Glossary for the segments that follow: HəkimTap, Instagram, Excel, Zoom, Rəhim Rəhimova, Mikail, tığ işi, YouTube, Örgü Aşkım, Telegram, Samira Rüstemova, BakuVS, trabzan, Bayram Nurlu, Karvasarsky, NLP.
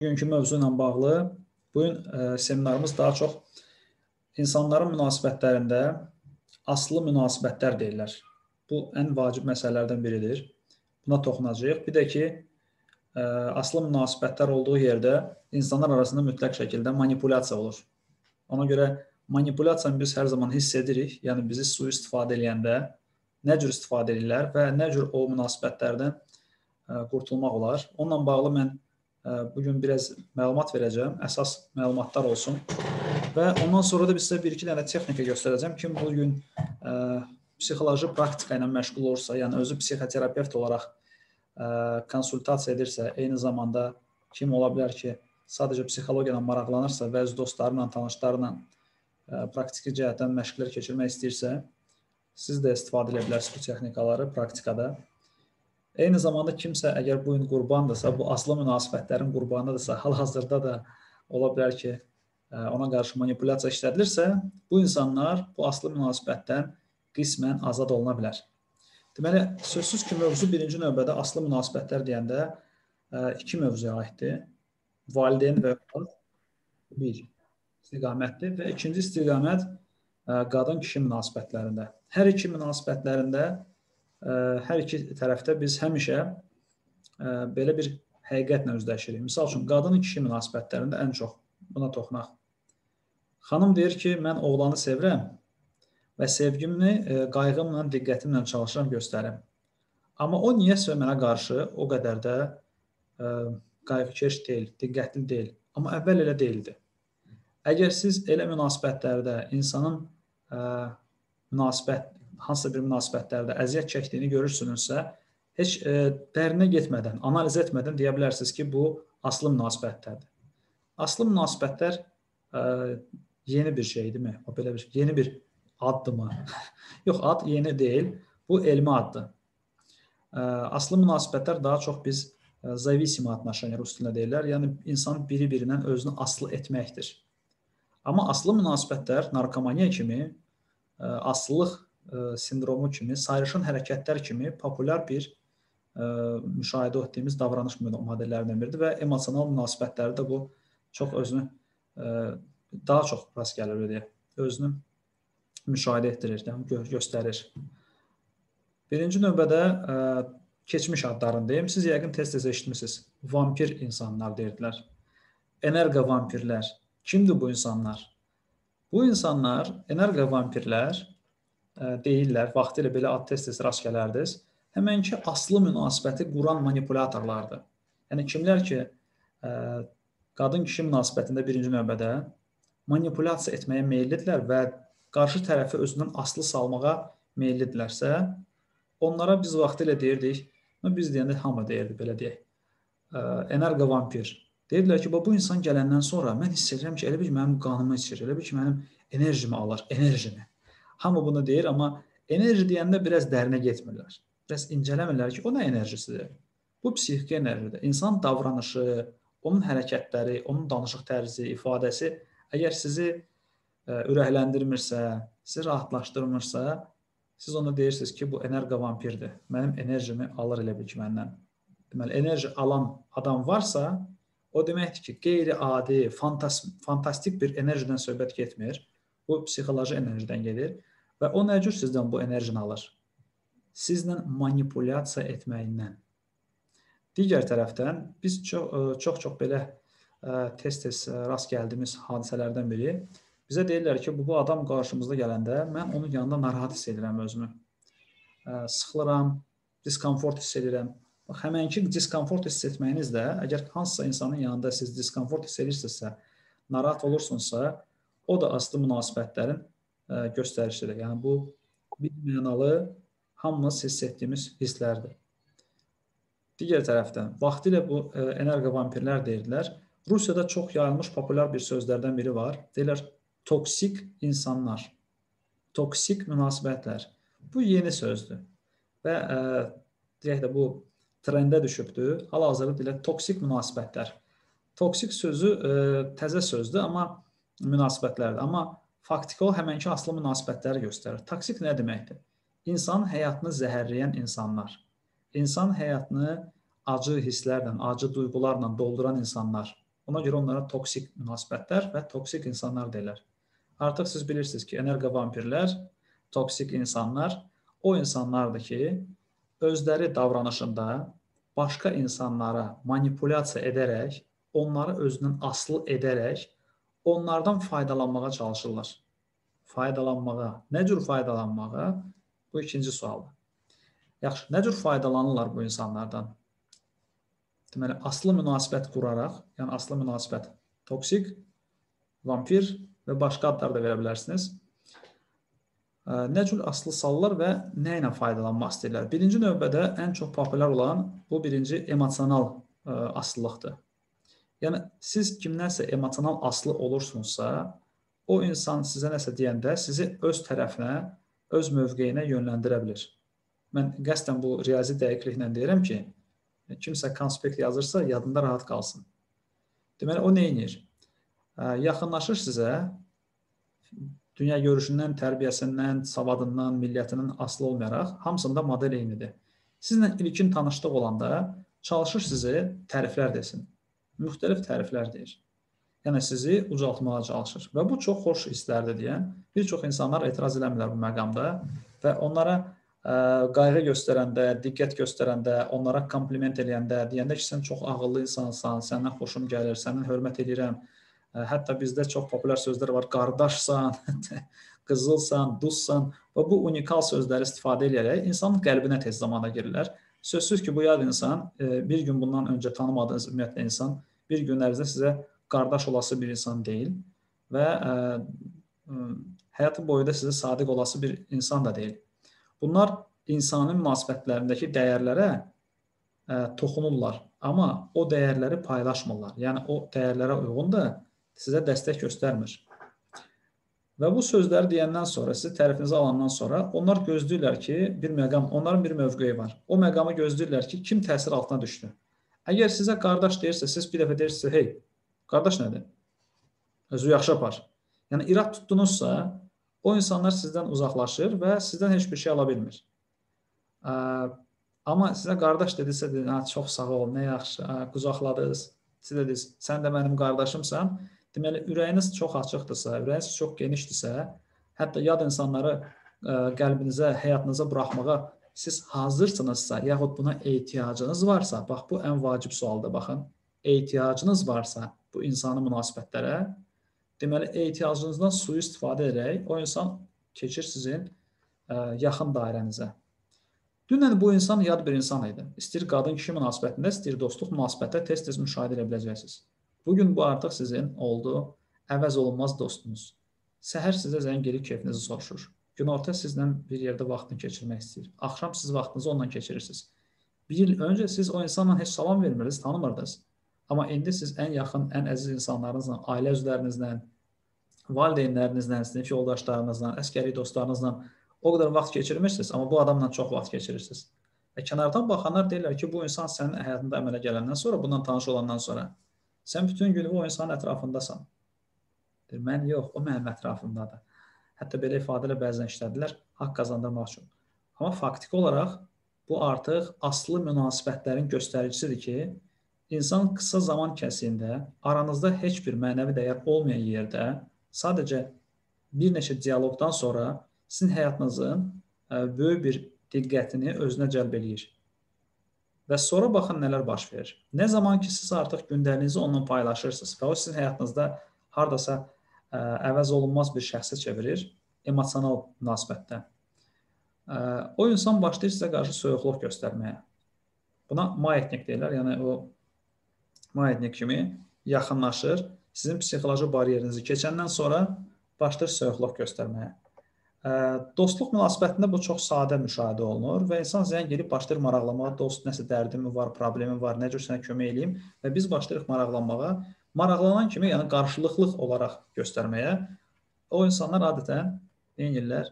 Bugünkü mövzu ilə bağlı bugün seminarımız daha çox insanların münasibətlərində aslı münasibətlər deyirlər. Bu ən vacib məsələlərdən biridir. Buna toxunacağıq. Bir də ki, aslı münasibətlər olduğu yerdə insanlar arasında mütləq şəkildə manipulyasiya olur. Ona görə manipulyasiyanı biz hər zaman hiss edirik. Yəni bizi sui-istifadə edəndə nə cür istifadə edirlər və nə cür o münasibətlərdən qurtulmaq olar. Onunla bağlı mən bugün biraz məlumat verəcəm, əsas məlumatlar olsun və ondan sonra da sizə bir-iki dənə texnika göstərəcəm. Kim bugün psixoloji praktika ilə məşğul olursa, yəni özü psixoterapevt olaraq konsultasiya edirsə, eyni zamanda kim ola bilər ki, sadəcə psixologiyadan maraqlanırsa və öz dostlarla, tanışlarla praktiki cəhətdən məşğullər keçirmək istəyirsə, siz də istifadə edə bilərsiniz bu texnikaları praktikada. Eyni zamanda kimsə əgər bu gün qurbandırsa, bu aslı münasibətlərin qurbanıdırsa, hal-hazırda da ola bilər ki, ona qarşı manipulyasiya işlədilirsə, bu insanlar bu aslı münasibətdən qismən azad oluna bilər. Deməli, sözsüz ki, mövzu birinci növbədə aslı münasibətlər deyəndə iki mövzuya aiddir. Valideyn və övlad bir istiqamətdir və ikinci istiqamət qadın-kişi münasibətlərində. Hər iki münasibətlərində hər iki tərəfdə biz həmişə belə bir həqiqətlə üzləşirik. Misal üçün, qadın-kişi münasibətlərində ən çox buna toxunaq. Xanım deyir ki, mən oğlanı sevirəm və sevgimini qayğımla, diqqətimlə çalışıram, göstərim. Amma o niyəsə mənə qarşı o qədər də qayğıkeş deyil, diqqətli deyil. Amma əvvəl elə deyildi. Əgər siz elə münasibətlərdə insanın münasibətlərdə hansısa bir münasibətlərdə əziyyət çəkdiyini görürsünüzsə, heç dərinə getmədən, analiz etmədən deyə bilərsiniz ki, bu aslı münasibətlərdir. Aslı münasibətlər yeni bir şeydirmi? Belə bir yeni bir addımı? Yox, ad yeni deyil, bu elmi addır. Aslı münasibətlər daha çox biz zavisima atnaşanı rus dilində deyirlər, yəni insan biri-birindən özünü aslı etməkdir. Amma aslı münasibətlər narkomaniya kimi, aslılıq sindromu kimi, sayrışan hərəkətlər kimi populyar bir müşahidə etdiyimiz davranış modellərindən biridir və emosional münasibətlərdə bu çox özünü, daha çox rast gəlir deyə, özünü müşahidə etdirir, göstərir. Birinci növbədə keçmiş adlarını deyim, siz yəqin tez-tez eşitmişsiniz, vampir insanlar deyirdilər, enerqovampirlər, kimdir bu insanlar? Bu insanlar, enerqovampirlər, deyirlər, vaxtilə belə ad tez-tez rast gələrdiniz, həmən ki, aslı münasibəti quran manipulyatorlardır. Yəni, kimlər ki, qadın-kişi münasibətində birinci növbədə manipulyasiya etməyə meyillidirlər və qarşı tərəfi özündən aslı salmağa meyillidirlərsə, onlara biz vaxtilə deyirdik, biz deyəndə hamı deyirdi, belə deyək, enerqovampir. Deyirlər ki, bu insan gələndən sonra mən hiss edirəm ki, elə bir ki, mənim qanımı içir, elə bir ki, mənim enerjimi alır, enerjimi. Hamı bunu deyir, amma enerji deyəndə biraz dərinə getmirlər. Biraz incələmirlər ki, o nə enerjisidir? Bu psixiki enerjidir. İnsan davranışı, onun hərəkətləri, onun danışıq tərzi, ifadəsi əgər sizi ürəkləndirmirsə, sizi rahatlaşdırmırsa, siz ona deyirsiniz ki, bu enerqovampirdir. Mənim enerjimi alır elə bil ki, məndən. Deməli, enerji alan adam varsa, o deməkdir ki, qeyri-adi, fantastik bir enerjidən söhbət getmir. Bu, psixoloji enerjidən gelir və o nə cür sizdən bu enerjini alır? Sizlə manipulyasiya etməyindən. Digər tərəfdən biz çox-çox belə tez-tez rast gəldiyimiz hadisələrdən biri bizə deyirlər ki, bu adam qarşımızda gələndə mən onun yanında narahat hiss edirəm özümü. Sıxılıram, diskomfort hiss edirəm. Həmənki diskomfort hiss etməyiniz də əgər hansısa insanın yanında siz diskomfort hiss edirsinizsə, narahat olursunuzsa, o da aslı münasibətlərin göstərişidir. Yəni, bu bir mənalı hamımız hiss etdiyimiz hisslərdir. Digər tərəfdən, vaxtilə bu enerqovampirlər deyirdilər. Rusiyada çox yayılmış populyar bir sözlərdən biri var. Deyirlər, toksik insanlar, toksik münasibətlər. Bu yeni sözdür və deyək də bu trendə düşübdür. Hal-hazırda deyirlər, toksik münasibətlər. Toksik sözü təzə sözdür, amma münasibətlərdir. Amma faktiki o həmənki aslı münasibətləri göstərir. Toksik nə deməkdir? İnsanın həyatını zəhərləyən insanlar, insan həyatını acı hisslərlə, acı duyğularla dolduran insanlar, Ona görə onlara toksik münasibətlər və toksik insanlar deyirlər. Artıq siz bilirsiniz ki, enerji vampirlər, toksik insanlar o insanlardır ki, özləri davranışında başqa insanlara manipulyasiya edərək, onları özünün asılı edərək, onlardan faydalanmağa çalışırlar. Faydalanmağa, nə cür faydalanmağa? Bu ikinci sualdır. Yaxşı, nə cür faydalanırlar bu insanlardan? Deməli, aslı münasibət quraraq, yəni aslı münasibət toksik, vampir və başqa adlar da verə bilərsiniz. Nə cür aslı sallar və nə ilə faydalanmaq istəyirlər? Birinci növbədə ən çox populyar olan bu birinci emosional aslılıqdır. Yəni, siz kimdənsə emosional aslı olursunuzsa, o insan sizə nəsə deyəndə sizi öz tərəfinə, öz mövqeyinə yönləndirə bilir. Mən qəsdən bu riyazi dəqiqliklə deyirəm ki, kimsə konspekt yazırsa, yadında rahat qalsın. Deməli, o neynir? Yaxınlaşır sizə, dünya görüşündən, tərbiyəsindən, savadından, milliyətinin aslı olmayaraq hamısında model eynidir. Sizinlə ilkin tanışlıq olanda çalışır sizi təriflər desin. Müxtəlif təriflər deyir. Yəni sizi ucaltmağa çalışır. Və bu çox xoş hisslərdir deyən bir çox insanlar etiraz eləmirlər bu məqamda və onlara qayğı göstərəndə, diqqət göstərəndə, onlara kompliment eləyəndə, deyəndə ki, sən çox ağıllı insansan, səndən xoşum gəlir, səndən hörmət edirəm. Hətta bizdə çox populyar sözlər var, qardaşsan, qızılsan, duzsan və bu unikal sözləri istifadə edərək insanın qəlbinə tez zamanda girirlər. Sözsüz ki, bu yad insan, bir gün bundan öncə tanımadığınız ümumiyyətlə insan, bir gün ərzində sizə qardaş olası bir insan deyil və həyatı boyu da sizə sadiq olası bir insan da deyil. Bunlar insanın münasibətlərindəki dəyərlərə toxunurlar, amma o dəyərləri paylaşmırlar. Yəni, o dəyərlərə uyğun da sizə dəstək göstərmir. Və bu sözləri deyəndən sonra, sizi tərəfinizi alandan sonra onlar gözləyirlər ki, bir məqam, onların bir mövqeyi var. O məqamı gözləyirlər ki, kim təsir altına düşdü? Əgər sizə qardaş deyirsə, siz bir dəfə deyirsə, hey, qardaş nədir? Özü yaxşı apar. Yəni, irad tutdunuzsa, o insanlar sizdən uzaqlaşır və sizdən heç bir şey ala bilmir. Amma sizə qardaş dedirsə, çox sağ ol, nə yaxşı, qucaqladınız, siz dediniz, sən də mənim qardaşımsan. Deməli, ürəyiniz çox açıqdırsa, ürəyiniz çox genişdirsə, hətta yad insanları qəlbinizə, həyatınıza buraxmağa siz hazırsınızsa, yaxud buna ehtiyacınız varsa, bax, bu ən vacib sualdır, baxın, ehtiyacınız varsa bu insanın münasibətlərə, deməli, ehtiyacınızdan sui-istifadə edərək o insan keçir sizin yaxın dairənizə. Dünən bu insan yad bir insan idi. İstəyir qadın-kişi münasibətində, istəyir dostluq münasibətdə tez-tez müşahidə edə biləcəksiniz. Bugün bu artıq sizin olduğu əvəz olunmaz dostunuz. Səhər sizə zəng edib keyfinizi soruşur. Günorta sizlə bir yerdə vaxtını keçirmək istəyir. Axşam siz vaxtınızı onunla keçirirsiniz. Bir il öncə siz o insanla heç salam vermirdiniz, tanımırdınız. Amma indi siz ən yaxın, ən əziz insanlarınızla, ailə üzvlərinizlə, valideynlərinizlə, sinif yoldaşlarınızla, əsgəri dostlarınızla o qədər vaxt keçirmirsiniz, amma bu adamla çox vaxt keçirirsiniz. Və kənardan baxanlar deyirlər ki, bu insan sənin həyatında əmələ gələndən sonra, bundan tanış olandan sonra, sən bütün günü o insanın ətrafındasan. Mən yox, o mənim ətrafımdadır. Hətta belə ifadə ilə bəzən işlədilər, haqq qazandırmaq üçün. Amma faktiki olaraq bu artıq aslı münasibətlərin göstəricisidir ki, insan qısa zaman kəsiyində aranızda heç bir mənəvi dəyər olmayan yerdə sadəcə bir neçə diyalogdan sonra sizin həyatınızın böyük bir diqqətini özünə cəlb eləyir. Və sonra baxın, nələr baş verir. Nə zaman ki, siz artıq gündəliyinizi onunla paylaşırsınız və o sizin həyatınızda haradasa əvəz olunmaz bir şəxsə çevirir, emosional münasibətdə. O insan başlayır sizə qarşı soyuqluq göstərməyə. Buna maitnik deyirlər, yəni o maitnik kimi yaxınlaşır, sizin psixoloji bariyerinizi keçəndən sonra başlayır soyuqluq göstərməyə. Dostluq münasibətində bu çox sadə müşahidə olunur və insan zəng edib başlayır maraqlanmağa, dost nəsə dərdimi var, problemi var, nə cür sənə kömək eləyim və biz başlayırıq maraqlanmağa, maraqlanan kimi yəni qarşılıqlıq olaraq göstərməyə. O insanlar adətən yenillər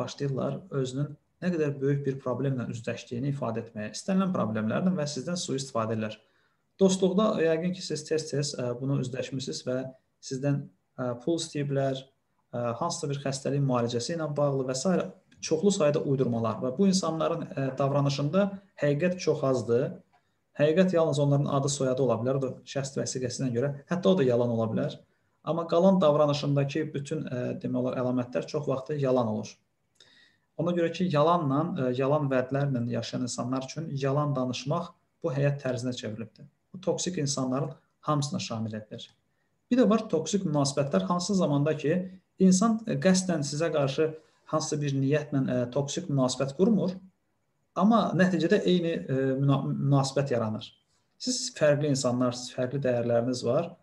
başlayırlar özünün nə qədər böyük bir problemlə üzləşdiyini ifadə etməyə, istənilən problemlərdən və sizdən sui-istifadə edirlər. Dostluqda yəqin ki, siz tez-tez bunu üzləşmişsiniz və sizdən pul istəyiblər, hansısa bir xəstəliyin müalicəsi ilə bağlı və s. çoxlu sayda uydurmalar və bu insanların davranışında həqiqət çox azdır. Həqiqət yalnız onların adı soyadı ola bilər, şəxs vəsiqəsinə görə. Hətta o da yalan ola bilər. Amma qalan davranışındakı bütün demək olar əlamətlər çox vaxtı yalan olur. Ona görə ki, yalanla, yalan vədlərlə yaşayan insanlar üçün yalan danışmaq bu həyat tərzinə çevrilibdir. Bu toksik insanların hamısına şamil edilir. Bir də var toksik münasibətlər, hansı zamanda ki, insan qəsdən sizə qarşı hansısa bir niyyətlə toksik münasibət qurmur. Amma nəticədə eyni münasibət yaranır. Siz fərqli insanlarsınız, fərqli dəyərləriniz var,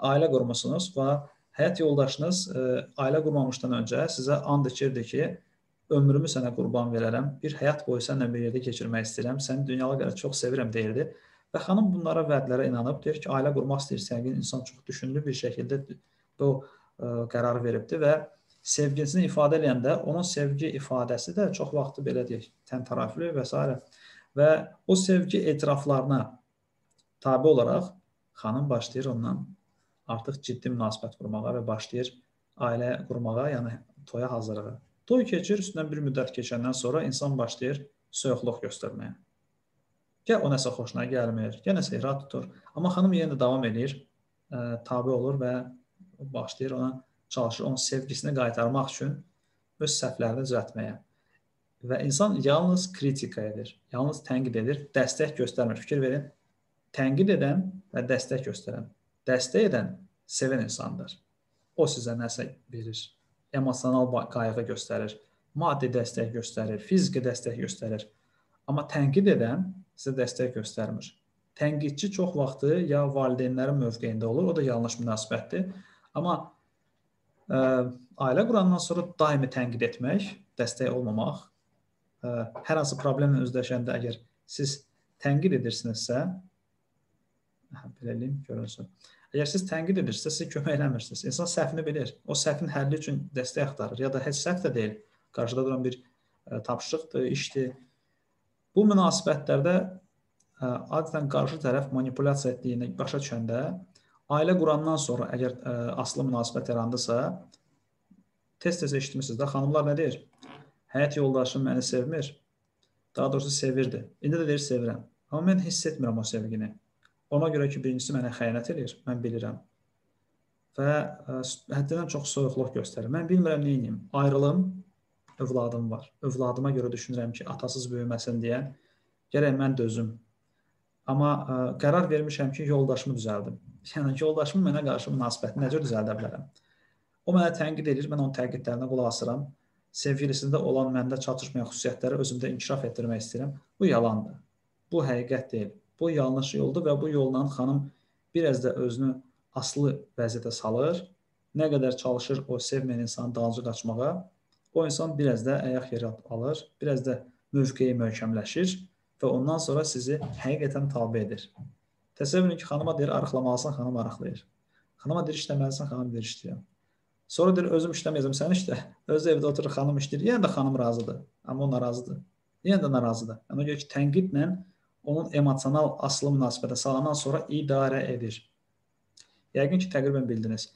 ailə qurmusunuz və həyat yoldaşınız ailə qurmamışdan öncə sizə and içirdi ki, ömrümü sənə qurban verərəm, bir həyat boyu sənlə bir yerdə keçirmək istəyirəm, səni dünyalı qədər çox sevirəm deyirdi. Və xanım bunlara vədlərə inanıb, deyir ki, ailə qurmaq istəyirsən, insan çox düşündü bir şəkildə o qərar veribdi və sevgisini ifadə edəndə onun sevgi ifadəsi də çox vaxtı belə deyək, təntərəfli və s. Və o sevgi etiraflarına tabi olaraq xanım başlayır ondan artıq ciddi münasibət qurmağa və başlayır ailə qurmağa, yəni toya hazırlığa. Toy keçir, üstündən bir müddət keçəndən sonra insan başlayır soyuqluq göstərməyə. Ya o nəsə xoşuna gəlmir, ya nəsə irad tutur. Amma xanım yenə də davam edir, tabi olur və başlayır ona çalışır onun sevgisini qaytarmaq üçün öz səhvlərini düzəltməyə. Və insan yalnız kritika edir, yalnız tənqid edir, dəstək göstərmir. Fikir verin, tənqid edən və dəstək göstərən, dəstək edən sevən insandır. O sizə nəsə verir, emosional qayğı göstərir, maddi dəstək göstərir, fiziki dəstək göstərir. Amma tənqid edən sizə dəstək göstərmir. Tənqidçi çox vaxtı ya valideynlərin mövqeyində olur, o da yanlış münasibətdir. Amma ailə qurandan sonra daimi tənqid etmək, dəstək olmamaq, hər hansı problemlə üzləşəndə əgər siz tənqid edirsinizsə, belə eləyim, görürsün. Əgər siz tənqid edirsinizsə, siz köməkləmirsiniz. İnsan səhvini bilir, o səhvin həlli üçün dəstək axtarır ya da heç səhv də deyil, qarşıda duran bir tapşırıqdır, işdir. Bu münasibətlərdə adətən qarşı tərəf manipulyasiya etdiyini başa düşəndə, ailə qurandan sonra əgər aslı münasibət yarandısa, tez-tez eşitmişsiniz də, xanımlar nə deyir? Həyat yoldaşım məni sevmir, daha doğrusu sevirdi. İndi də deyir, sevirəm. Amma mən hiss etmirəm o sevgini. Ona görə ki, birincisi mənə xəyanət edir, mən bilirəm. Və həddindən çox soyuqluq göstərir. Mən bilmirəm nə edeyim, ayrılım, övladım var. Övladıma görə düşünürəm ki, atasız böyüməsin deyə, gərək mən dözüm. Amma qərar vermişəm ki, yoldaşımı düzəldim. Yəni, yoldaşımın mənə qarşı münasibətini nə cür düzəldə bilərəm? O mənə tənqid edir, mən onun tənqidlərinə qulaq asıram. Sevgilisində olan məndə çatışmayan xüsusiyyətləri özümdə inkişaf etdirmək istəyirəm. Bu yalandır, bu həqiqət deyil, bu yanlış yoldur və bu yolla xanım bir az da özünü aslı vəziyyətə salır. Nə qədər çalışır o sevməyən insanı dalınca qaçmağa, o insan bir az da ayaq yeri alır, bir az da mövqeyi möhkəmləşir və ondan sonra sizi həqiqətən tabe edir. Təsəvvür edin ki, xanıma deyir, arıqlamalısın, xanım arıqlayır. Xanıma deyir, işləməlisin, xanım deyir, işləyəm. Sonra deyir, özüm işləməyəcəm, sən işlə. Öz evdə oturur, xanım işləyir. Yenə də xanım razıdır, amma o narazıdır. Yenə də narazıdır. Ona görə ki, tənqidlə onun emosional aslı münasibətə salandan sonra idarə edir. Yəqin ki, təqribən bildiniz.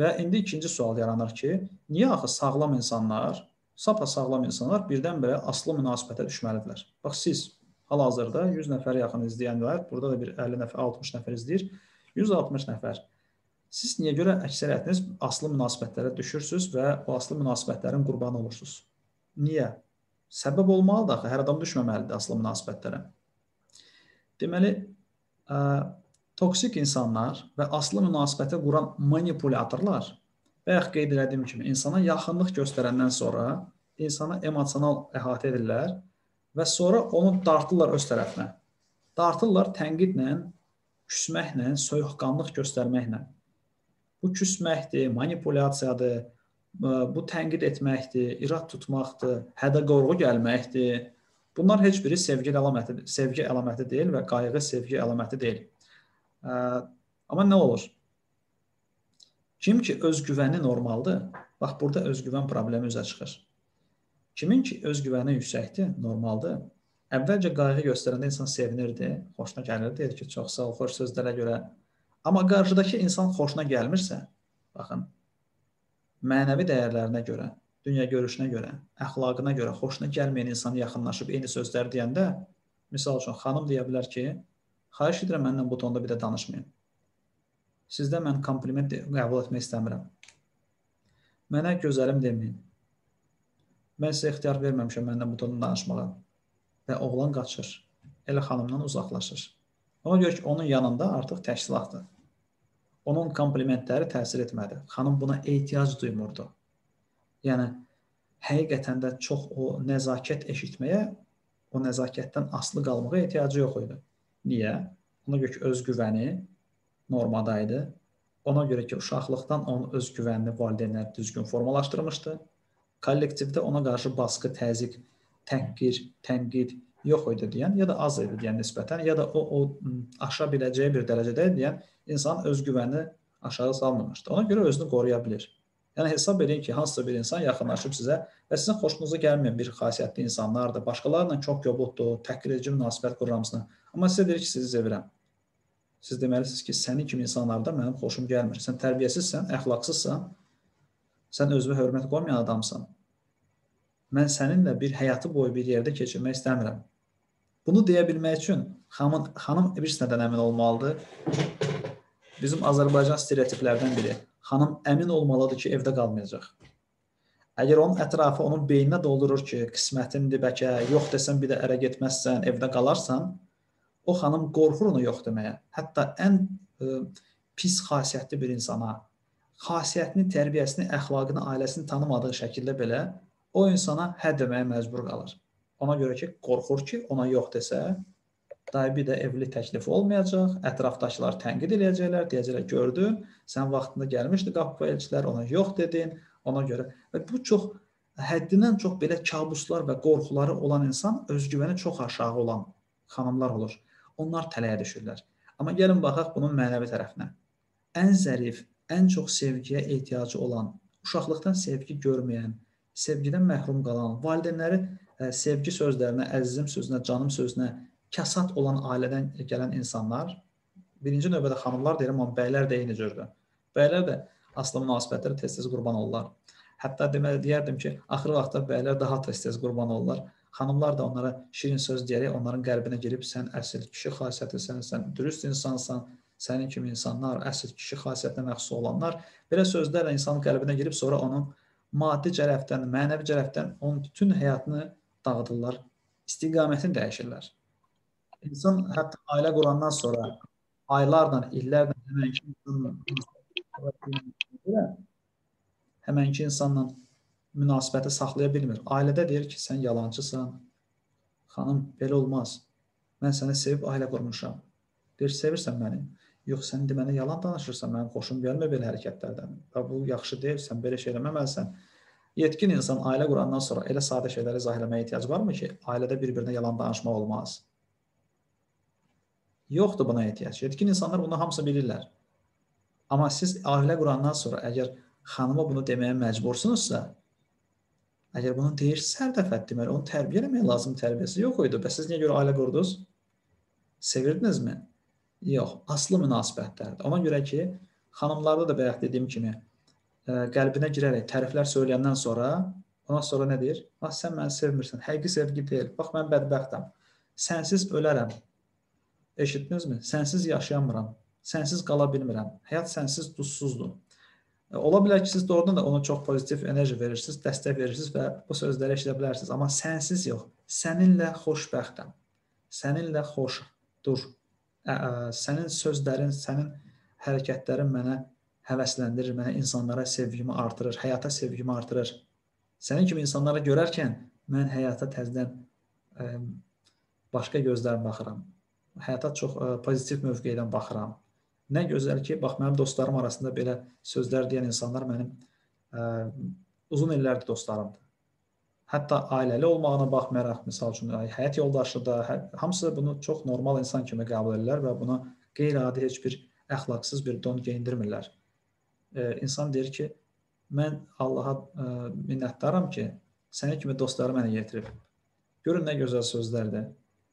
Və indi ikinci sual yaranır ki, niyə axı sağlam insanlar, sapasağlam insanlar birdən-birə aslı münasibətə düşməlidirlər? Bax, siz hal-hazırda 100 nəfər yaxın izləyən var, burada da bir 50 nəfər, 60 nəfər izləyir, 160 nəfər. Siz niyə görə əksəriyyətiniz aslı münasibətlərə düşürsünüz və o aslı münasibətlərin qurbanı olursunuz? Niyə? Səbəb olmalıdır axı, hər adam düşməməlidir aslı münasibətlərə. Deməli, toksik insanlar və aslı münasibətə quran manipulyatorlar bayaq qeyd elədiyim kimi insana yaxınlıq göstərəndən sonra insana emosional əhatə edirlər və sonra onu dartırlar öz tərəfinə. Dartırlar tənqidlə, küsməklə, soyuqqanlıq göstərməklə. Bu küsməkdir, manipulyasiyadır, bu tənqid etməkdir, irad tutmaqdır, hədə-qorğu gəlməkdir. Bunlar heç biri sevgi əlaməti deyil və qayğı sevgi əlaməti deyil. Amma nə olur? Kim ki özgüvəni normaldır, bax burada özgüvən problemi üzə çıxır. Kimin ki özgüvəni yüksəkdir, normaldır. Əvvəlcə qayğı göstərəndə insan sevinirdi, xoşuna gəlirdi, deyir ki, çox sağ ol, xoş sözlərə görə. Amma qarşıdakı insan xoşuna gəlmirsə, baxın, mənəvi dəyərlərinə görə, dünya görüşünə görə, əxlaqına görə xoşuna gəlməyən insanı yaxınlaşıb eyni sözlər deyəndə, misal üçün, xanım deyə bilər ki, Xahiş edirəm məndən bu tonda bir də danışmayın. Sizdə mən kompliment qəbul etmək istəmirəm. Mənə gözəlim deməyin. Mən sizə ixtiyar verməmişəm məndən bu tonda danışmağa. Və oğlan qaçır. Elə xanımdan uzaqlaşır. Ona görə ki, onun yanında artıq təşkilatdır. Onun komplimentləri təsir etmədi. Xanım buna ehtiyac duymurdu. Yəni, həqiqətən də çox o nəzakət eşitməyə, o nəzakətdən aslı qalmağa ehtiyacı yox idi. Niyə? Ona görə ki, özgüvəni normada idi. Ona görə ki, uşaqlıqdan onun özgüvənini valideynlər düzgün formalaşdırmışdı. Kollektivdə ona qarşı baskı, təzyiq, tənqid yox idi deyən, ya da az idi deyən nisbətən, ya da o aşa biləcəyi bir dərəcədə deyən insan özgüvəni aşağı salmamışdı. Ona görə özünü qoruya bilir. Yəni, hesab edin ki, hansısa bir insan yaxınlaşıb sizə və sizin xoşunuza gəlməyən bir xasiyyətli insanlar da başqalarla çox qobuddur, təhqir edici münasibət qurramısına. Amma sizə deyir ki, sizi sevirəm. Siz deməlisiniz ki, səni kimi insanlarda mənim xoşum gəlmir. Sən tərbiyəsizsən, əxlaqsızsan, sən özünə hörmət qoymayan adamsan. Mən səninlə bir həyatı boyu bir yerdə keçirmək istəmirəm. Bunu deyə bilmək üçün xanım bir sənədən əmin olmalıdır. Bizim Azərbaycan stereotiplərdən biri. Xanım əmin olmalıdır ki, evdə qalmayacaq. Əgər onun ətrafı onun beyninə doldurur ki, qismətindir bəlkə, yox desən bir də ərə getməzsən, evdə qalarsan, o xanım qorxur onu yox deməyə. Hətta ən pis xasiyyətli bir insana, xasiyyətini, tərbiyəsini, əxlaqını, ailəsini tanımadığı şəkildə belə o insana hə deməyə məcbur qalır. Ona görə ki, qorxur ki, ona yox desə, dahi bir də evli təklifi olmayacaq, ətrafdakilar tənqid eləyəcəklər, deyəcəklər, gördün, sən vaxtında gəlmişdi qapı elçilər, ona yox dedin, ona görə. Və bu çox, həddindən çox belə kabuslar və qorxuları olan insan, özgüvəni çox aşağı olan xanımlar olur. Onlar tələyə düşürlər. Amma gəlin baxaq bunun mənəvi tərəfinə. Ən zərif, ən çox sevgiyə ehtiyacı olan, uşaqlıqdan sevgi görməyən, sevgidən məhrum qalan, valideynləri sevgi sözlərinə, əzizim sözünə, canım sözünə kəsat olan ailədən gələn insanlar, birinci növbədə xanımlar deyirəm, amma bəylər də eyni cürdür. Bəylər də aslı münasibətləri tez-tez qurban olurlar. Hətta deyərdim ki, axırı vaxtda bəylər daha tez-tez qurban olurlar. Xanımlar da onlara şirin söz deyərək, onların qəlbinə girib, sən əsl kişi xasiyyətisən, sən dürüst insansan, sənin kimi insanlar, əsl kişi xasiyyətinə məxsus olanlar. Belə sözlərlə insanın qəlbinə girib, sonra onun maddi cərəfdən, mənəvi cərəfdən onun bütün həyatını dağıdırlar, istiqamətini dəyişirlər. İnsan hətta ailə qurandan sonra aylarla, illərlə həmənki insanla münasibəti saxlaya bilmir. Ailədə deyir ki, sən yalancısan, xanım, belə olmaz, mən səni sevib ailə qurmuşam. Deyir, sevirsən məni. Yox, sən demənə yalan danışırsan, mənim xoşum gəlmə belə hərəkətlərdən. Bu, yaxşı deyil, sən belə şey eləməməlisən. Yetkin insan ailə qurandan sonra elə sadə şeyləri zahir etməyə ehtiyac varmı ki, ailədə bir-birinə yalan danışmaq olmaz? Yoxdur buna ehtiyac. Yetkin insanlar bunu hamısı bilirlər. Amma siz ailə qurandan sonra əgər xanıma bunu deməyə məcbursunuzsa, əgər bunu deyirsiz hər dəfə deməli, onu tərbiyə eləmək lazım, tərbiyəsi yox idi. Bəs siz niyə görə ailə qurdunuz? Sevirdinizmi? Yox, aslı münasibətlərdir. Ona görə ki, xanımlarda da bəyək dediyim kimi, qəlbinə girərək təriflər söyləyəndən sonra, ona sonra nə deyir? Bax, sən məni sevmirsən, həqiqi sevgi deyil, bax, mən bədbəxtəm, sənsiz ölərəm, eşitdinizmi? Sənsiz yaşayamıram, sənsiz qala bilmirəm, həyat sənsiz duzsuzdur. Ola bilər ki, siz doğrudan da ona çox pozitiv enerji verirsiniz, dəstək verirsiniz və bu sözləri eşidə bilərsiniz, amma sənsiz yox, səninlə xoşbəxtəm, səninlə xoşdur. Sənin sözlərin, sənin hərəkətlərin mənə həvəsləndirir, mənə insanlara sevgimi artırır, həyata sevgimi artırır. Sənin kimi insanlara görərkən mən həyata təzdən başqa gözlərlə baxıram. Həyata çox pozitiv mövqeydən baxıram. Nə gözəl ki, bax, mənim dostlarım arasında belə sözlər deyən insanlar mənim uzun illərdir dostlarımdır. Hətta ailəli olmağına baxmayaraq, misal üçün, həyat yoldaşı da, hamısı bunu çox normal insan kimi qəbul edirlər və buna qeyri-adi heç bir əxlaqsız bir don geyindirmirlər. İnsan deyir ki, mən Allaha minnətdaram ki, sənin kimi dostları mənə yetirib. Görün nə gözəl sözlərdir.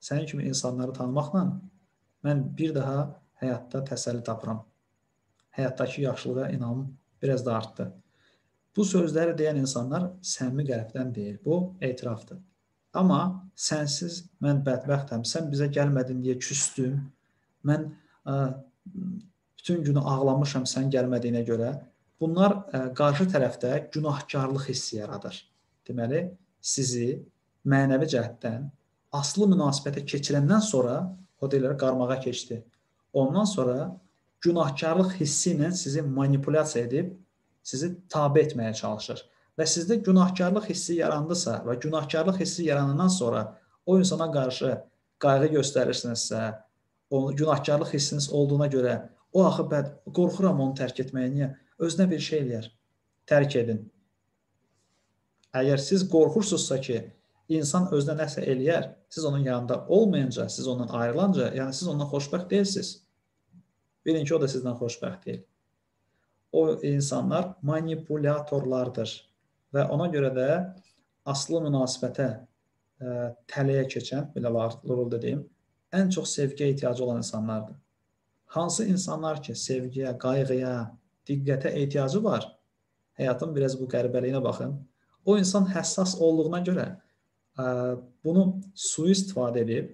Sənin kimi insanları tanımaqla mən bir daha həyatda təsəlli tapıram. Həyatdakı yaxşılığa inamım biraz da artdı. Bu sözləri deyən insanlar səmimi qəlbdən deyil, bu etirafdır. Amma sənsiz mən bədbəxtəm, sən bizə gəlmədin deyə küstüm, mən bütün günü ağlamışam sən gəlmədiyinə görə. Bunlar qarşı tərəfdə günahkarlıq hissi yaradır. Deməli, sizi mənəvi cəhətdən aslı münasibətə keçirəndən sonra o deyirlər, qarmağa keçdi. Ondan sonra günahkarlıq hissi ilə sizi manipulyasiya edib, sizi tabe etməyə çalışır. Və sizdə günahkarlıq hissi yarandısa və günahkarlıq hissi yaranından sonra o insana qarşı qayğı göstərirsinizsə, günahkarlıq hissiniz olduğuna görə o axı qorxuram onu tərk etməyə, niyə? Özünə bir şey eləyər, tərk edin. Əgər siz qorxursunuzsa ki, insan özünə nəsə eləyər, siz onun yanında olmayınca, siz ondan ayrılanca, yəni siz ondan xoşbəxt deyilsiniz. Bilin ki, o da sizdən xoşbəxt deyil. O insanlar manipulyatorlardır və ona görə də aslı münasibətə tələyə keçən, ən çox sevgiyə ehtiyacı olan insanlardır. Hansı insanlar ki, sevgiyə, qayğıya, diqqətə ehtiyacı var, həyatın biraz bu qəribəliyinə baxın, o insan həssas olduğuna görə bunu sui-istifadə edib,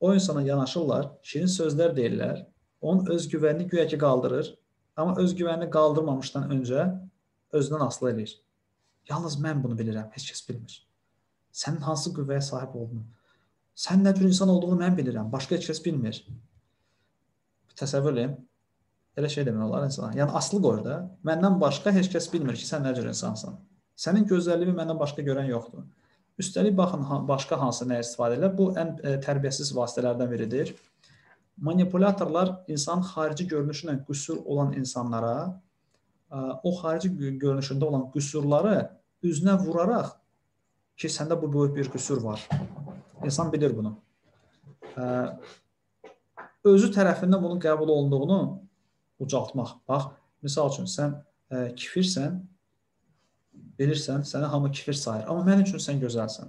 o insana yanaşırlar, şirin sözlər deyirlər, onun özgüvənini güya ki qaldırır, amma özgüvənini qaldırmamışdan öncə özündən asılı eləyir. Yalnız mən bunu bilirəm, heç kəs bilmir. Sənin hansı qüvvəyə sahib olduğunu, sən nə tür insan olduğunu mən bilirəm, başqa heç kəs bilmir. Təsəvvür edin, elə şey demək olar insana. Yəni, aslı qoyur da, məndən başqa heç kəs bilmir ki, sən nə cür insansan. Sənin gözəlliyini məndən başqa görən yoxdur. Üstəlik, baxın, başqa hansı nə istifadə edirlər, bu ən tərbiyəsiz vasitələrdən biridir. Manipulatorlar insanın xarici görünüşünə qüsur olan insanlara, o xarici görünüşündə olan qüsurları üzünə vuraraq ki, səndə bu böyük bir qüsur var. İnsan bilir bunu. Özü tərəfindən bunun qəbul olunduğunu ucaltmaq. Bax, misal üçün, sən kifirsən, bilirsən, sənə hamı kifir sayır. Amma mənim üçün sən gözəlsən.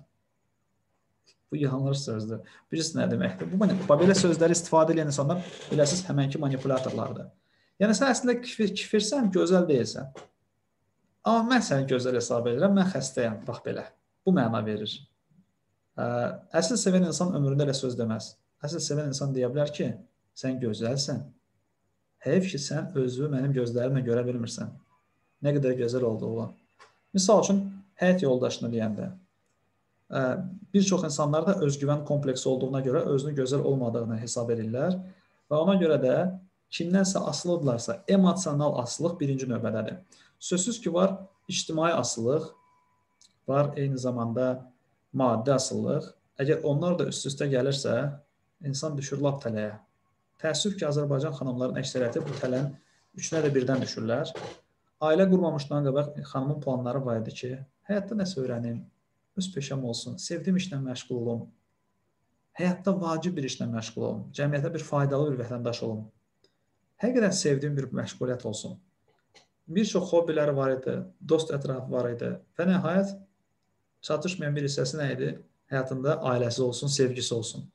Bu, yıxanlar sözdür. Birisi nə deməkdir? Bu, belə sözləri istifadə edən insanlar, biləsiz, həmənki manipulatorlardır. Yəni, sən əslində kifirsən, gözəl deyilsən. Amma mən səni gözəl hesab edirəm, mən xəstəyəm. Bax, belə. Bu məna verir. Əsl sevən insan ömründə elə söz deməz. Əsl sevən insan deyə bilər ki, sən gözəlsən. Heyf ki, sən özü mənim gözlərimlə görə bilmirsən. Nə qədər gözəl olduğu. Misal üçün, həyat yoldaşını deyəndə, bir çox insanlarda özgüvən kompleksi olduğuna görə özünü gözəl olmadığını hesab edirlər və ona görə də kimdənsə asılıdırlarsa, emosional asılıq birinci növbədədir. Sözsüz ki, var ictimai asılıq, var eyni zamanda maddi asılıq. Əgər onlar da üst-üstə gəlirsə, insan düşür lap tələyə. Təəssüf ki, Azərbaycan xanımların əksəriyyəti bu tələnin üçünə də birdən düşürlər. Ailə qurmamışdan qabaq xanımın planları var idi ki, həyatda nəsə öyrənim, öz peşəm olsun, sevdiyim işlə məşğul olum, həyatda vacib bir işlə məşğul olum, cəmiyyətə bir faydalı bir vətəndaş olum, həqiqətən sevdiyim bir məşğuliyyət olsun. Bir çox hobbiləri var idi, dost ətrafı var idi və nəhayət çatışmayan bir hissəsi nə idi? Həyatında ailəsi olsun, sevgisi olsun.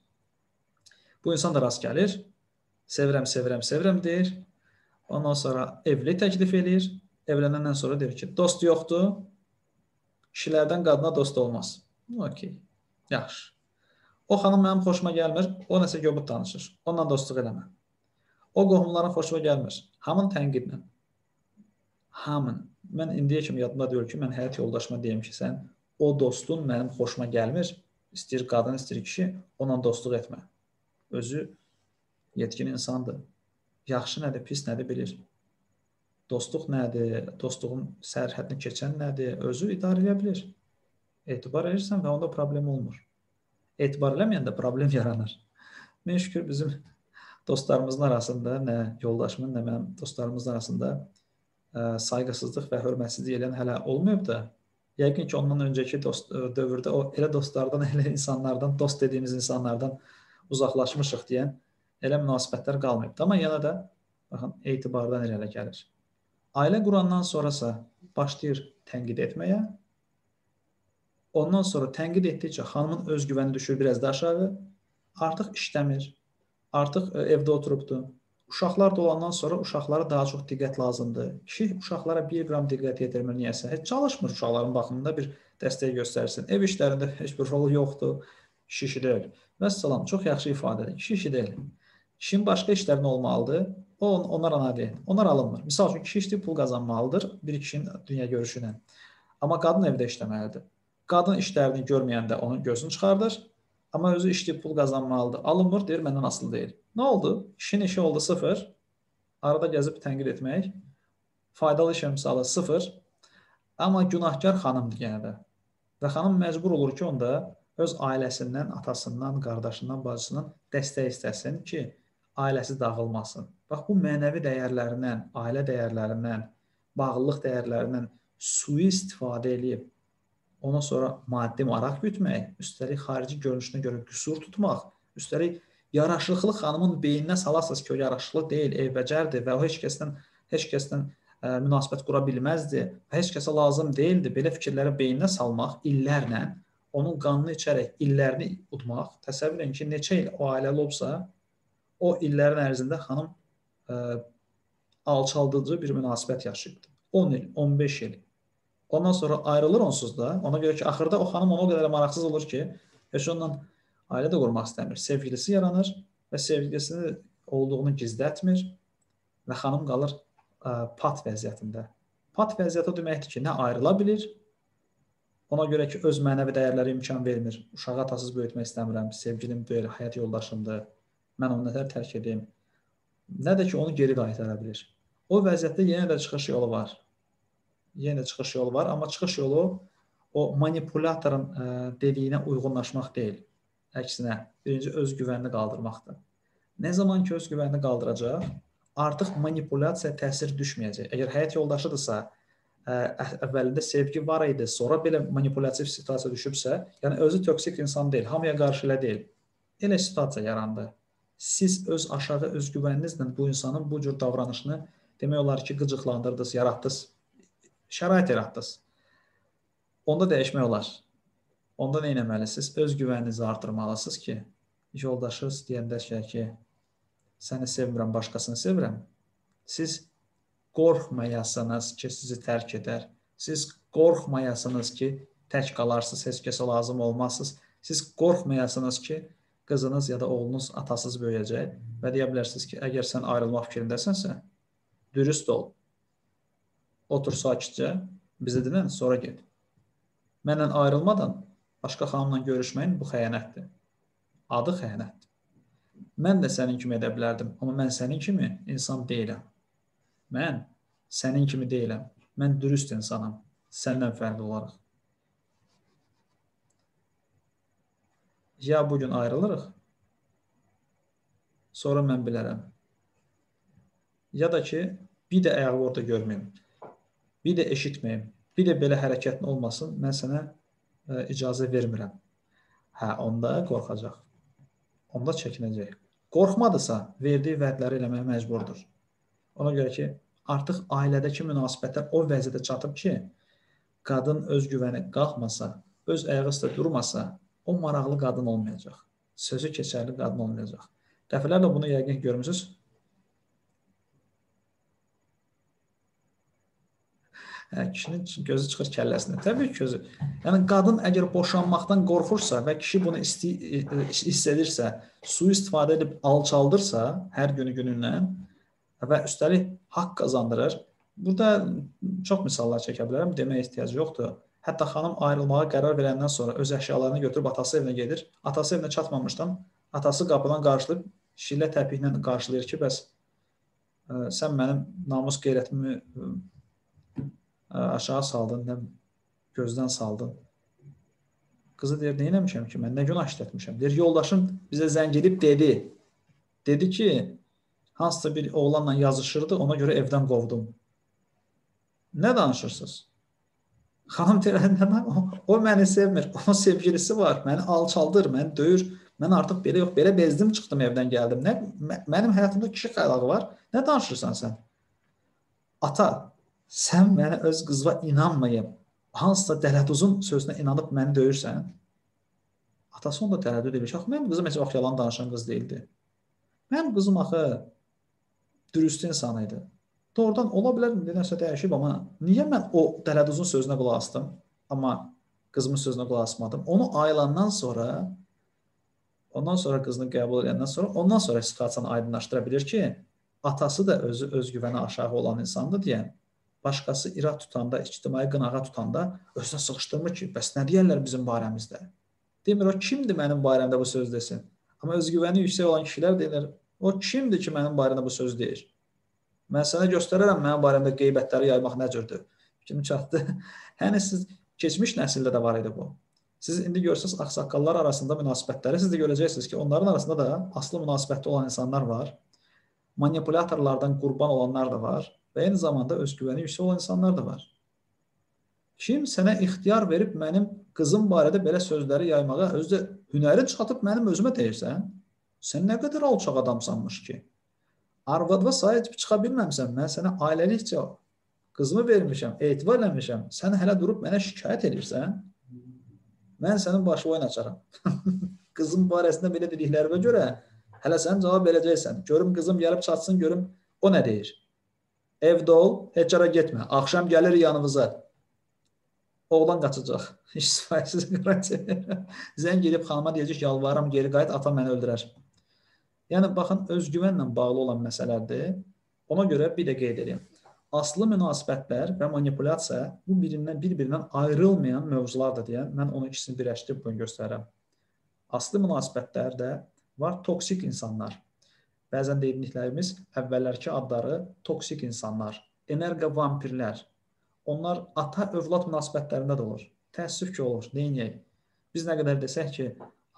Bu insan da rast gəlir, sevirəm, sevirəm, sevirəm deyir. Ondan sonra evli təklif eləyir. Evlənəndən sonra deyir ki, dost yoxdur, kişilərdən qadına dost olmaz. Okey, yaxşı. O xanım mənim xoşuma gəlmir, o nəsə göbut danışır, onunla dostluq eləmə. O qohumlara xoşuma gəlmir, hamın tənqidlə. Hamın. Mən indiyə kimi yadımda deyil ki, mən həyat yoldaşıma deyim ki, sən o dostun mənim xoşuma gəlmir, istəyir qadın, istəyir kişi, onunla dostluq etmə. Özü yetkin insandır. Yaxşı nədir, pis nədir bilir. Dostluq nədir, dostluğun sərhədini keçən nədir, özü idarə edə bilir. Etibar edirsən və onda problem olmur. Etibar eləməyəndə problem yaranır. Mən şükür bizim dostlarımızın arasında, nə yoldaşımın, nə mənim dostlarımızın arasında sayğısızlıq və hörmətsizlik eləyən hələ olmayıb da, yəqin ki, ondan öncəki dövrdə o elə dostlardan, elə insanlardan, dost dediyimiz insanlardan uzaqlaşmışıq deyən elə münasibətlər qalmayıbdır. Amma yana da etibardan irələ gəlir. Ailə qurandan sonrasa başlayır tənqid etməyə. Ondan sonra tənqid etdikcə xanımın özgüvəni düşür biraz da aşağı. Artıq işləmir, artıq evdə oturubdur. Uşaqlar da olandan sonra uşaqlara daha çox diqqət lazımdır. Kişi uşaqlara bir qram diqqət yetirmir, niyəsə. Heç çalışmır uşaqların baxımında bir dəstək göstərsin. Ev işlərində heç bir rol yoxdur. Kişi işi deyil. Və salam, çox yaxşı ifadədir. Kişi işi deyil. Kişinin başqa işləri nə olmalıdır? O, onlar anadır. Onlar alınmır. Misal üçün, kişi işləyib pul qazanmalıdır bir kişinin dünya görüşünə. Amma qadın evdə işləməlidir. Qadın işlərini görməyəndə onun gözünü çıxardır. Amma özü işləyib pul qazanmalıdır. Alınmır, deyir, məndən asılı deyil. Nə oldu? Kişinin işi oldu 0. Arada gəzib tənqid etmək. Faydalı iş əmsalı 0. Amma günahkar xanımdır yenə də. Və xanım məcbur olur ki, onda öz ailəsindən, atasından, qardaşından, bacısından dəstək istəsin ki, ailəsi dağılmasın. Bax, bu mənəvi dəyərlərindən, ailə dəyərlərindən, bağlılıq dəyərlərindən sui-istifadə edib, ondan sonra maddi maraq gütmək, üstəlik xarici görünüşünə görə qüsur tutmaq, üstəlik yaraşıqlı xanımın beyninə salasız ki, o yaraşıqlı deyil, eybəcərdir və o heç kəsdən münasibət qura bilməzdi və heç kəsə lazım deyildi. Belə fikirləri beyninə salmaq illərlə, onun qanını içərək illərini udmaq, təsəvvür edin ki, neçə il o ailəli olsa, o illərin ərzində xanım alçaldıcı bir münasibət yaşayıbdır. 10 il, 15 il. Ondan sonra ayrılır onsuz da. Ona görə ki, axırda o xanım ona o qədər maraqsız olur ki, heç ondan ailə də qurmaq istəmir. Sevgilisi yaranır və sevgilisinin olduğunu gizlətmir və xanım qalır pat vəziyyətində. Pat vəziyyəti o deməkdir ki, nə ayrıla bilir, ona görə ki, öz mənəvi dəyərləri imkan vermir. Uşağı atasız böyütmək istəmirəm, sevgilim böyür, həyat yoldaşımdır, mən onu nətər tərk edeyim. Nə də ki, onu geri qaytara bilir. O vəziyyətdə yenə də çıxış yolu var. Yenə çıxış yolu var, amma çıxış yolu o manipulatorun dediyinə uyğunlaşmaq deyil. Əksinə, birinci özgüvənini qaldırmaqdır. Nə zaman ki, özgüvənini qaldıracaq, artıq manipulasiyaya təsir düşməyəcək. Əgər həyat yoldaşıdırsa, əvvəlində sevgi var idi, sonra belə manipulasiv situasiya düşübsə, yəni özü toksik insan deyil, hamıya qarşı elə deyil. Elə situasiya yarandı. Siz öz aşağı özgüvəninizlə bu insanın bu cür davranışını demək olar ki, qıcıqlandırdınız, yaratdınız, şərait yaratdınız. Onda dəyişmək olar. Onda nə etməlisiniz? Özgüvəninizi artırmalısınız ki, yoldaşınız deyəndə ki, səni sevmirəm, başqasını sevirəm. Siz qorxmayasınız ki, sizi tərk edər. Siz qorxmayasınız ki, tək qalarsınız, heç kəsə lazım olmazsınız. Siz qorxmayasınız ki, qızınız ya da oğlunuz atasız böyüyəcək və deyə bilərsiniz ki, əgər sən ayrılmaq fikrindəsənsə, dürüst ol, otur sakitcə, bizi dinən, sonra get. Mənlə ayrılmadan başqa xanımla görüşməyin bu xəyanətdir. Adı xəyanətdir. Mən də sənin kimi edə bilərdim, amma mən sənin kimi insan deyiləm. Mən sənin kimi deyiləm, mən dürüst insanam, səndən fərqli olaraq. Ya bugün ayrılırıq, sonra mən bilərəm. Ya da ki, bir də əyağı orada görməyim, bir də eşitməyim, bir də belə hərəkətin olmasın, mən sənə icazə vermirəm. Hə, onda qorxacaq, onda çəkinəcək. Qorxmadısa, verdiyi vədləri eləməyə məcburdur. Ona görə ki, artıq ailədəki münasibətlər o vəziyyətə çatıb ki, qadın özgüvəni qalxmasa, öz əyağı üstə durmasa, o maraqlı qadın olmayacaq, sözü keçərli qadın olmayacaq. Dəfələrlə bunu yəqin ki, görmüsünüz. Kişinin gözü çıxır kəlləsində. Təbii ki, gözü. Yəni, qadın əgər boşanmaqdan qorxursa və kişi bunu hiss edirsə, sui-istifadə edib alçaldırsa hər günü günündən və üstəlik haqq qazandırır. Burada çox misallar çəkə bilərəm, demək ehtiyacı yoxdur. Hətta xanım ayrılmağa qərar verəndən sonra öz əşyalarını götürüb atası evinə gedir. Atası evinə çatmamışdan atası qapıdan qarşılayıb, şillə təpiklə qarşılayır ki, bəs sən mənim namus qeyrətimi aşağı saldın, gözdən saldın. Qızı deyir, nə eləmişəm ki, mən nə günah işlətmişəm? Deyir, yoldaşım bizə zəng edib dedi. Dedi ki, hansısa bir oğlanla yazışırdı, ona görə evdən qovdum. Nə danışırsınız? Xanım deyirəm, o məni sevmir, onun sevgilisi var, məni alçaldır, məni döyür, mən artıq belə yox, belə bezdim, çıxdım evdən gəldim. Mənim həyatımda kişi qaylağı var, nə danışırsan sən? Ata, sən mənə öz qızıva inanmayıb, hansısa dələduzun sözünə inanıb məni döyürsən? Atası onda dələdü deyir ki, axı, mənim qızım heç vaxt yalan danışan qız deyildi. Mənim qızım axı dürüst insan idi. Doğrudan ola bilər, nəsə dəyişib, amma niyə mən o dələduzun sözünə qulaq astım, amma qızımın sözünə qulaq asmadım? Onu ayılandan sonra Ondan sonra qızını qəbul edəndən sonra, ondan sonra situasiyanı aydınlaşdıra bilir ki, atası da özü özgüvəni aşağı olan insandır deyə, başqası irad tutanda, ictimai qınağa tutanda özünə sıxışdırmır ki, bəs nə deyərlər bizim barəmizdə? Demir, o kimdir mənim barəmdə bu söz desin? Amma özgüvəni yüksək olan kişilər deyirlər, o kimdir ki, mənim barəmdə bu söz deyir? Mən sənə göstərərəm, mənim barəmdə qeybətləri yaymaq nə cürdür? Kimi çatdı? Yəni, siz keçmiş nəsildə də var idi bu. Siz indi görsəz, ağsaqqallar arasında münasibətləri, siz də görəcəksiniz ki, onların arasında da aslı münasibətdə olan insanlar var, manipulatorlardan qurban olanlar da var və eyni zamanda özgüvəni yüksək olan insanlar da var. Kim sənə ixtiyar verib mənim qızım barədə belə sözləri yaymağa, özü də hünəri çıxatıb mənim özümə deyirsən, sən nə qədər alçaq adamsanmış ki? Arvadva sahib çıxa bilməmsən, mən sənə ailəlikcə qızımı vermişəm, etibar eləmişəm, sən hələ durub mənə şikayət edirsən, mən sənin başı oyun açaram. Qızım barəsində belə dediklərimə görə hələ sən cavab verəcəksən. Görüm qızım gəlib çatsın, görüm o nə deyir. Evdə ol, heç ara getmə, axşam gəlir yanımıza. Oğlan qaçacaq, işsifayəsiz qıracaq. Zəng edib xanıma deyəcək, yalvarıram, geri qayıt, atam məni öldürər. Yəni, baxın, özgüvənlə bağlı olan məsələdir. Ona görə bir də qeyd edeyim. Aslı münasibətlər və manipulyasiya bu bir-birindən ayrılmayan mövzulardır deyə mən onu ikisini birləşdirib bunu göstərirəm. Aslı münasibətlər də var toksik insanlar. Bəzən deyimliklərimiz əvvəllərki adları toksik insanlar, enerqa vampirlər. Onlar ata-övlad münasibətlərində də olur. Təəssüf ki olur, neyniyək? Biz nə qədər desək ki,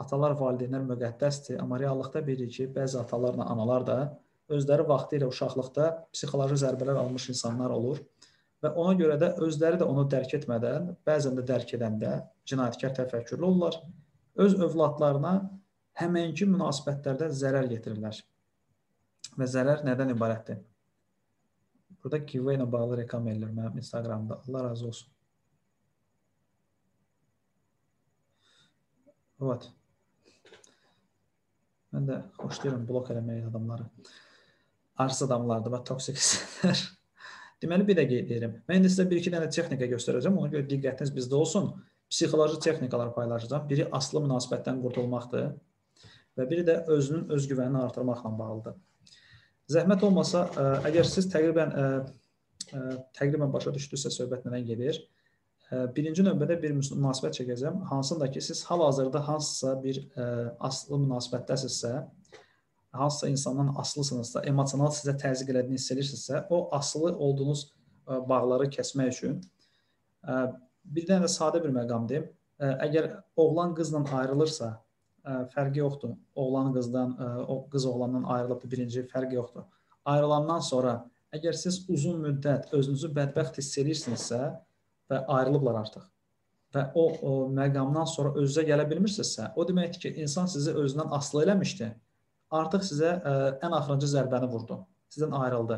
atalar valideynlər müqəddəsdir, amma reallıqda bilirik ki, bəzi atalarla analar da özləri vaxtı ilə uşaqlıqda psixoloji zərbələr almış insanlar olur və ona görə də özləri də onu dərk etmədən, bəzən də dərk edəndə cinayətkar təfəkkürlü olurlar, öz övladlarına həmənki münasibətlərdə zərər getirirlər. Və zərər nədən ibarətdir? Burada giveaway ilə bağlı reklam edilir mənim Instagramda. Allah razı olsun. Evet. Mən də xoşlayıram blok eləməyə adamları. Arsız adamlardır və toksik hissələr. Deməli, bir də qeyd edirəm. Mən indi sizə bir-iki dənə texnika göstərəcəm. Ona görə diqqətiniz bizdə olsun. Psixoloji texnikalar paylaşacağım. Biri aslı münasibətdən qurtulmaqdır və biri də özünün özgüvənini artırmaqla bağlıdır. Zəhmət olmasa, əgər siz təqribən başa düşdüysə söhbət nədən gedir? Birinci növbədə bir münasibət çəkəcəm. Hansında ki, siz hal-hazırda hansısa bir aslı münasibətdəsinizsə, hansısa insandan aslısınızsa, emosional sizə təzyiq elədiyini hiss edirsinizsə, o aslı olduğunuz bağları kəsmək üçün bir dənə sadə bir məqam deyim. Əgər oğlan qızla ayrılırsa, fərqi yoxdur. Oğlan qızdan, qız oğlandan ayrılıb birinci fərqi yoxdur. Ayrılandan sonra, əgər siz uzun müddət özünüzü bədbəxt hiss edirsinizsə və ayrılıblar artıq və o məqamdan sonra özünüzə gələ bilmirsinizsə, o deməkdir ki, insan sizi özündən asılı eləmişdi. Artıq sizə ən axırıncı zərbəni vurdu, sizdən ayrıldı.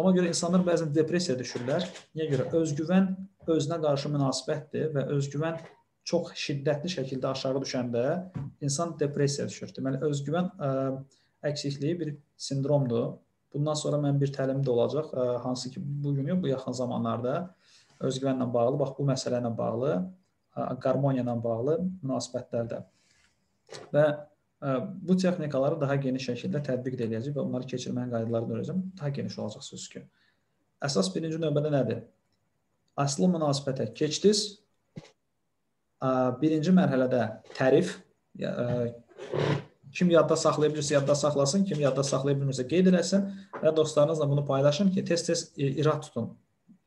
Ona görə insanlar bəzən depressiyaya düşürlər. Niyə görə? Özgüvən özünə qarşı münasibətdir və özgüvən çox şiddətli şəkildə aşağı düşəndə insan depressiyaya düşür. Deməli, özgüvən əksikliyi bir sindromdur. Bundan sonra mən bir təlimdə olacaq, hansı ki, bugün yox, bu yaxın zamanlarda özgüvənlə bağlı, bax, bu məsələ ilə bağlı, qarmoniya ilə bağlı münasibətlərdə. Və bu texnikaları daha geniş şəkildə tətbiq edəcək və onları keçirmənin qaydalarını öyrəcəm, daha geniş olacaq söz ki. Əsas birinci növbədə nədir? Aslı münasibətə keçdiniz. Birinci mərhələdə tərif. Kim yadda saxlayabilirsə, yadda saxlasın, kim yadda saxlayabilirsə, qeyd eləsin və dostlarınızla bunu paylaşın ki, tez-tez irad tutun.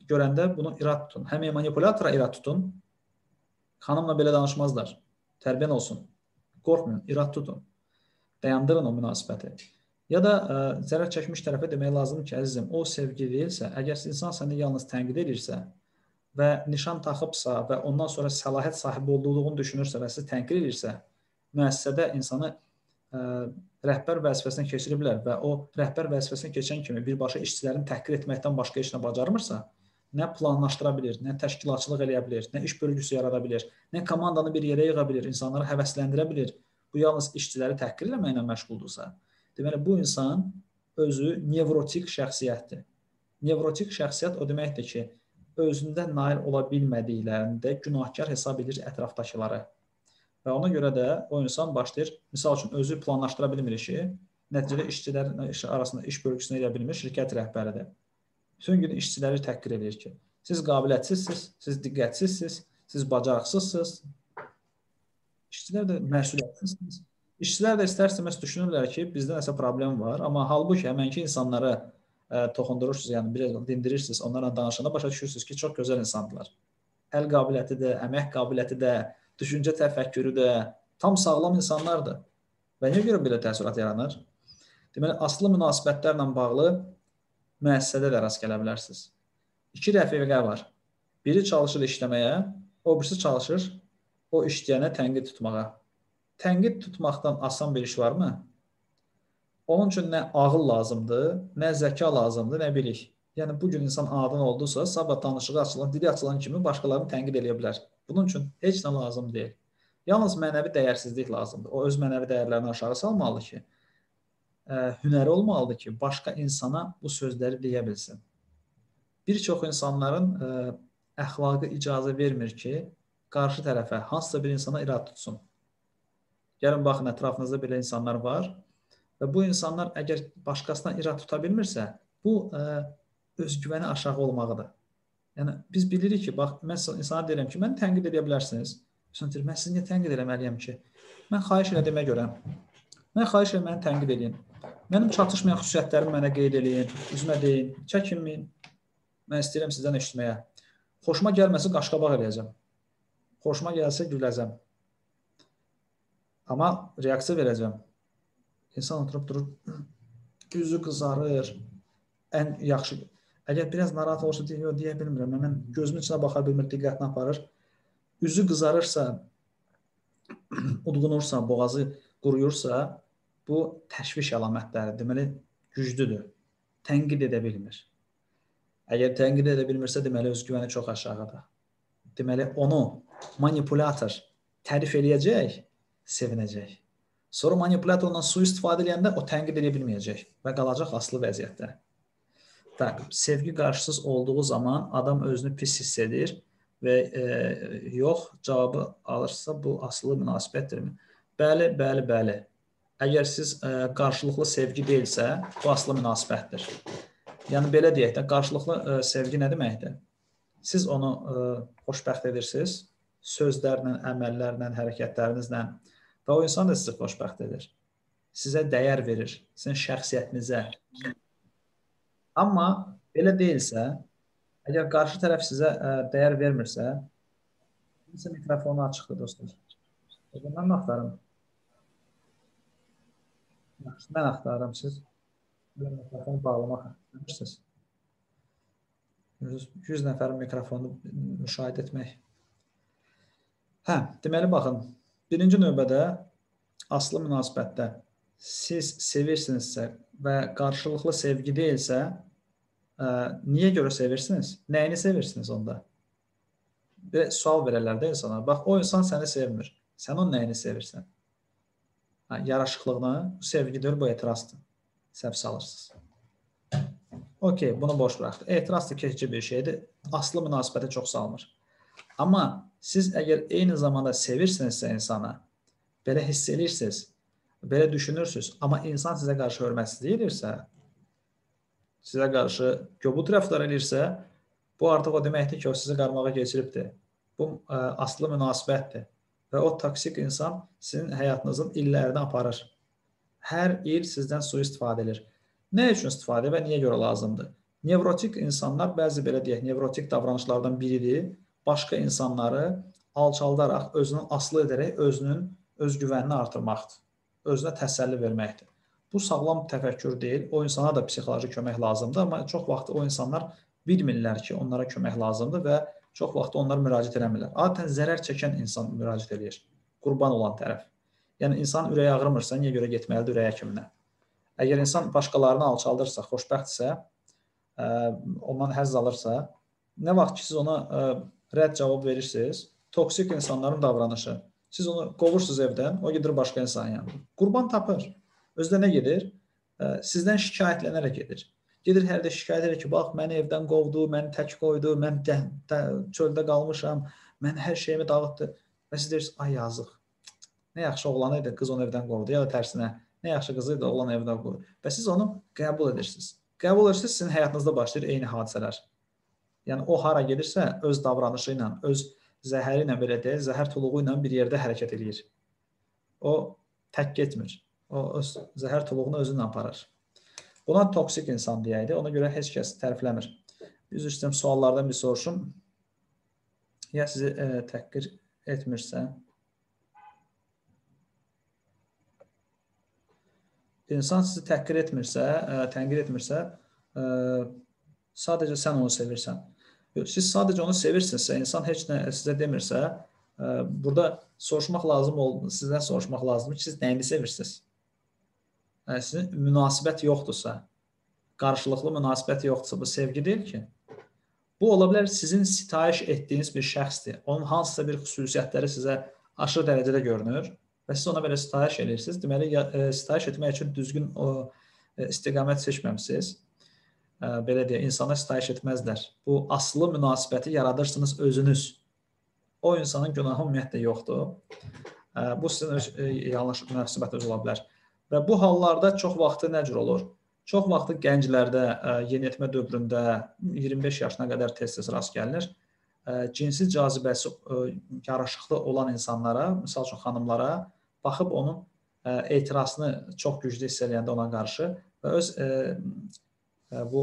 Görəndə bunu irad tutun. Həmin manipulatora irad tutun. Xanımla belə danışmazlar. Tərbiyyən olsun. Qorxmayın, irad tutun. Dayandırın o münasibəti. Ya da zərər çəkmiş tərəfə demək lazımdır ki, əzizim, o sevgi deyilsə, əgər insan səni yalnız tənqid edirsə və nişan taxıbsa və ondan sonra səlahiyyət sahibi olduğunu düşünürsə və sizi tənqid edirsə, müəssisədə insanı rəhbər vəzifəsinə keçiriblər və o rəhbər vəzifəsinə keçən kimi birbaşa işçilərin təhqir etməkdən başqa işinə bacarmırsa, nə planlaşdıra bilir, nə təşkilatçılıq eləyə bilir, nə iş bölgüsü yarada bilir, nə komandanı bir yerə yığa bilir, insanları həvəsləndirə bilir. Bu yalnız işçiləri təhqir eləməklə məşğuldursa. Deməli, bu insan özü nevrotik şəxsiyyətdir. Nevrotik şəxsiyyət o deməkdir ki, özündə nail ola bilmədiklərində günahkar hesab edir ətrafdakıları. Və ona görə də o insan başlayır. Misal üçün, özü planlaşdıra bilmir işi. Nəticədə işçilər arasında iş bölgüsünə edə bilmir, şirkət rəhbəridir. Bütün gün işçiləri təhqir edir ki, siz qabiliyyətsizsiniz, siz diqqətsizsiniz, siz bacarıqsızsınız. İşçilər də məsuliyyətsizsiniz. İşçilər də istər-istəməz düşünürlər ki, bizdə nəsə problem var, amma halbuki həmənki insanları toxundurursunuz, yəni biraz dindirirsiniz, onlarla danışanda başa düşürsünüz ki, çox gözəl insandılar. Əl qabiliyyəti də, əmək qabiliyyəti də, düşüncə təfəkkürü də tam sağlam insanlardır. Və niyə görə belə təəssürat yaranır? Deməli, aslı münasibətlərlə bağlı müəssisədə də rast gələ bilərsiniz. İki rəfiqə var. Biri çalışır işləməyə, o birisi çalışır o işləyənə tənqid tutmağa. Tənqid tutmaqdan asan bir iş varmı? Onun üçün nə ağıl lazımdır, nə zəka lazımdır, nə bilik. Yəni, bugün insan anadan olduysa, sabah danışığı açılan, dili açılan kimi başqalarını tənqid edə bilər. Bunun üçün heç nə lazım deyil. Yalnız mənəvi dəyərsizlik lazımdır. O, öz mənəvi dəyərlərini aşağı salmalı ki, hünəri olmalıdır ki, başqa insana bu sözləri deyə bilsin. Bir çox insanların əxlaqı icazə vermir ki, qarşı tərəfə, hansısa bir insana irad tutsun. Gəlin, baxın, ətrafınızda belə insanlar var və bu insanlar əgər başqasına irad tuta bilmirsə, bu özgüvəni aşağı olmağıdır. Yəni, biz bilirik ki, bax, mən insana deyirəm ki, mən tənqid edə bilərsiniz. Mən sizi niyə tənqid eləməliyəm ki? Mən xahiş elədimə görəm. Mən xahiş elə, məni tənqid eləyin. Mənim çatışmayan xüsusiyyətlərimi mənə qeyd eləyin, üzmə deyin, çəkinməyin. Mən istəyirəm sizdən eşitməyə. Xoşuma gəlməsi qaşqabaq eləyəcəm. Xoşuma gəlsə güləcəm. Amma reaksiya verəcəm. İnsan oturub durur, üzü qızarır, ən yaxşı. Əgər biraz narahat olursa, deyə bilmirəm, mən gözümün içinə baxa bilmir, diqqətini aparır. Üzü qızarırsa, udğunursa, boğazı quruyursa, bu təşviş əlamətləri, deməli, güclüdür. Tənqid edə bilmir. Əgər tənqid edə bilmirsə, deməli, özgüvəni çox aşağıda. Deməli, onu manipulator tərif eləyəcək, sevinəcək. Sonra manipulatordan sui-istifadə eləyəndə o tənqid edə bilməyəcək və qalacaq aslı vəziyyətdə. Sevgi qarşısız olduğu zaman adam özünü pis hiss edir və yox, cavabı alırsa bu asılı münasibətdir mi? Bəli, bəli, bəli. Əgər siz qarşılıqlı sevgi deyilsə, bu asılı münasibətdir. Yəni, belə deyək də, qarşılıqlı sevgi nə deməkdir? Siz onu xoşbəxt edirsiniz, sözlərlə, əməllərlə, hərəkətlərinizlə və o insan da sizi xoşbəxt edir. Sizə dəyər verir, sizin şəxsiyyətinizə. Amma belə deyilsə, əgər qarşı tərəf sizə dəyər vermirsə, kimsə mikrofonu açıqdır, dostlar. Mən axtarım. Mən axtarım, siz mikrofonu bağlamaq istəyirsiniz. 100 nəfərin mikrofonu müşahidə etmək. Hə, deməli, baxın, birinci növbədə aslı münasibətdə siz sevirsinizsə və qarşılıqlı sevgi deyilsə, niyə görə sevirsiniz? Nəyini sevirsiniz onda? Bir sual verərlər də insana. Bax, o insan səni sevmir. Sən onun nəyini sevirsən? Yaraşıqlığına, bu sevgidir, bu etirazdır. Səbs alırsınız. Okey, bunu boş bıraxdı. Etiraz da keçici bir şeydir. Aslı münasibətə çox salmır. Amma siz əgər eyni zamanda sevirsinizsə insana, belə hiss edirsiniz, belə düşünürsünüz, amma insan sizə qarşı hörmətsizlik edirsə, sizə qarşı göbut rəftar edirsə, bu artıq o deməkdir ki, o sizi qarmağa geçiribdir. Bu aslı münasibətdir və o toksik insan sizin həyatınızın illərini aparır. Hər il sizdən sui-istifadə edir. Nə üçün istifadə və niyə görə lazımdır? Nevrotik insanlar, bəzi belə deyək, nevrotik davranışlardan biridir, başqa insanları alçaldaraq, özünün aslı edərək, özünün özgüvənini artırmaqdır. Özünə təsəlli verməkdir. Bu, sağlam təfəkkür deyil. O insana da psixoloji kömək lazımdır, amma çox vaxt o insanlar bilmirlər ki, onlara kömək lazımdır və çox vaxt onlar müraciət eləmirlər. Adətən zərər çəkən insan müraciət eləyir, qurban olan tərəf. Yəni, insanın ürəyi ağrımırsa, niyə görə getməlidir ürəyə kiminə? Əgər insan başqalarını alçaldırsa, xoşbəxtdirsə, ondan həzz alırsa, nə vaxt ki, siz ona rədd cavab verirsiniz, toksik insanların davranışı. Siz onu qovursunuz evdən, o gedir başqa insan yanına. Qurban tapır. Özdə nə gedir? Sizdən şikayətlənərək gedir. Gedir hər də şikayət edir ki, bax, məni evdən qovdu, məni tək qoydu, mən çöldə qalmışam, mən hər şeyimi dağıtdı. Və siz deyirsiniz, ay yazıq, Nə yaxşı oğlanı idi, qız onu evdən qovdu, ya da tərsinə. Nə yaxşı qızı idi, oğlan evdən qovdu. Və siz onu qəbul edirsiniz. Qəbul edirsiniz, sizin həyatınızda başlayır eyni hadisələr. Yəni o hara gedirsə, öz davranışı ilə, öz zəhəri ilə, belə deyək, zəhər tuluğu ilə bir yerdə hərəkət eləyir. O tək getmir. O öz zəhər tuluğunu özünlə aparır. Buna toksik insan deyəydi. Ona görə heç kəs tərifləmir. Üzr istəyirəm, suallardan bir soruşum. Ya sizi təhqir etmirsə, insan sizi təhqir etmirsə, tənqir etmirsə, sadəcə sən onu sevirsən. Siz sadəcə onu sevirsinizsə, insan heç nə sizə demirsə, burada soruşmaq lazım oldu, sizdən soruşmaq lazımdır ki, siz nəyini sevirsiniz? Sizin münasibət yoxdursa, qarşılıqlı münasibət yoxdursa, bu sevgi deyil ki. Bu ola bilər sizin sitayiş etdiyiniz bir şəxsdir. Onun hansısa bir xüsusiyyətləri sizə aşırı dərəcədə görünür və siz ona belə sitayiş edirsiniz. Deməli, sitayiş etmək üçün düzgün o istiqamət seçməmsiniz. Belə deyək, insana sitayiş etməzlər. Bu aslı münasibəti yaradırsınız özünüz. O insanın günahı ümumiyyətlə yoxdur. Bu sizin yanlış münasibətiniz ola bilər. Və bu hallarda çox vaxtı nə cür olur? Çox vaxtı gənclərdə, yeniyetmə dövründə 25 yaşına qədər tez-tez rast gəlinir. Cinsi cazibəsi yaraşıqlı olan insanlara, misal üçün xanımlara baxıb onun etirazını çox güclü hiss eləyəndə ona qarşı və öz bu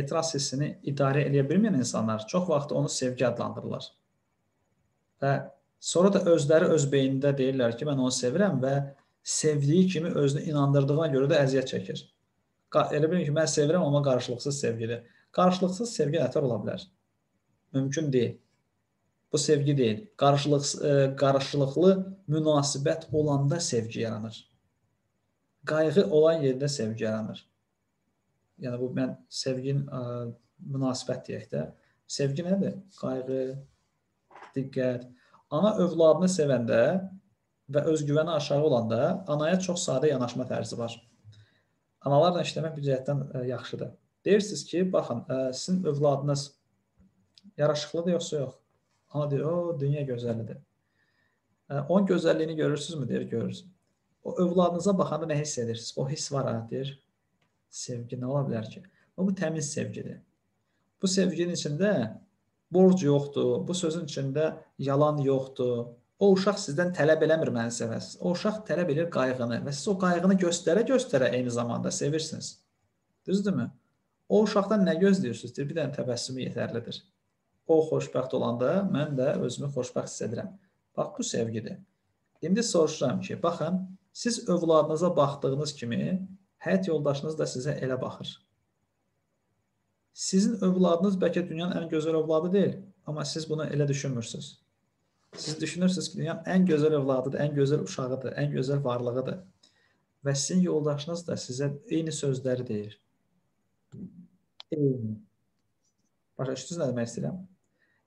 etiraz hissini idarə eləyə bilməyən insanlar çox vaxtı onu sevgi adlandırırlar. Və sonra da özləri öz beynində deyirlər ki, mən onu sevirəm və sevdiyi kimi özünü inandırdığına görə də əziyyət çəkir. Elə bilin ki, mən sevirəm, amma qarşılıqsız sevgidir. Qarşılıqsız sevgi nətər ola bilər? Mümkün deyil. Bu sevgi deyil. Qarşılıqlı münasibət olanda sevgi yaranır. Qayğı olan yerdə sevgi yaranır. Yəni, bu mən sevgin münasibət deyək də. Sevgi nədir? Qayğı, diqqət. Ana övladını sevəndə və özgüvəni aşağı olanda anaya çox sadə yanaşma tərzi var. Analarla işləmək bir cəhətdən yaxşıdır. Deyirsiniz ki, baxın, sizin övladınız yaraşıqlıdır yoxsa yox? Ana deyir, o, dünya gözəllidir. Onun gözəlliyini görürsünüzmü? Deyir, görürsünüz. O, övladınıza baxanda nə hiss edirsiniz? O hiss var, deyir, sevgi nə ola bilər ki? Bu təmiz sevgidir. Bu sevginin içində borc yoxdur, bu sözün içində yalan yoxdur. O uşaq sizdən tələb eləmir məni sevəsiniz. O uşaq tələb edir qayğını və siz o qayğını göstərə-göstərə eyni zamanda sevirsiniz. Düzdürmü? O uşaqdan nə gözləyirsiniz? Bir dənə təbəssümü yetərlidir. O xoşbəxt olanda mən də özümü xoşbəxt hiss edirəm. Bax, bu sevgidir. İndi soruşuram ki, baxın, siz övladınıza baxdığınız kimi həyat yoldaşınız da sizə elə baxır. Sizin övladınız bəlkə dünyanın ən gözəl övladı deyil, amma siz bunu elə düşünmürsünüz. Siz düşünürsünüz ki, dünyanın ən gözəl övladıdır, ən gözəl uşağıdır, ən gözəl varlığıdır. Və sizin yoldaşınız da sizə eyni sözləri deyir. Eyni. Başa düşdünüz nə demək istəyirəm?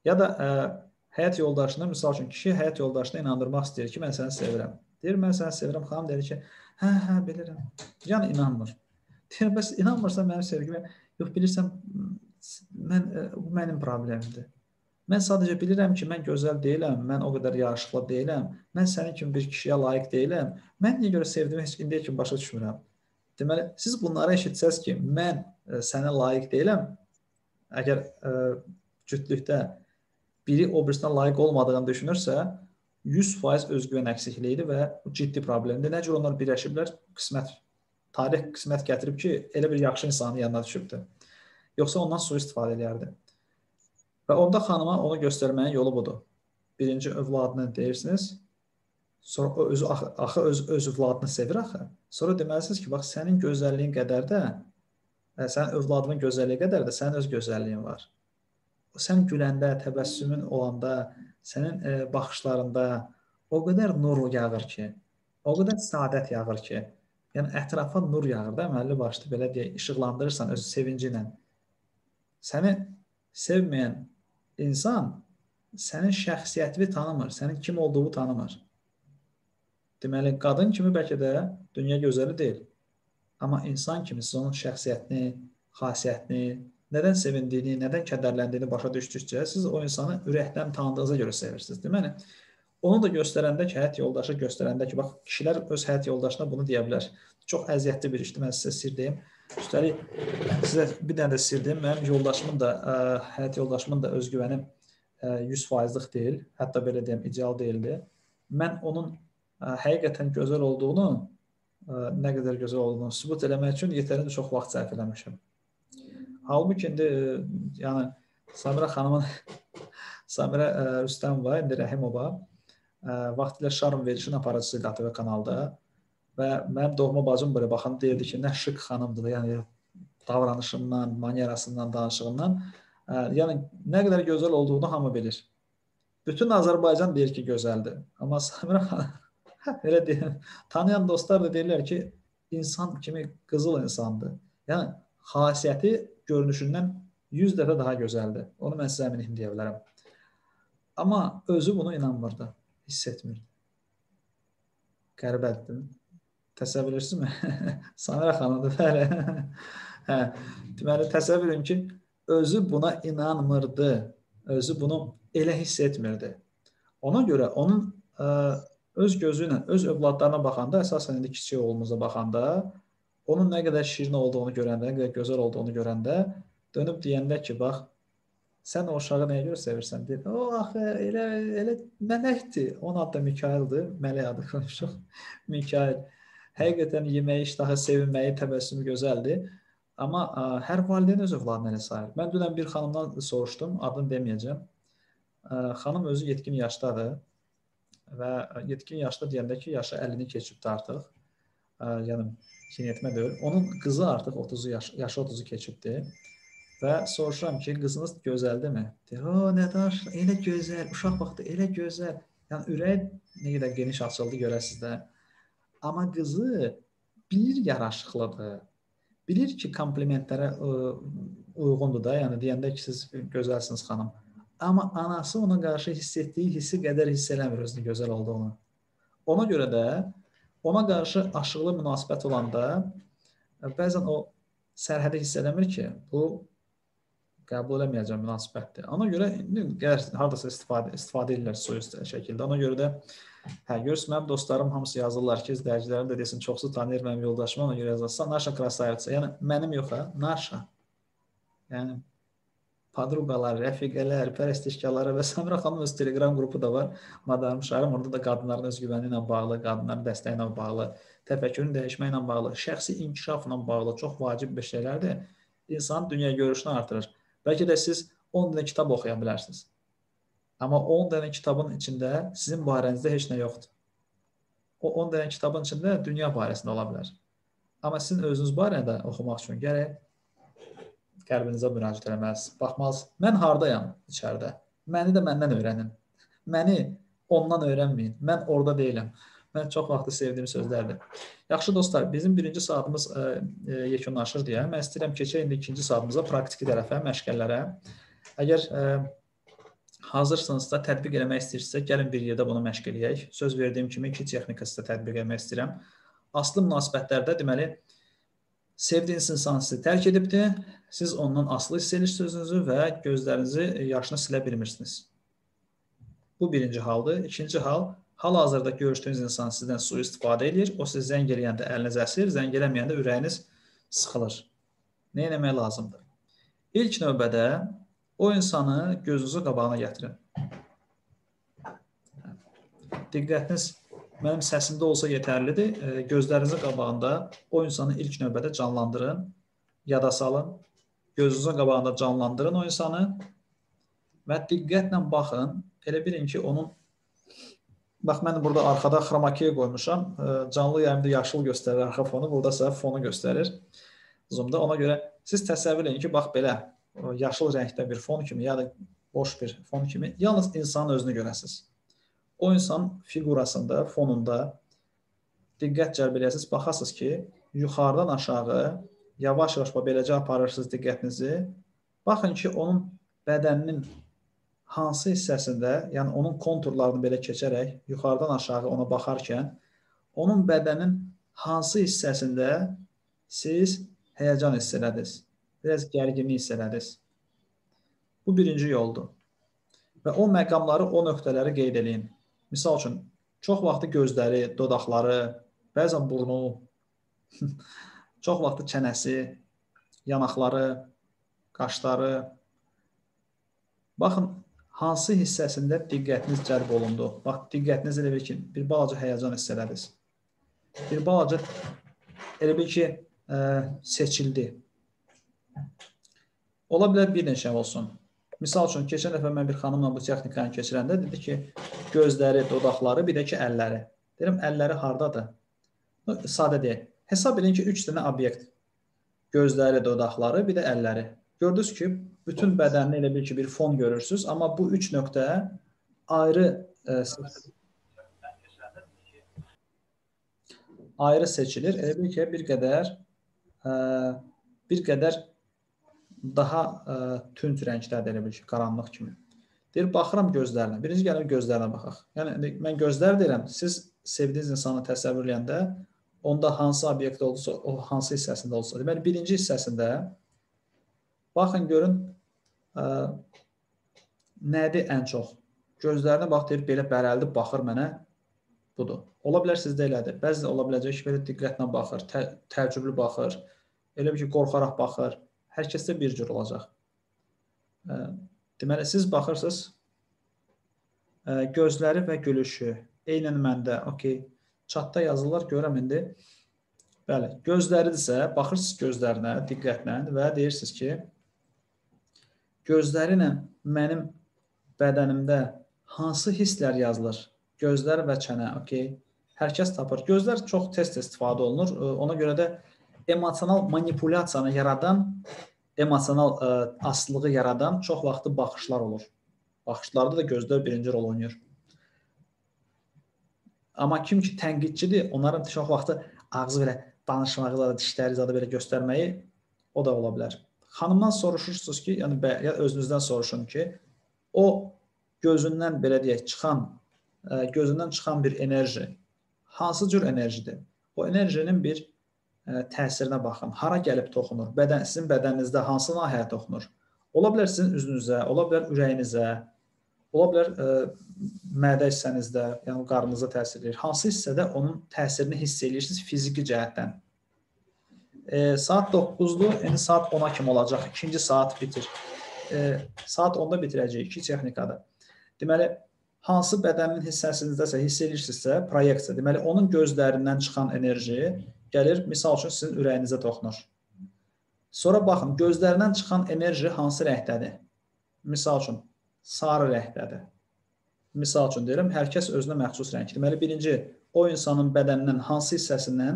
Ya da həyat yoldaşını, misal üçün kişi həyat yoldaşına inandırmaq istəyir ki, mən səni sevirəm. Deyir, mən səni sevirəm, xanım deyir ki, hə, bilirəm. Yəni, inanmır. Deyir, bəs inanmırsan mənim sevgimə, yox, bilirsən, bu mənim problemimdir. Mən sadəcə bilirəm ki, mən gözəl deyiləm, mən o qədər yaraşıqlı deyiləm, mən sənin kimi bir kişiyə layiq deyiləm, mən niyə görə sevdiyimi heç indiyə kimi başa düşmürəm. Deməli, siz bunlara eşitsəz ki, mən sənə layiq deyiləm, əgər cütlükdə biri o birisində layiq olmadığını düşünürsə, 100% özgüvən əksikliyidir və ciddi problemdir. Nə cür onlar birləşiblər? Qismət, tarix qismət gətirib ki, elə bir yaxşı insanın yanına düşübdür. Yoxsa ondan sui-istifadə edərdi. Və onda xanıma onu göstərməyin yolu budur. Birinci övladını deyirsiniz, sonra öz övladını sevir axı. Sonra deməlisiniz ki, bax, sənin gözəlliyin qədər də, sənin övladının gözəlliyi qədər də sənin öz gözəlliyin var. Sən güləndə, təbəssümün olanda, sənin baxışlarında o qədər nur yağır ki, o qədər saadət yağır ki, yəni ətrafa nur yağır da, əməlli başlı belə deyək, işıqlandırırsan öz sevinci ilə. Səni sevməyən insan sənin şəxsiyyətini tanımır, sənin kim olduğunu tanımır. Deməli, qadın kimi bəlkə də dünya gözəli deyil. Amma insan kimi siz onun şəxsiyyətini, xasiyyətini, nədən sevindiyini, nədən kədərləndiyini başa düşdükcə siz o insanı ürəkdən tanıdığınıza görə sevirsiniz. Deməli, Onu da göstərəndə ki, həyat yoldaşı göstərəndə ki, bax, kişilər öz həyat yoldaşına bunu deyə bilər. Çox əziyyətli bir işdir, mən sizə sir deyim. Üstəlik, sizə bir dənə də sir deyim, mənim yoldaşımın da, həyat yoldaşımın da özgüvəni 100%-lik deyil, hətta belə deyim, ideal deyildi. Mən onun həqiqətən gözəl olduğunu, nə qədər gözəl olduğunu sübut eləmək üçün yetərincə çox vaxt sərf eləmişəm. Halbuki indi, yəni, Samira xanımın, Samira Rüstemova, indi Rəhimova, vaxtilə şarm verilişinin aparıcısı ilə ATV kanalda və mənim doğma bacım böyle baxan deyirdi ki, nə şık xanımdır, yəni davranışından, manerasından, danışığından, yəni nə qədər gözəl olduğunu hamı bilir. Bütün Azərbaycan deyir ki, gözəldir. Amma Samira elə deyir, tanıyan dostlar da deyirlər ki, insan kimi qızıl insandır. Yəni xasiyyəti görünüşündən 100 dəfə daha gözəldir. Onu mən sizə əminim deyə bilərəm. Amma özü bunu inanmırdı, hiss etmirdi. Qəribədir. Təsəvvür edirsinizmi? Samira xanımdır, bəli. Hə, deməli, təsəvvür edin ki, özü buna inanmırdı, özü bunu elə hiss etmirdi. Ona görə onun öz gözü ilə, öz övladlarına baxanda, əsasən indi kiçik oğlumuza baxanda, onun nə qədər şirin olduğunu görəndə, nə qədər gözəl olduğunu görəndə, dönüb deyəndə ki, bax, sən o uşağı nəyə görə sevirsən? Deyir, o, axı, elə mələkdir. Onun adı da Mikaildir. Mələk adı konuşuq. Mikail. Həqiqətən yeməyi, iştahı, sevinməyi, təbəssümü gözəldir. Amma hər valideyn öz övladını elə sayır. Mən dünən bir xanımdan soruşdum, adını deməyəcəm. Xanım özü yetkin yaşdadır. Və yetkin yaşda deyəndə ki, yaşı 50-ni keçibdir artıq. Yəni, yeniyetmə deyil. Onun qızı artıq 30 yaşı 30-u keçibdir. Və soruşuram ki, qızınız gözəldirmi? Deyir, o, nə danışır, elə gözəl, uşaq baxdı, elə gözəl. Yəni, ürək nə qədər geniş açıldı görəsiz də. Amma qızı bilir yaraşıqlıdır. Bilir ki, komplimentlərə uyğundur da. Yəni, deyəndə ki, siz gözəlsiniz xanım. Amma anası ona qarşı hiss etdiyi hissi qədər hiss eləmir özünün gözəl olduğunu. Ona görə də ona qarşı aşırılı münasibət olanda bəzən o sərhədə hiss eləmir ki, bu qəbul eləməyəcəm münasibətdir. Ona görə haradasa istifadə edirlər sözü şəkildə. Ona görə də, hə, görürsün, mənim dostlarım hamısı yazırlar ki, dərcilərim də desin, çoxsu tanıyır mənim yoldaşımı, ona görə yazırsa, naşa krasavitsa, yəni mənim yox, naşa. Yəni, padruqalar, rəfiqələr, pərəstişkaları və Samira xanımın öz Telegram qrupu da var, madarım şarım, orada da qadınların özgüvəni ilə bağlı, qadınların dəstəyi ilə bağlı, təfəkkürün dəyişmək ilə bağlı, şəxsi inkişaf ilə bağlı çox vacib bir şeylərdir. İnsanın dünya görüşünü artırır. Bəlkə də siz 10 dənə kitab oxuya bilərsiniz. Amma 10 dənə kitabın içində sizin barənizdə heç nə yoxdur. O 10 dənə kitabın içində dünya barəsində ola bilər. Amma sizin özünüz barəndə oxumaq üçün gərək qəlbinizə müraciət eləməlisiniz. Baxmalısınız, mən hardayam içəridə? Məni də məndən öyrənin. Məni ondan öyrənməyin. Mən orada deyiləm. Mən çox vaxtı sevdiyim sözlərdir. Yaxşı dostlar, bizim birinci saatımız yekunlaşır deyə. Mən istəyirəm keçək indi ikinci saatımıza, praktiki tərəfə, məşqəllərə. Əgər hazırsınızsa, tətbiq eləmək istəyirsinizsə, gəlin bir yerdə bunu məşq eləyək. Söz verdiyim kimi iki texnika sizə tətbiq eləmək istəyirəm. Aslı münasibətlərdə, deməli, sevdiyiniz insan sizi tərk edibdir, siz ondan aslı hiss edirsiniz sözünüzü və gözlərinizi yaşına silə bilmirsiniz. Bu birinci haldır. İkinci hal, hal-hazırda görüşdüyünüz insan sizdən sui-istifadə edir, o siz zəng eləyəndə əliniz əsir, zəng eləməyəndə ürəyiniz sıxılır. Nə etmək lazımdır? İlk növbədə o insanı gözünüzün qabağına gətirin. Diqqətiniz mənim səsimdə olsa yetərlidir, gözlərinizin qabağında o insanı ilk növbədə canlandırın, yada salın, gözünüzün qabağında canlandırın o insanı və diqqətlə baxın, elə bilin ki, onun bax, mən burada arxada xromakiyə qoymuşam. Canlı yayımda yaşıl göstərir arxa fonu, burada isə fonu göstərir zoomda. Ona görə siz təsəvvür edin ki, bax, belə yaşıl rəngdə bir fon kimi, ya da boş bir fon kimi, yalnız insanın özünü görəsiniz. O insan figurasında, fonunda diqqət cəlb eləyəsiniz, baxasınız ki, yuxarıdan aşağı, yavaş-yavaş beləcə aparırsınız diqqətinizi. Baxın ki, onun bədəninin hansı hissəsində, yəni onun konturlarını belə keçərək, yuxarıdan aşağı ona baxarkən, onun bədənin hansı hissəsində siz həyəcan hiss elədiniz, biraz gərginlik hiss elədiniz. Bu birinci yoldur. Və o məqamları, o nöqtələri qeyd eləyin. Misal üçün, çox vaxtı gözləri, dodaqları, bəzən burnu, çox vaxtı çənəsi, yanaqları, qaşları. Baxın, hansı hissəsində diqqətiniz cəlb olundu? Bax, diqqətiniz elə bil ki, bir balaca həyəcan hiss elədiniz. Bir balaca elə bil ki, seçildi. Ola bilər bir neçə olsun. Misal üçün, keçən dəfə mən bir xanımla bu texnikanı keçirəndə dedi ki, gözləri, dodaqları, bir də ki, əlləri. Deyirəm, əlləri hardadır? Sadə deyək. Hesab edin ki, 3 dənə obyekt. Gözləri, dodaqları, bir də əlləri. Gördünüz ki, bütün bədənini elə bil ki, bir fon görürsünüz, amma bu 3 nöqtə ayrı seçilir. Elə bil ki, bir qədər daha tünd rəngdədir, elə bil ki, qaranlıq kimi. Deyir, baxıram gözlərinə. Birinci gəlin gözlərinə baxaq. Yəni, mən gözlər deyirəm, siz sevdiyiniz insanı təsəvvürləyəndə onda hansı obyekt olsa, o hansı hissəsində olsa. Deməli, birinci hissəsində baxın, görün, nədir ən çox? Gözlərinə bax, deyir, belə bərəldi, baxır mənə, budur. Ola bilər sizdə elədir. Bəzi ola biləcək ki, belə diqqətlə baxır, təəccüblü baxır, elə bir ki, qorxaraq baxır. Hər kəsdə bir cür olacaq. Deməli, siz baxırsınız gözləri və gülüşü. Eynən məndə, okey, çatda yazılır, görəm indi. Bəli, gözləridirsə, baxırsınız gözlərinə, diqqətlə və deyirsiniz ki, gözləri ilə mənim bədənimdə hansı hisslər yazılır? Gözlər və çənə, okey, hər kəs tapır. Gözlər çox tez-tez istifadə olunur, ona görə də emosional manipulyasiyanı yaradan, emosional asılığı yaradan çox vaxtı baxışlar olur. Baxışlarda da gözlər birinci rol oynayır. Amma kim ki tənqidçidir, onların çox vaxtı ağzı belə danışmaqları, dişləri zadı belə göstərməyi, o da ola bilər. Xanımdan soruşursunuz ki, yəni özünüzdən soruşun ki, o gözündən belə deyək, gözündən çıxan bir enerji, hansı cür enerjidir? O enerjinin bir təsirinə baxın. Hara gəlib toxunur? Sizin bədəninizdə hansı nahiyyə toxunur? Ola bilər sizin üzünüzə, ola bilər ürəyinizə, ola bilər mədə hissənizdə, yəni qarnınıza təsir edir. Hansı hissədə onun təsirini hiss edirsiniz fiziki cəhətdən? Saat 9-dur, yəni saat 10-a kimi olacaq. İkinci saat bitir. Saat 10-da bitirəcək, iki texnikada. Deməli, hansı bədənin hissəsinizdəsə, hiss edirsinizsə, proyeksiya. Deməli, onun gözlərindən çıxan enerji gəlir, misal üçün, sizin ürəyinizə toxunur. Sonra baxın, gözlərindən çıxan enerji hansı rəngdədir? Misal üçün, sarı rəngdədir. Misal üçün, deyirəm, hər kəs özünə məxsus rəng. Deməli, birinci, o insanın bədənindən hansı hissəsindən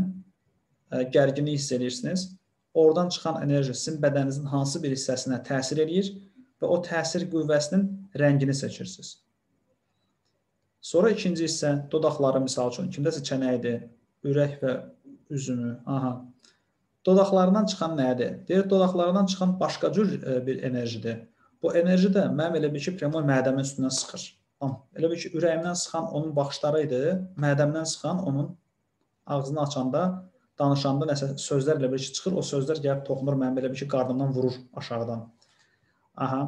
gərginlik hiss edirsiniz? Oradan çıxan enerji sizin bədəninizin hansı bir hissəsinə təsir edir və o təsir qüvvəsinin rəngini seçirsiniz. Sonra ikinci hissə, dodaqları, misal üçün, kimdəsə çənə idi, ürək və üzümü, aha. Dodaqlarından çıxan nədir? Deyir, dodaqlarından çıxan başqa cür bir enerjidir. Bu enerji də mənim elə bir ki, premoy mədəmin üstündən sıxır. Elə bir ki, ürəyimdən sıxan onun baxışları idi, mədəmdən sıxan onun ağzını açanda, danışanda nəsə sözlər elə bir ki, çıxır, o sözlər gəlib toxunur, mənim elə bir ki, qarnımdan vurur aşağıdan. Aha.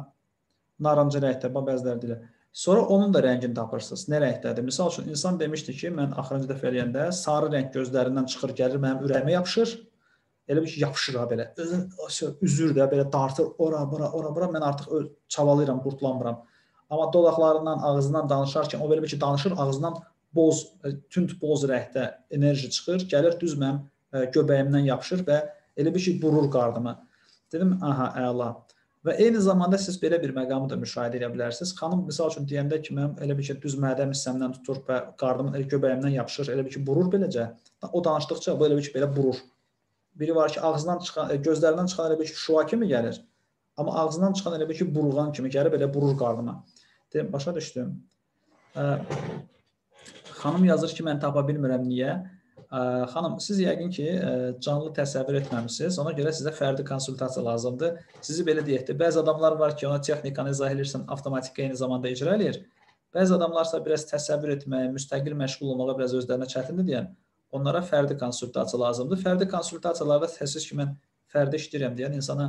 Narıncı rəngdə, bəziləri deyilər. Sonra onun da rəngini tapırsınız. Nə rəngdədir? Misal üçün, insan demişdi ki, mən axırıncı dəfə eləyəndə sarı rəng gözlərindən çıxır, gəlir, mənim ürəyimə yapışır. Elə bir ki, yapışır ha belə. Üzür də, belə dartır, ora, bura, ora, bura. Mən artıq çabalayıram, qurtulamıram. Amma dodaqlarından, ağzından danışarkən, o belə bir ki, danışır, ağzından boz, tünd boz rəngdə enerji çıxır, gəlir düz mənim göbəyimdən yapışır və elə bir ki, burur qarnımı. Dedim, aha, əla. Və eyni zamanda siz belə bir məqamı da müşahidə edə bilərsiniz. Xanım, misal üçün, deyəndə ki, mənim elə bir ki, düz mədəm hissəmdən tutur və qarnımın göbəyimdən yapışır, elə bir ki, burur beləcə. O danışdıqca bu elə bir ki, belə burur. Biri var ki, gözlərindən çıxan elə bir ki, şua kimi gəlir, amma ağzından çıxan elə bir ki, burulğan kimi gəlir, belə burur qarnıma. Deyim, başa düşdüm. Xanım yazır ki, mən tapa bilmirəm, niyə? Xanım, siz yəqin ki, canlı təsəvvür etməmişsiniz, ona görə sizə fərdi konsultasiya lazımdır. Sizi belə deyəkdir, bəzi adamlar var ki, ona texnikanı izah edirsən, avtomatik eyni zamanda icra edir. Bəzi adamlarsa, biraz təsəvvür etməyə, müstəqil məşğul olmağa biraz özlərinə çətindir deyən, onlara fərdi konsultasiya lazımdır. Fərdi konsultasiyalarda təsis ki, mən fərdi işləyirəm deyən insana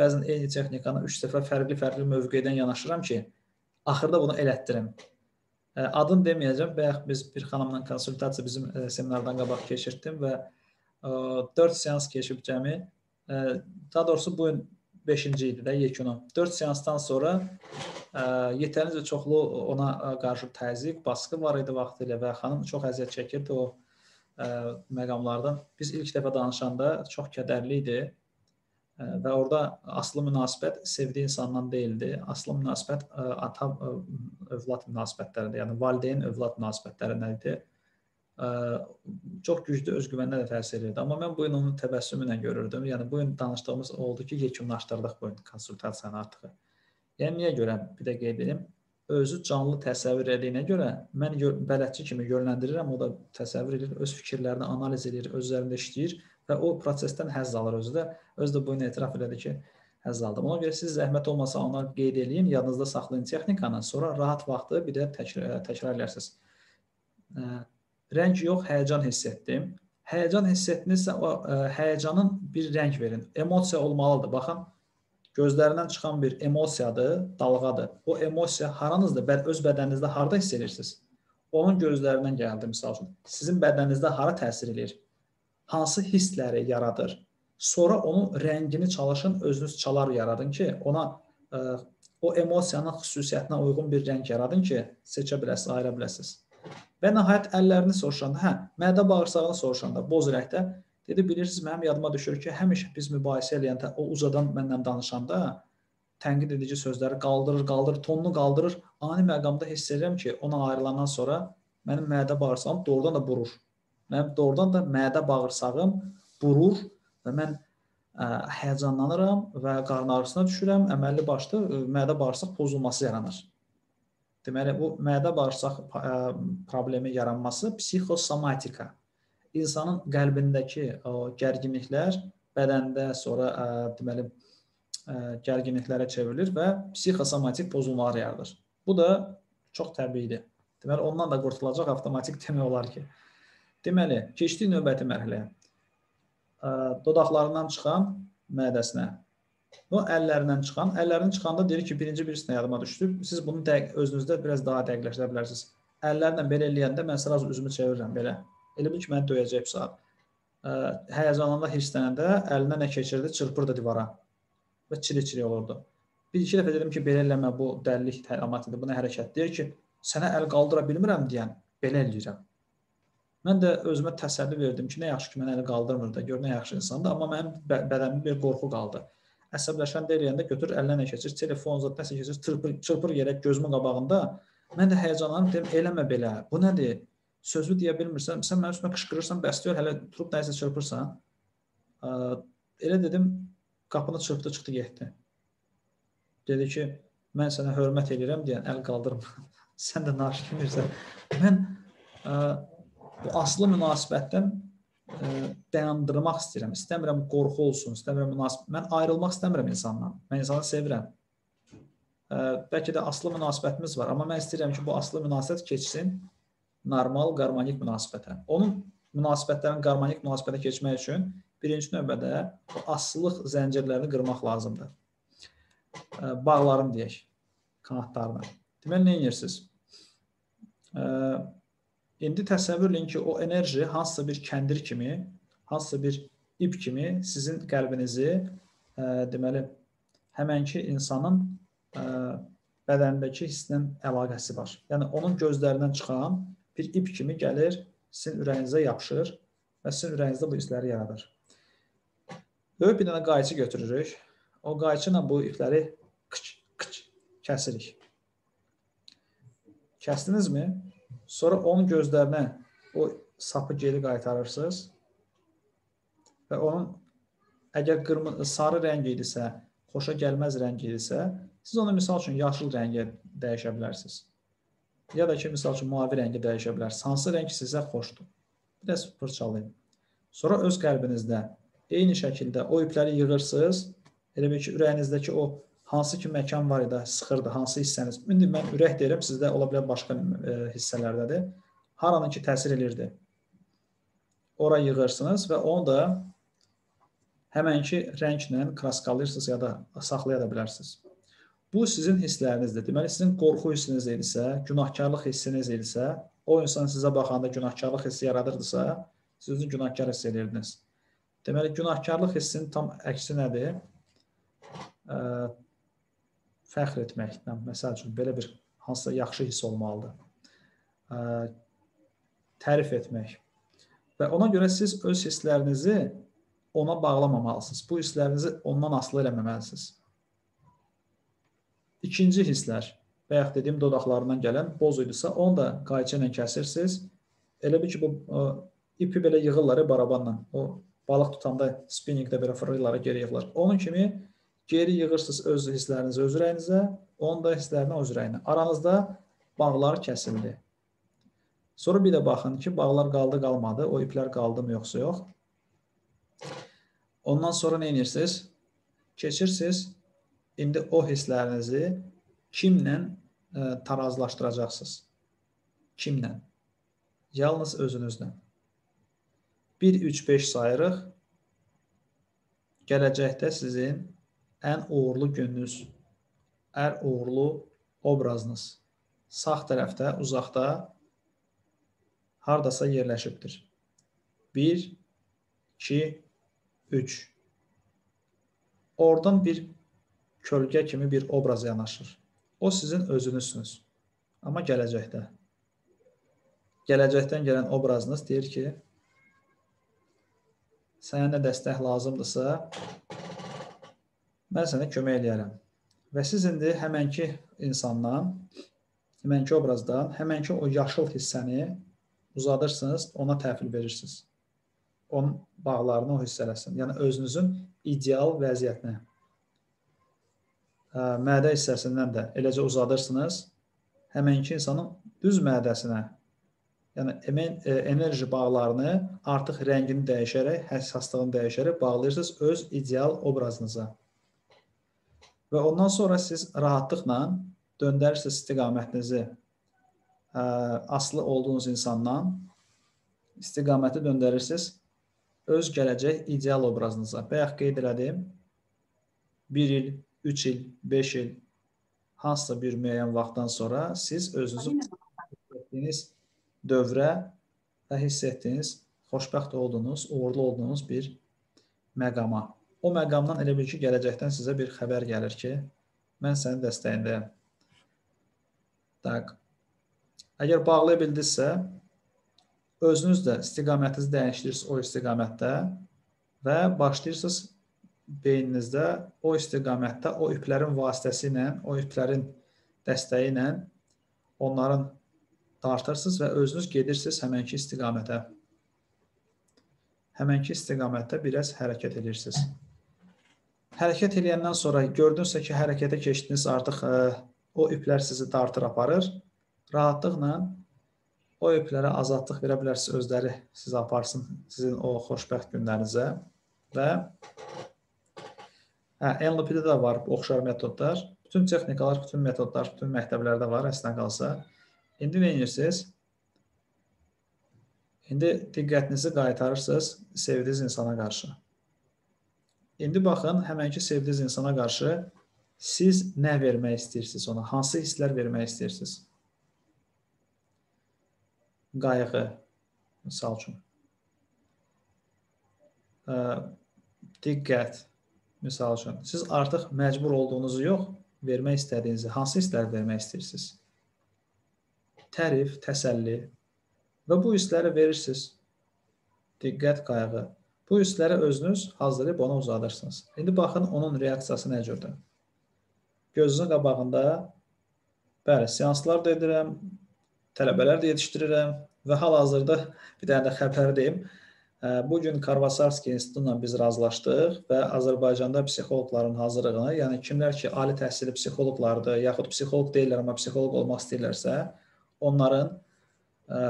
bəzən eyni texnikanı 3 dəfə fərqli-fərqli mövqeydən yanaşıram ki, axırda bunu elətdirim. Adını deməyəcəm. Bayaq biz bir xanımla konsultasiya bizim seminardan qabaq keçirdim və 4 seans keçib cəmi. Daha doğrusu bu gün 5-ci idi də yekunu. 4 seansdan sonra yetərincə çoxlu ona qarşı təzyiq, baskı var idi vaxtilə və xanım çox əziyyət çəkirdi o məqamlardan. Biz ilk dəfə danışanda çox kədərli idi və orada aslı münasibət sevdiyi insandan deyildi. Aslı münasibət ata-övlad münasibətlərində, yəni valideyn-övlad münasibətlərində idi. Çox güclü özgüvənlə də təsir edirdi. Amma mən bu gün onu təbəssümlə görürdüm. Yəni, bu gün danışdığımız oldu ki, yekunlaşdırdıq bu gün konsultasiyanı artıq. Yəni, niyə görə? Bir də qeyd edim. Özü canlı təsəvvür ediyinə görə mən bələdçi kimi yönləndirirəm, o da təsəvvür edir, öz fikirlərini analiz edir, öz üzərində işləyir və o prosesdən həzz alır özü də. Özü də bu gün etiraf elədi ki, həzz aldım. Ona görə siz zəhmət olmasa onları qeyd edin, yadınızda saxlayın texnikanı, sonra rahat vaxtı bir də təkrarlarsınız. Rəng yox, həyəcan hiss etdim. Həyəcan hiss etdinizsə, həyəcanın bir rəng verin. Emosiya olmalıdır. Baxın, gözlərindən çıxan bir emosiyadır, dalğadır. O emosiya haranızda, öz bədəninizdə harada hiss edirsiniz? Onun gözlərindən gəldi, misal üçün. Sizin bədəninizdə hara təsir edir? Hansı hissləri yaradır? Sonra onun rəngini çalışın, özünüz çalar yaradın ki, ona o emosiyanın xüsusiyyətinə uyğun bir rəng yaradın ki, seçə biləsiniz, ayıra biləsiniz. Və nəhayət əllərini soruşanda, mədə bağırsağını soruşanda, boz rəngdə, dedi, bilirsiniz, mənim yadıma düşür ki, həmişə biz mübahisə eləyəndə, o uzadan mənlə danışanda tənqid edici sözləri qaldırır, tonunu qaldırır. Ani məqamda hiss edirəm ki, ona ayrılandan sonra mənim mədə bağırsağım doğrudan da burur. Mənim doğrudan da mədə bağırsağım burur və mən həyəcanlanıram və qarın ağrısına düşürəm, əməlli başlı mədə bağırsaq pozulması yaranır. Deməli, bu mədə bağırsaq problemi yaranması psixosomatika. İnsanın qəlbindəki gərginliklər bədəndə sonra gərginliklərə çevrilir və psixosomatik pozulmalar yaradır. Bu da çox təbiidir. Deməli, ondan da qurtulacaq avtomatik demək olar ki. Deməli, keçdik növbəti mərhələyə. Dodaqlarından çıxan mədəsinə. O, əllərindən çıxan. Əllərindən çıxanda deyir ki, birinci birisinə yadıma düşdü. Siz bunu özünüzdə biraz daha dəqiqləşdirə bilərsiniz. Əllərlə belə eləyəndə mən sıraq üzümü çevirirəm belə. Elə bil ki, mən döyəcək bir saat. Həyəcanında, hirslənəndə əlinə nə keçirdi? Çırpırdı divara və çili-çili olurdu. Bir-iki dəfə dedim ki, belə eləmə, bu dəlilik əlamətidir, bu nə hərəkət? Deyir ki, sənə əl qaldıra bilmirəm deyən, belə eləyirəm. Mən də özümə təsəlli verdim ki, nə yaxşı ki, mən əli qaldırmır da, gör nə yaxşı insandır, amma mənim bədəmim bir qorxu qaldı. Əsəbləşən deyiləyəndə götür, əllərinə keçir, telefon zat, nəsə keçir, çırpır yerək gözümün qabağında. Mən də həyəcanlanıb deyim, eləmə belə, bu nədir? Sözü deyə bilmirsən, sən mənim üstümə qışqırırsan, bəstəyir, hələ durub nəyisə çırpırsan. Elə dedim, qapını çırpdı, çıxdı, getdi. Dedi ki, mən sənə hörmət edirəm deyən, əl qaldırma, sən də naşimirsən. Mən bu aslı münasibətdən dayandırmaq istəyirəm, istəmirəm qorxu olsun, istəmirəm münasibət, mən ayrılmaq istəmirəm insanla, mən insanı sevirəm. Bəlkə də aslı münasibətimiz var, amma mən istəyirəm ki, bu aslı münasibət keçsin normal, qarmonik münasibətə. Onun münasibətlərin qarmonik münasibətə keçmək üçün birinci növbədə bu aslılıq zəncirlərini qırmaq lazımdır. Bağlarım deyək, kanatlarını. Deməli, nə edirsiniz? İndi təsəvvür edin ki, o enerji hansısa bir kəndir kimi, hansısa bir ip kimi sizin qəlbinizi, deməli, həmənki insanın bədənindəki hissinin əlaqəsi var. Yəni, onun gözlərindən çıxan bir ip kimi gəlir, sizin ürəyinizə yapışır və sizin ürəyinizdə bu hissləri yaradır. Böyük bir dənə qayçı götürürük. O qayçı ilə bu ipləri qıç-qıç kəsirik. Kəsdinizmi? Sonra onun gözlərinə o sapı geri qaytarırsınız və onun əgər sarı rəng idisə, xoşa gəlməz rəng idisə, siz onu misal üçün yaşıl rəngə dəyişə bilərsiniz. Ya da ki, misal üçün mavi rəngə dəyişə bilərsiniz. Hansı rəng sizə xoşdur? Bir də fırçalayın. Sonra öz qəlbinizdə eyni şəkildə o ipləri yığırsınız. Elə bil ki, ürəyinizdəki o hansı ki məkan var idi, sıxırdı, hansı hissəniz. İndi mən ürək deyirəm, sizdə ola bilən başqa hissələrdədir. Haranın ki təsir edirdi. Ora yığırsınız və onu da həmənki rənglə kraskalayırsınız ya da saxlaya da bilərsiniz. Bu sizin hislərinizdir. Deməli, sizin qorxu hissiniz idisə, günahkarlıq hissiniz idisə, o insan sizə baxanda günahkarlıq hissi yaradırdısa, siz özünüzü günahkar hiss edirdiniz. Deməli, günahkarlıq hissinin tam əksi nədir? Fəxr etməkdən, məsəl üçün, belə bir hansısa yaxşı hiss olmalıdır. Tərif etmək. Və ona görə siz öz hisslərinizi ona bağlamamalısınız. Bu hisslərinizi ondan asılı eləməməlisiniz. İkinci hisslər, bayaq dediyim dodaqlarından gələn boz idisa, onu da qayçı ilə kəsirsiniz. Elə bil ki, bu ipi belə yığırlar barabanla. O balıq tutanda spinningdə belə fırırlar, geri yığırlar. Onun kimi geri yığırsınız öz hisslərinizi öz ürəyinizə, onu da hisslərinə öz ürəyinə. Aranızda bağlar kəsildi. Sonra bir də baxın ki, bağlar qaldı, qalmadı. O iplər qaldı mı, yoxsa yox. Ondan sonra nə edirsiniz? Keçirsiniz. İndi o hisslərinizi kimlə tarazlaşdıracaqsınız? Kimlə? Yalnız özünüzlə. 1-3-5 sayırıq. Gələcəkdə sizin ən uğurlu gününüz, ən uğurlu obrazınız sağ tərəfdə, uzaqda hardasa yerləşibdir. 1-2-3. Oradan bir kölgə kimi bir obraz yanaşır. O sizin özünüzsünüz. Amma gələcəkdə. Gələcəkdən gələn obrazınız deyir ki, sənə nə dəstək lazımdırsa, mən sənə kömək eləyərəm. Və siz indi həmənki insandan, həmənki obrazdan, həmənki o yaşıl hissəni uzadırsınız, ona təhvil verirsiniz. Onun bağlarını o hissələsin. Yəni, özünüzün ideal vəziyyətinə. Mədə hissəsindən də eləcə uzadırsınız həmənki insanın düz mədəsinə, yəni enerji bağlarını artıq rəngini dəyişərək, həssaslığını dəyişərək bağlayırsınız öz ideal obrazınıza. Və ondan sonra siz rahatlıqla döndərirsiniz istiqamətinizi asılı olduğunuz insandan, istiqaməti döndərirsiniz öz gələcək ideal obrazınıza. Bayaq qeyd elədim, 1 il, 3 il, 5 il, hansısa bir müəyyən vaxtdan sonra siz özünüzü hiss etdiyiniz dövrə və hiss etdiyiniz, xoşbəxt olduğunuz, uğurlu olduğunuz bir məqama. O məqamdan elə bil ki, gələcəkdən sizə bir xəbər gəlir ki, mən sənin dəstəyindəyəm. Əgər bağlaya bildinizsə, özünüz də istiqamətinizi dəyişdirirsiniz o istiqamətdə və başlayırsınız beyninizdə o istiqamətdə o iplərin vasitəsi ilə, o iplərin dəstəyi ilə onların dartırsınız və özünüz gedirsiniz həmənki istiqamətə. Həmənki istiqamətdə biraz hərəkət edirsiniz. Hərəkət edəndən sonra gördünüzsə ki, hərəkətə keçdiniz, artıq o iplər sizi dartır aparır. Rahatlıqla o iplərə azadlıq verə bilərsiniz, özləri sizi aparsın sizin o xoşbəxt günlərinizə və NLP-də də var oxşar metodlar, bütün texnikalar, bütün metodlar, bütün məktəblərdə var əslində qalsa. İndi nə edirsiniz? İndi diqqətinizi qaytarırsınız sevdiyiniz insana qarşı. İndi baxın, həmənki sevdiyiniz insana qarşı siz nə vermək istəyirsiniz ona, hansı hisslər vermək istəyirsiniz? Qayğı, misal üçün. Diqqət. Misal üçün, siz artıq məcbur olduğunuzu yox, vermək istədiyinizi, hansı hissləri vermək istəyirsiniz? Tərif, təsəlli və bu hissləri verirsiniz. Diqqət, qayğı. Bu hissləri özünüz hazırlayıb ona uzadırsınız. İndi baxın, onun reaksiyası nə cürdür? Gözünün qabağında, bəli, seanslar da edirəm, tələbələr də yetişdirirəm və hal-hazırda bir dənə də xəbər deyim. Bugün Karvasarsky institutundan biz razılaşdıq və Azərbaycanda psixologların hazırlığını, yəni kimlər ki, ali təhsili psixologlardır, yaxud psixolog deyirlər, amma psixolog olmaq istəyirlərsə, onların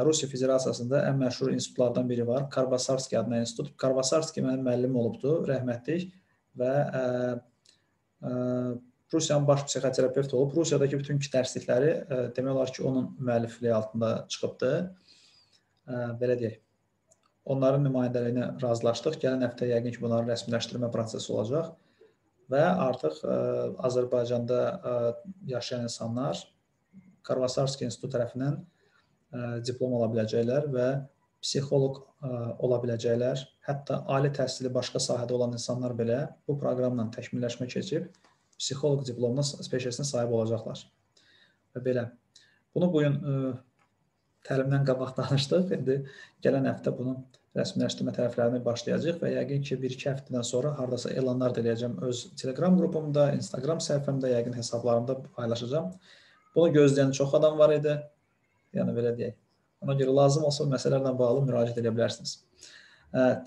Rusiya Federasiyasında ən məşhur institutlardan biri var, Karvasarsky adına institut. Karvasarsky mənim müəllim olubdur, rəhmətlik və Rusiyanın baş psixoterapevt olub. Rusiyadakı bütün dərslikləri demək olar ki, onun müəllifliyi altında çıxıbdı, belə deyək. Onların nümayəndəliyinə razılaşdıq. Gələn həftə yəqin ki, bunların rəsmiləşdirmə prosesi olacaq. və artıq Azərbaycanda yaşayan insanlar Karvasarsky institutu tərəfindən diplom ala biləcəklər və psixoloq ola biləcəklər. Hətta ali təhsili başqa sahədə olan insanlar belə bu proqramla təkmilləşmə keçib psixoloq diplomuna, peşəsinə sahib olacaqlar. Və belə. Bunu bugün təlimdən qabaq danışdıq. İndi gələn həftə bunu rəsmiləşdirmə tərəflərini başlayacaq və yəqin ki, bir-iki həftədən sonra haradasa elanlar da eləyəcəm öz Telegram qrupumda, Instagram səhifəmdə, yəqin hesablarımda paylaşacağım. Bunu gözləyən çox adam var idi. Yəni, belə deyək. Ona görə lazım olsa məsələlərlə bağlı müraciət edə bilərsiniz.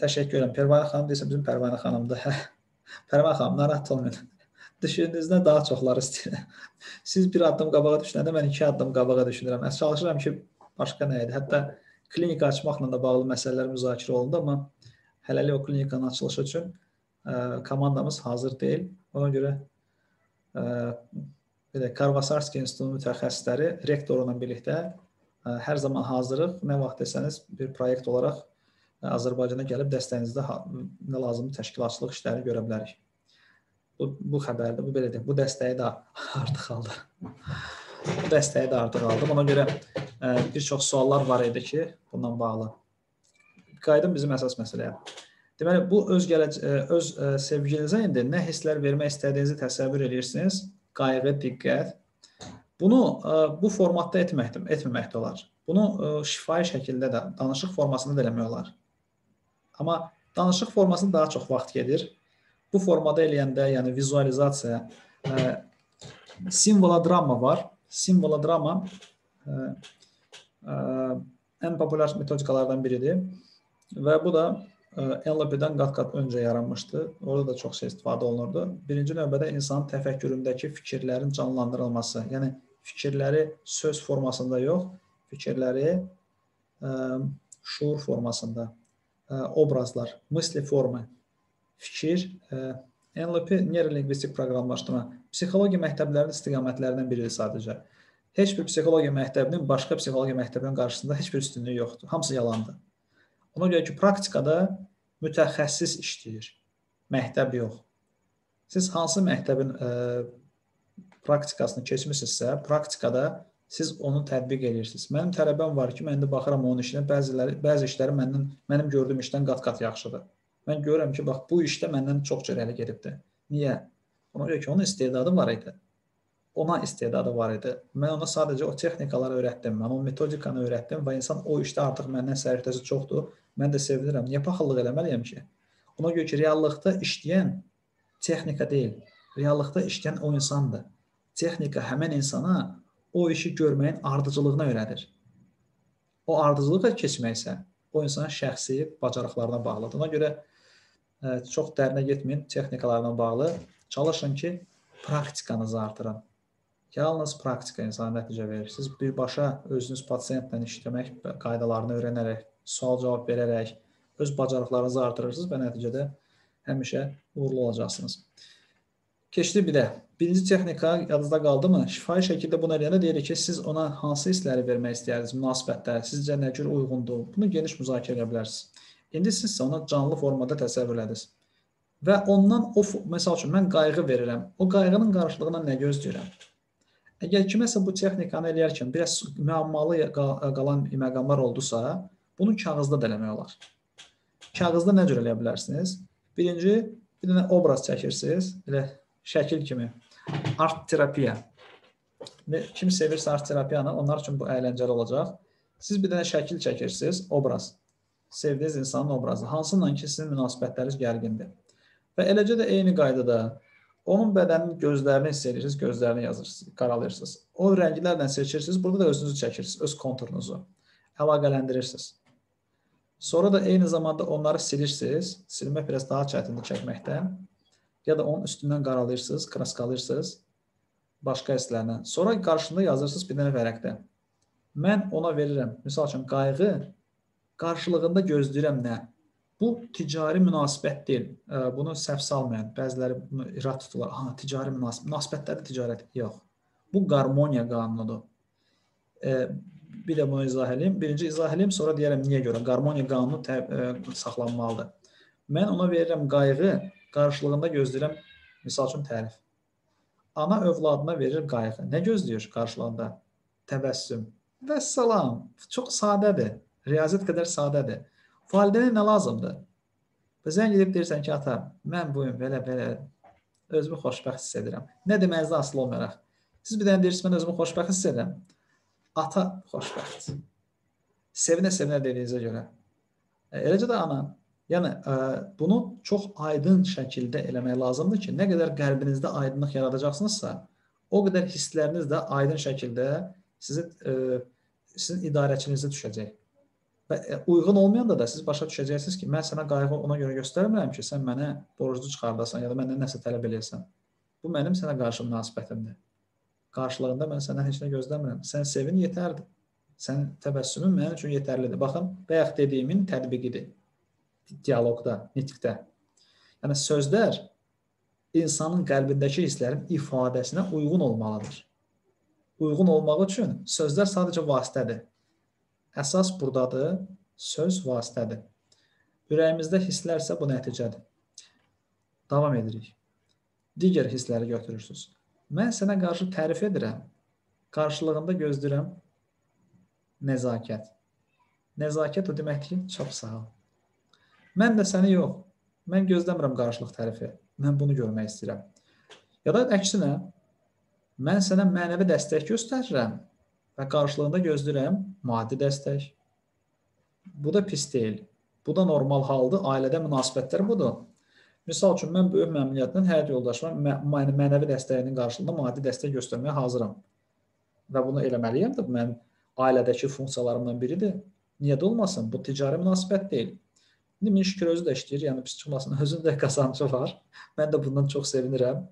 Təşəkkür edirəm. Pərvanə xanım deyilsə, bizim Pərvanə xanımdır. Pərvanə xanım, narahat olmayın. Düşündüyünüzdən daha çoxları istəyirəm. Siz bir addım qabağa düşünəndə, mən 2 addım qabağa düşünürəm. Çalışıram ki, başqa nə idi? Hətta klinika açmaqla da bağlı məsələlər müzakirə olundu, amma hələlik o klinikanın açılışı üçün komandamız hazır deyil. Ona görə Karvasarsky institutu mütəxəssisləri rektorla birlikdə hər zaman hazırıq. Nə vaxt desəniz bir proyekt olaraq Azərbaycana gəlib dəstəyinizdə nə lazımdır təşkilatçılıq işləri görə bilərik. Bu xəbərdə, bu belə deyək, bu dəstəyi də artıq aldıq. Bu dəstəyi də artıq aldıq. Ona görə bir çox suallar var idi ki, bundan bağlı. Qayıdım bizim əsas məsələyə. Deməli, bu öz sevgilinizə indi nə hisslər vermək istədiyinizi təsəvvür edirsiniz. Qayğı, diqqət. Bunu bu formatda etməmək də olar. Bunu şifahi şəkildə də, danışıq formasında da eləmək olar. Amma danışıq formasında daha çox vaxt gedir. Bu formada eləyəndə, yəni vizualizasiya, simvolodrama var. Simvolodrama ən populyar metodikalardan biridir. Və bu da NLP-dən qat-qat öncə yaranmışdı. Orada da çox şey istifadə olunurdu. Birinci növbədə insanın təfəkküründəki fikirlərin canlandırılması. Yəni, fikirləri söz formasında yox, fikirləri şuur formasında, obrazlar, misli forma, fikir. NLP, neurolingvistik proqramlaşdırma, psixologiya məktəblərinin istiqamətlərindən biridir sadəcə. Heç bir psixologiya məktəbinin başqa psixologiya məktəbinin qarşısında heç bir üstünlüyü yoxdur. Hamısı yalandır. Ona görə ki, praktikada mütəxəssis işləyir, məktəb yox. Siz hansı məktəbin praktikasını keçmişsinizsə, praktikada siz onu tətbiq edirsiniz. Mənim tələbəm var ki, mən də baxıram onun işinə, bəzi işləri mənim gördüyüm işdən qat-qat yaxşıdır. Mən görürəm ki, bax, bu işdə məndən çox cürəli gedibdir. Niyə? Ona görə ki, onun istedadı var idi. Ona istedadı var idi. Mən ona sadəcə o texnikaları öyrətdim, mən o metodikanı öyrətdim və insan o işdə artıq məndən səriştəsi çoxdur. Mən də sevinirəm. Niyə paxıllıq eləməliyəm ki? Ona görə ki, reallıqda işləyən texnika deyil. Reallıqda işləyən o insandır. Texnika həmən insana o işi görməyin ardıcılığına öyrədir. O ardıcılığa keçmək isə o insanın şəxsi bacarıqlarına bağlıdır. Ona görə çox dərinə getməyin texnikalarına bağlı. Çalışın ki, praktikanızı artırın. Yalnız praktika insana nəticə verir. Siz birbaşa özünüz pasientlə işləmək qaydalarını öyrənərək, sual-cavab verərək, öz bacarıqlarınızı artırırsınız və nəticədə həmişə uğurlu olacaqsınız. Keçdi bir də. Birinci texnika yadınızda qaldı mı? Şifahi şəkildə bunu eləyəndə deyirik ki, siz ona hansı hissləri vermək istəyirsiniz, münasibətlər, sizcə nə cür uyğundur? Bunu geniş müzakirə edə bilərsiniz. İndi sizsə ona canlı formada təsəvvür ediniz. Və ondan, məsəl üçün, mən qayğı verirəm. O qayğının qarşılığına nə gözləyirəm? Əgər kiməsə bu texnikanı eləyərkən biraz müəmmalı qalan məqamlar olduysa, bunu kağızda da eləmək olar. Kağızda nə cür eləyə bilərsiniz? Birinci, bir dənə obraz çəkirsiniz, elə şəkil kimi. Art terapiya. Kim sevirsə art terapiyanı, onlar üçün bu əyləncəli olacaq. Siz bir dənə şəkil çəkirsiniz, obraz. Sevdiyiniz insanın obrazı. Hansından ki, sizin münasibətləriniz gərgindir. Və eləcə də eyni qaydada onun bədənin gözlərini hiss edirsiniz, gözlərini yazırsınız, qaralayırsınız. O rənglərlə seçirsiniz, burada da özünüzü çəkirsiniz, öz konturunuzu əlaqələndirirsiniz. Sonra da eyni zamanda onları silirsiniz, silmək biraz daha çətindir çəkməkdən, ya da onun üstündən qaralayırsınız, kraskalayırsınız başqa hisslərlə. Sonra qarşında yazırsınız bir dənə vərəqdə. Mən ona verirəm, misal üçün qayğı qarşılığında gözləyirəm nə? Bu, ticari münasibət deyil. Bunu səhv salmayan, bəziləri bunu irad tuturlar. Ha, ticari münasibət. Münasibətlərdə ticarət. Yox. Bu, qarmoniya qanunudur. Bir də bunu izah edeyim. Birinci izah edeyim, sonra deyərəm niyə görə. Qarmoniya qanunu saxlanmalıdır. Mən ona verirəm qayğı, qarşılığında gözləyirəm Misal üçün tərif. Ana övladına verir qayğı. Nə gözləyir qarşılığında? Təbəssüm. Və salam. Çox sadədir. Riyaziyyat qədər sadədir. Valideynə nə lazımdır? Zəng edib deyirsən ki, ata, mən bugün belə özümü xoşbəxt hiss edirəm. Nə deməyinizdən asılı olmayaraq. Siz bir dənə deyirsiniz, mən özümü xoşbəxt hiss edirəm. Ata xoşbəxt. Sevinə-sevinə dediyinizə görə. Eləcə də ana. Yəni, bunu çox aydın şəkildə eləmək lazımdır ki, nə qədər qəlbinizdə aydınlıq yaradacaqsınızsa, o qədər hissləriniz də aydın şəkildə sizin idarəçinizə düşəcək. Və uyğun olmayanda da siz başa düşəcəksiniz ki, mən sənə qayğı ona görə göstərmirəm ki, sən mənə borclu çıxardasan ya da məndən nəsə tələb eləyəsən. Bu mənim sənə qarşı münasibətimdir. Qarşılığında mən sənə heç nə gözləmirəm. Sən sevin yetərdir. Sən təbəssümün mənim üçün yetərlidir. Baxın, bayaq dediyimin tətbiqidir. Diyaloqda, nitqdə. Yəni, sözlər insanın qəlbindəki hisslərin ifadəsinə uyğun olmalıdır. Uyğun olmaq üçün sözlər sadəcə vasitədir. Əsas buradadır, söz vasitədir. Ürəyimizdə hisslərsə bu nəticədir. Davam edirik. Digər hissləri götürürsünüz. Mən sənə qarşı tərif edirəm, qarşılığında gözləyirəm nəzakət. Nəzakət o deməkdir ki, çox sağ ol. Mən də səni yox, mən gözləmirəm qarşılıq tərifi, mən bunu görmək istəyirəm. Ya da əksinə, mən sənə mənəvi dəstək göstərirəm və qarşılığında gözləyirəm maddi dəstək. Bu da pis deyil. Bu da normal haldır. Ailədə münasibətlər budur. Misal üçün, mən böyük məmnuniyyətlə həyat yoldaşıma mənəvi dəstəyinin qarşılığında maddi dəstək göstərməyə hazıram. Və bunu eləməliyəm də, mən ailədəki funksiyalarımdan biridir. Niyə də olmasın? Bu ticari münasibət deyil. İndi min şükür özü də işləyir, yəni pis çıxmasın, özünün də qazancı var. Mən də bundan çox sevinirəm.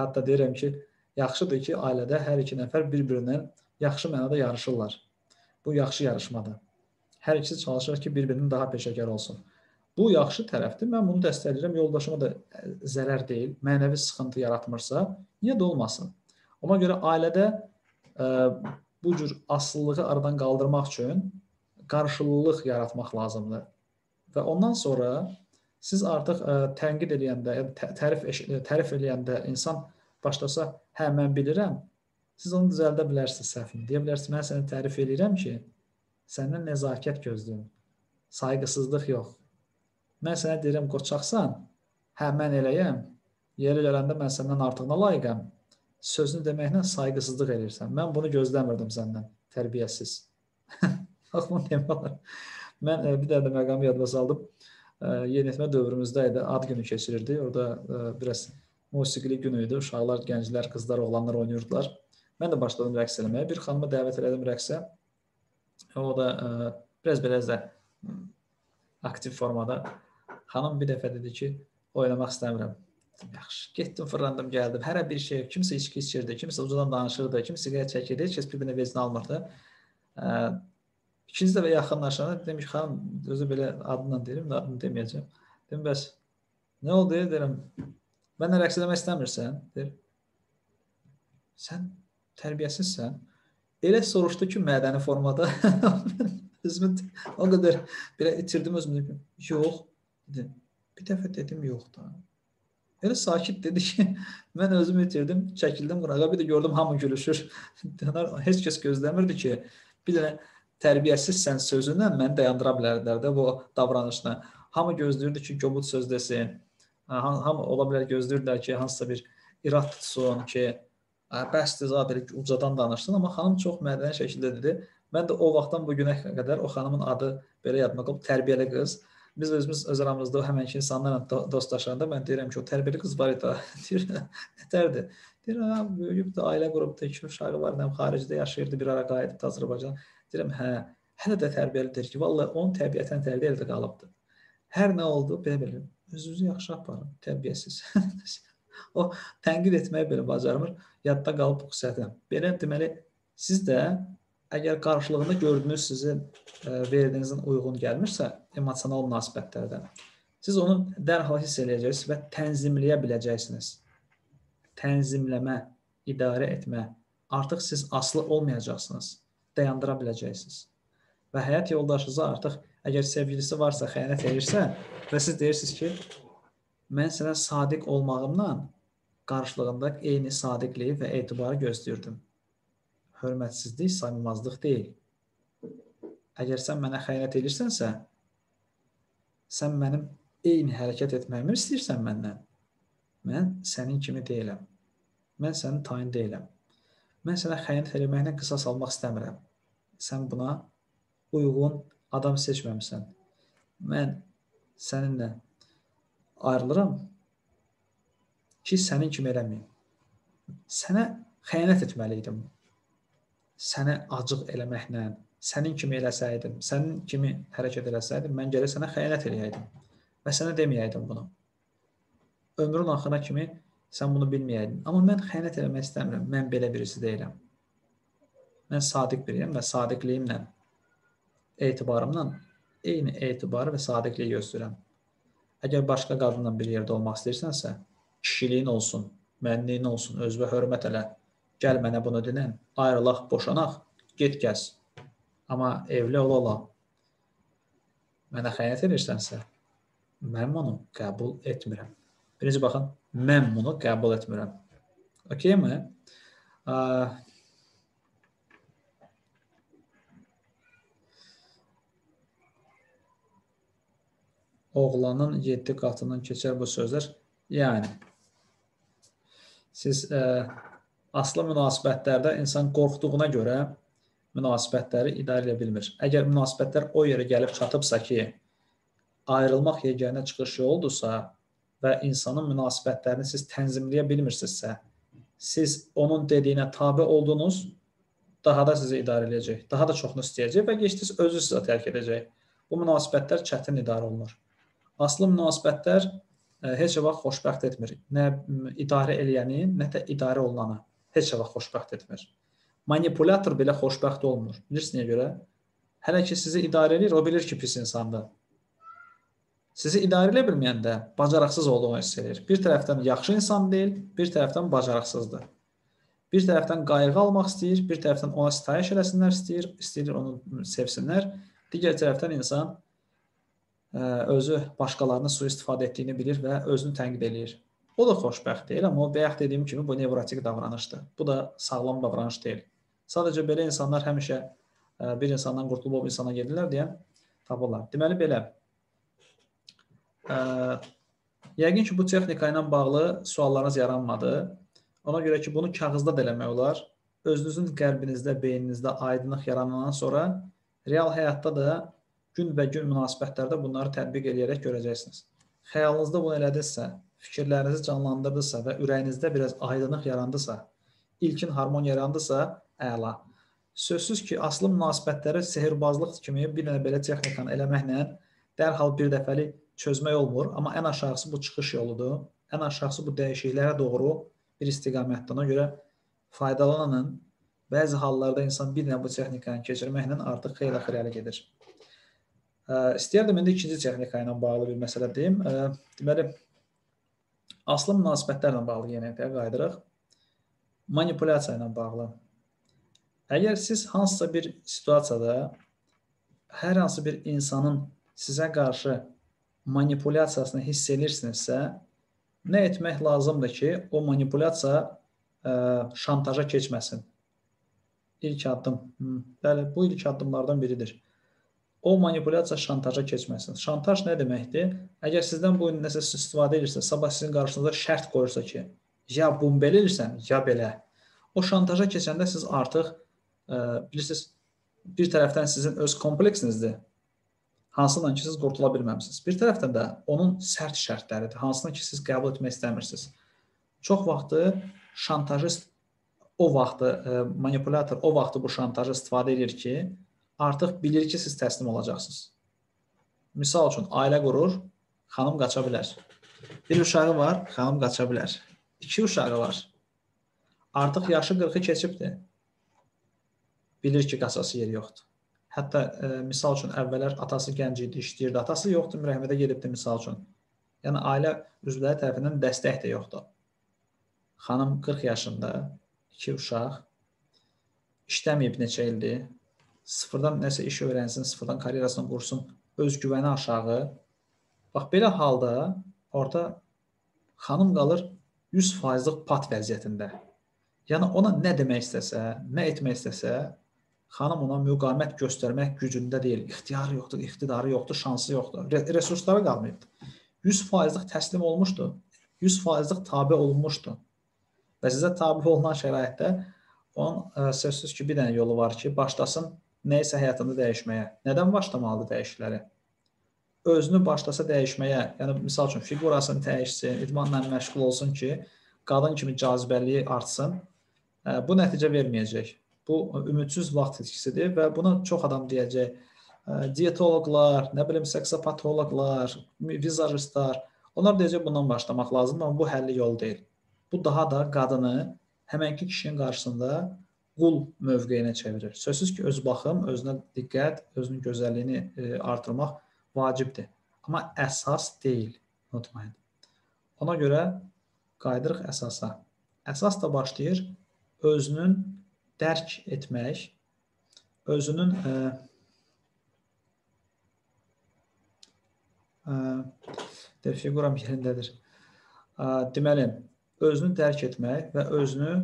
Hətta deyirəm ki, yaxşıdır ki, ailədə hər iki nəfər bir-birindən yaxşı mənada yarışırlar. Bu yaxşı yarışmadır. Hər ikisi çalışır ki, bir-birinin daha peşəkar olsun. Bu yaxşı tərəfdir. Mən bunu dəstəkləyirəm. Yoldaşıma da zərər deyil, mənəvi sıxıntı yaratmırsa, niyə də olmasın? Ona görə ailədə bu cür asılılığı aradan qaldırmaq üçün qarşılılıq yaratmaq lazımdır. Və ondan sonra siz artıq tənqid eləyəndə, tərif eləyəndə insan başlasa, hə, mən bilirəm, siz onu düzəldə bilərsiniz səhvini. Deyə bilərsiniz, mən səni tərif edirəm ki, səndən nəzakət gözləyim, sayğısızlıq yox. Mən sənə deyirəm, qoçaqsan, hə, mən eləyəm, yerə gələndə mən səndən artığına layiqəm. Sözünü deməklə sayğısızlıq eləyirsən. Mən bunu gözləmirdim səndən, tərbiyəsiz. Bax, bunu demək olar. Mən bir dərdə məqamı yadıma saldım. Yeniyetmə dövrümüzdə idi, ad günü keçirirdi. Orada biraz musiqili günü idi. Uşaqlar, gənclər, qızlar, oğlanlar oynayırdılar. Mən də başladım rəqs eləməyə. Bir xanıma dəvət elədim rəqsə. O da biraz da aktiv formada. Xanım bir dəfə dedi ki, oynamaq istəmirəm. Yaxşı, getdim, fırlandım, gəldim. Hərə bir şey, kimsə içki içirdi, kimsə ucadan danışırdı, kimsə siqaret çəkirdi, heç kəs bir-birinə vezini almırdı. İkinci dəfə yaxınlaşanda dedim ki, xanım, özü belə adından deyirəm, adını deməyəcəm. Deyim, bəs, nə oldu? Deyirəm, mənlə rəqs eləmək istəmirsən? Deyir, sən tərbiyəsizsən, elə soruşdu ki, mədəni formada o qədər belə itirdim özümü ki, yox, bir dəfə dedim, yox da. Elə sakit dedi ki, mən özümü itirdim, çəkildim qırağa, bir də gördüm, hamı gülüşür. Heç kəs gözləmirdi ki, bir dənə tərbiyəsizsən sözündən məni dayandıra bilərdilər də bu davranışla. Hamı gözləyirdi ki, göbut söz desin, hamı ola bilər gözləyirdilər ki, hansısa bir irad tutsun ki, bəsdir, zadə ucadan danışdın, amma xanım çox mədəni şəkildə dedi. Mən də o vaxtdan bu günə qədər o xanımın adı belə yadıma qalıb, tərbiyəli qız. Biz özümüz öz aramızda həmənki insanlarla dostlaşanda mən deyirəm ki, o tərbiyəli qız var idi, nətərdir? Deyirəm, böyüyüb də ailə qrupda iki uşağı var, xaricdə yaşayırdı, bir ara qayıdıb Azərbaycan. Deyirəm, hə, hələ də tərbiyəlidir ki, valla onun təbiətən tərbiyəli qalıbdır. Hər nə oldu, belə-belə, özünüzü yaxşı aparın, tərbiyəsiz. O, tənqid etməyi belə bacarmır, yadda qalıb xüsusiyyətlə. Belə deməli, siz də əgər qarşılığında gördüyünüz sizin verdiyinizin uyğun gəlmirsə, emosional münasibətlərdən, siz onu dərhal hiss eləyəcəksiniz və tənzimləyə biləcəksiniz. Tənzimləmə, idarə etmə, artıq siz asılı olmayacaqsınız, dayandıra biləcəksiniz. Və həyat yoldaşınıza artıq, əgər sevgilisi varsa, xəyanət edirsə və siz deyirsiniz ki, mən sənə sadiq olmağımdan Qarşılığında eyni sadiqliyi və etibarı gözləyirdim. Hörmətsizlik, saymazlıq deyil. Əgər sən mənə xəyanət edirsənsə, sən mənim eyni hərəkət etməyimi istəyirsən məndən. Mən sənin kimi deyiləm. Mən sənin tayin deyiləm. Mən sənə xəyanət etməklə qisas almaq istəmirəm. Sən buna uyğun adam seçməmsən. Mən səninlə ayrılıram ki, sənin kimi eləməyim. Sənə xəyanət etməliydim. Sənə acıq eləməklə, sənin kimi eləsəydim, sənin kimi hərəkət eləsəydim, mən gələk sənə xəyanət eləyəydim və sənə deməyəydim bunu. Ömrün axırına kimi sən bunu bilməyəydin. Amma mən xəyanət eləmək istəmirəm. Mən belə birisi deyiləm. Mən sadiq biriyəm və sadiqliyimlə, etibarımla eyni etibarı və sadiqliyi göstərirəm. Əgər başqa qadınla bir yerdə olmaq istəyirsənsə, kişiliyin olsun, mənliyin olsun, özünə hörmət elə, gəl mənə bunu dinən, ayrılaq, boşanaq, get gəz. Amma evli ola-ola mənə xəyanət edirsənsə, mən bunu qəbul etmirəm. Birinci baxın, mən bunu qəbul etmirəm. Okeymi? Oğlanın 7 qatından keçər bu sözlər. Yəni, siz aslı münasibətlərdə insan qorxduğuna görə münasibətləri idarə edə bilmir. Əgər münasibətlər o yerə gəlib çatıbsa ki, ayrılmaq yeganə çıxış yoldursa, və insanın münasibətlərini siz tənzimləyə bilmirsinizsə, siz onun dediyinə tabi olduğunuz daha da sizi idarə edəcək, daha da çoxunu istəyəcək və keçdiniz özü sizə tərk edəcək. Bu münasibətlər çətin idarə olunur. Aslı münasibətlər heç vaxt xoşbəxt etmir. Nə idarə eləyəni, nə də idarə olunanı heç vaxt xoşbəxt etmir. Manipulator belə xoşbəxt olmur. Bilirsiniz niyə görə? Hələ ki sizi idarə edir, o bilir ki, pis insandır. Sizi idarə edə bilməyəndə bacaraqsız olduğunu hiss edir. Bir tərəfdən yaxşı insan deyil, bir tərəfdən bacaraqsızdır. Bir tərəfdən qayğı almaq istəyir, bir tərəfdən ona sitayiş eləsinlər istəyir, istəyir onu sevsinlər. Digər tərəfdən insan özü başqalarının sui-istifadə etdiyini bilir və özünü tənqid eləyir. O da xoşbəxt deyil, amma o bayaq dediyim kimi bu nevrotik davranışdır. Bu da sağlam davranış deyil. Sadəcə belə insanlar həmişə bir insandan qurtulub o insana gedirlər deyə tapırlar. Deməli belə. Yəqin ki, bu texnika ilə bağlı suallarınız yaranmadı. Ona görə ki, bunu kağızda eləmək olar. Özünüzün qəlbinizdə, beyninizdə aydınlıq yaranandan sonra real həyatda da gün və gün münasibətlərdə bunları tətbiq edərək görəcəksiniz. Xəyalınızda bunu elədinizsə, fikirlərinizi canlandırdısa və ürəyinizdə biraz aydınlıq yarandısa, ilkin harmon yarandısa, əla. Sözsüz ki, aslı münasibətləri sehirbazlıq kimi bir dənə belə texnikanı eləməklə dərhal bir dəfəlik çözmək olmur, amma ən aşağısı bu çıxış yoludur. Ən aşağısı bu dəyişikliklərə doğru bir istiqamətdir. Ona görə faydalanın, bəzi hallarda insan bir dənə bu texnikanı keçirməklə artıq xeyli-xeyli gedir. İstəyərdim, indi ikinci texnika ilə bağlı bir məsələ deyim. Deməli, aslı münasibətlərlə bağlı yenə qayıdırıq. Manipulyasiya ilə bağlı. Əgər siz hansısa bir situasiyada hər hansı bir insanın sizə qarşı manipulyasiyasını hiss edirsinizsə, nə etmək lazımdır ki, o manipulyasiya şantaja keçməsin? İlk addım. Bəli, bu ilk addımlardan biridir. O manipulyasiya şantaja keçməsin. Şantaj nə deməkdir? Əgər sizdən bu gün nəsə istifadə edirsə, sabah sizin qarşınıza şərt qoyursa ki, ya bunu belə edirsən, ya belə. O şantaja keçəndə siz artıq, bilirsiniz, bir tərəfdən sizin öz kompleksinizdir. Hansından ki, siz qurtula bilməmişsiniz. Bir tərəfdən də onun sərt şərtləridir. Hansından ki, siz qəbul etmək istəmirsiniz. Çox vaxtı şantajist, o vaxtı manipulator, o vaxtı bu şantajı istifadə edir ki, artıq bilir ki, siz təslim olacaqsınız. Misal üçün, ailə qurur, xanım qaça bilər. Bir uşağı var, xanım qaça bilər. 2 uşağı var. Artıq yaşı 40-ı keçibdir. Bilir ki, qaçası yeri yoxdur. Hətta misal üçün əvvəllər atası gənc idi, işləyirdi, atası yoxdur, mürəhmədə gedibdi misal üçün. Yəni ailə üzvləri tərəfindən dəstək də yoxdur. Xanım 40 yaşında, 2 uşaq, işləməyib neçə ildir, sıfırdan nəsə iş öyrənsin, sıfırdan karyerasını qursun, özgüvəni aşağı. Bax, belə halda orada xanım qalır 100% pat vəziyyətində. Yəni ona nə demək istəsə, nə etmək istəsə, xanım ona müqavimət göstərmək gücündə deyil. İxtiyarı yoxdur, iqtidarı yoxdur, şansı yoxdur. Resursları qalmayıbdır. 100% təslim olmuşdu. 100% tabi olunmuşdu. Və sizə tabi olunan şəraitdə onun sözsüz ki, bir dənə yolu var ki, başlasın neysə həyatında dəyişməyə. Nədən başlamalıdır dəyişikləri? Özünü başlasa dəyişməyə, yəni misal üçün figurasını dəyişsin, idmanla məşğul olsun ki, qadın kimi cazibəlliyi artsın. Bu nəticə verməyəcək. Bu ümidsiz vaxt itkisidir və buna çox adam deyəcək. Diyetologlar, nə bilim seksopatologlar, vizajistlar, onlar deyəcək bundan başlamaq lazımdır, amma bu həlli yol deyil. Bu daha da qadını həmənki kişinin qarşısında qul mövqeyinə çevirir. Sözsüz ki, öz baxım, özünə diqqət, özünün gözəlliyini artırmaq vacibdir. Amma əsas deyil, unutmayın. Ona görə qayıdırıq əsasa. Əsas da başlayır özünün dərk etmək, özünün figuram yerindədir. Deməli, özünü dərk etmək və özünü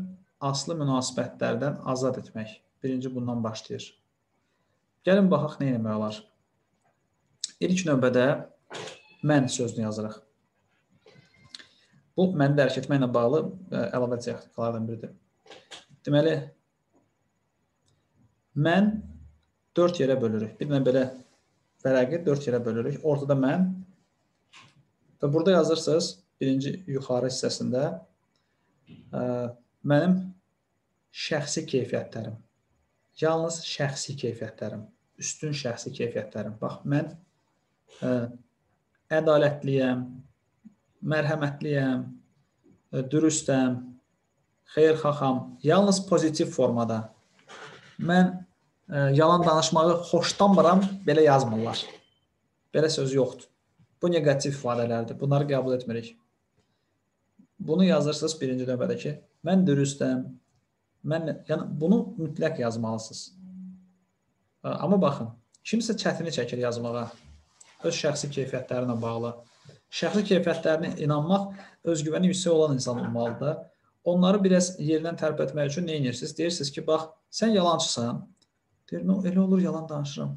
aslı münasibətlərdən azad etmək. Birinci bundan başlayır. Gəlin baxaq nə eləmək olar. İlk növbədə mən sözünü yazırıq. Bu, məni dərk etməklə bağlı əlavə texnikalardan biridir. Deməli, mən 4 yerə bölürük. Bir dənə belə vərəqi 4 yerə bölürük. Ortada mən və burada yazırsınız birinci yuxarı hissəsində mənim şəxsi keyfiyyətlərim. Yalnız şəxsi keyfiyyətlərim. Üstün şəxsi keyfiyyətlərim. Bax, mən ədalətliyəm, mərhəmətliyəm, dürüstəm, xeyirxaham. Yalnız pozitiv formada. Mən yalan danışmağı xoşlanmıram, belə yazmırlar. Belə söz yoxdur. Bu negativ ifadələrdir. Bunları qəbul etmirik. Bunu yazırsınız birinci növbədəki. Mən dürüstəm. Yəni, bunu mütləq yazmalısınız. Amma baxın, kimsə çətini çəkir yazmağa. Öz şəxsi keyfiyyətlərinə bağlı. Şəxsi keyfiyyətlərinə inanmaq, özgüvəni yüksək olan insan olmalıdır da. Onları biraz yerdən tərp etmək üçün nə edirsiniz? Deyirsiniz ki, bax, sən yalançısan. Deyir, elə olur, yalan danışıram.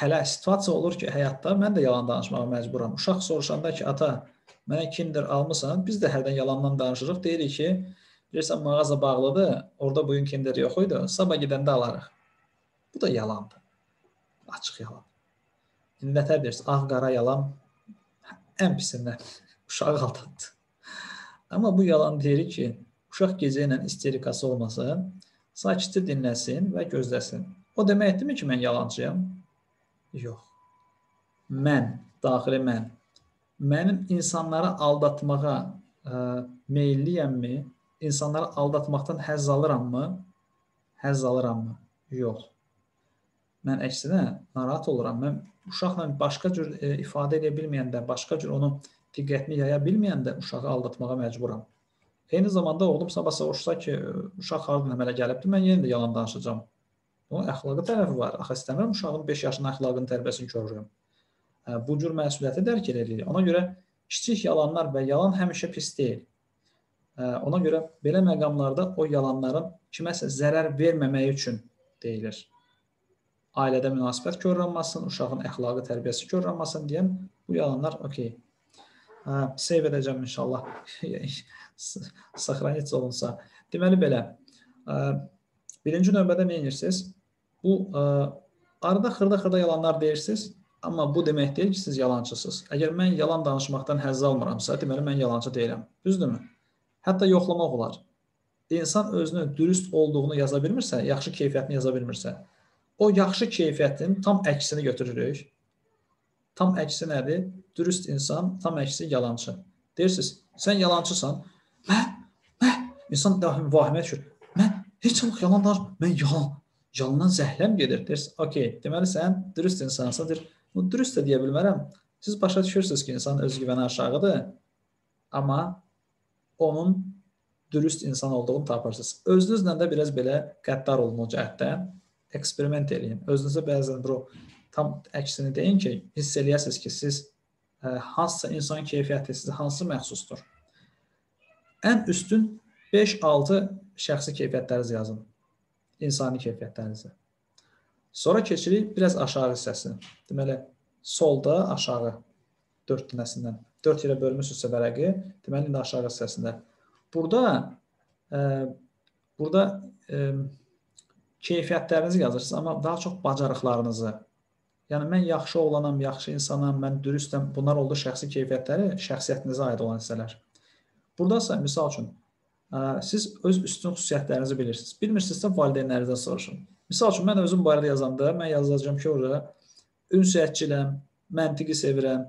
Hələ situasiya olur ki, həyatda mən də yalan danışmağa məcburam. Uşaq soruşanda ki, ata, mənə kinder almısan, biz də hərdən yalandan danışırıq. Deyirik ki, bilirsən, mağaza bağlıdır, orada bugün kinder yox idi, sabah gedəndə alarıq. Bu da yalandır. Açıq yalan. İndi nə tər deyirsiniz? Ağ-qara yalan ən pisindən uşağı aldatdı. Amma bu yalan deyirik ki, uşaq gecə ilə isterikası olmasın, sakitcə dinləsin və gözləsin. O deməkdirmi ki, mən yalancıyam? Yox. Mən, daxili mən. Mənim insanları aldatmağa meyilliyəmmi? İnsanları aldatmaqdan həzz alırammı? Həzz alırammı? Yox. Mən əksinə narahat oluram. Mən uşaqla başqa cür ifadə edə bilməyəndə, başqa cür onu diqqətini yaya bilməyəndə uşağı aldatmağa məcburam. Eyni zamanda oğlum sabah soruşsa ki, uşaq hardan əmələ gəlibdir, mən yenə də yalan danışacağam. Onun əxlaqı tərəfi var. Axı istəmirəm uşağın 5 yaşının əxlaqının tərbiyəsini görürəm. Bu cür məsuliyyəti dərk edirik. Ona görə kiçik yalanlar və yalan həmişə pis deyil. Ona görə belə məqamlarda o yalanların kiməsə zərər verməmək üçün deyilir. Ailədə münasibət korlanmasın, uşağın əxlaqı tərbiyəsi korlanmasın deyən bu yalanlar okey. Seyv edəcəm inşallah, saxraniyet olunsa. Deməli belə, birinci növbədə nə edirsiniz? Bu, arada xırda-xırda yalanlar deyirsiniz, amma bu demək deyil ki, siz yalancısınız. Əgər mən yalan danışmaqdan həzz almıramsa, deməli mən yalancı deyiləm, düzdürmü? Hətta yoxlamaq olar. İnsan özünün dürüst olduğunu yaza bilmirsə, yaxşı keyfiyyətini yaza bilmirsə, o yaxşı keyfiyyətin tam əksini götürürük. Tam əksi nədir? Dürüst insan, tam əksi yalançı. Deyirsiniz, sən yalançısan, insan vahimə düşür, mən heç vaxt yalan danışmam, mən yalandan zəhləm gedir. Deyirsiniz, okey, deməli sən dürüst insansındır. Bunu dürüst də deyə bilmərəm. Siz başa düşürsünüz ki, insanın özgüvəni aşağıdır, amma onun dürüst insan olduğunu tapırsınız. Özünüzlə də biraz belə qəddar olun o cəhətdən, eksperiment edin. Özünüzə bəzən tam əksini deyin ki, hiss eləyəsiniz ki, siz hansısa insan keyfiyyəti, sizə hansı məxsusdur. ən üstün 5-6 şəxsi keyfiyyətlərinizi yazın. İnsani keyfiyyətlərinizi. Sonra keçirik biraz aşağı hissəsinə. Deməli, solda aşağı 4 dənəsindən. 4 yerə bölmüşsünüzsə vərəqi, deməli, indi aşağı hissəsində. Burada keyfiyyətlərinizi yazırsınız, amma daha çox bacarıqlarınızı. Yəni, mən yaxşı oğlanam, yaxşı insanam, mən dürüstəm. Bunlar oldu şəxsi keyfiyyətləri, şəxsiyyətinizə aid olan hissələr. Buradasa, misal üçün, siz öz üstün xüsusiyyətlərinizi bilirsiniz. Bilmirsinizsə, valideynlərinizdən soruşun. Misal üçün, mən özüm barədə yazanda, mən yazacağım ki, orada ünsiyyətçiləm, məntiqi sevirəm.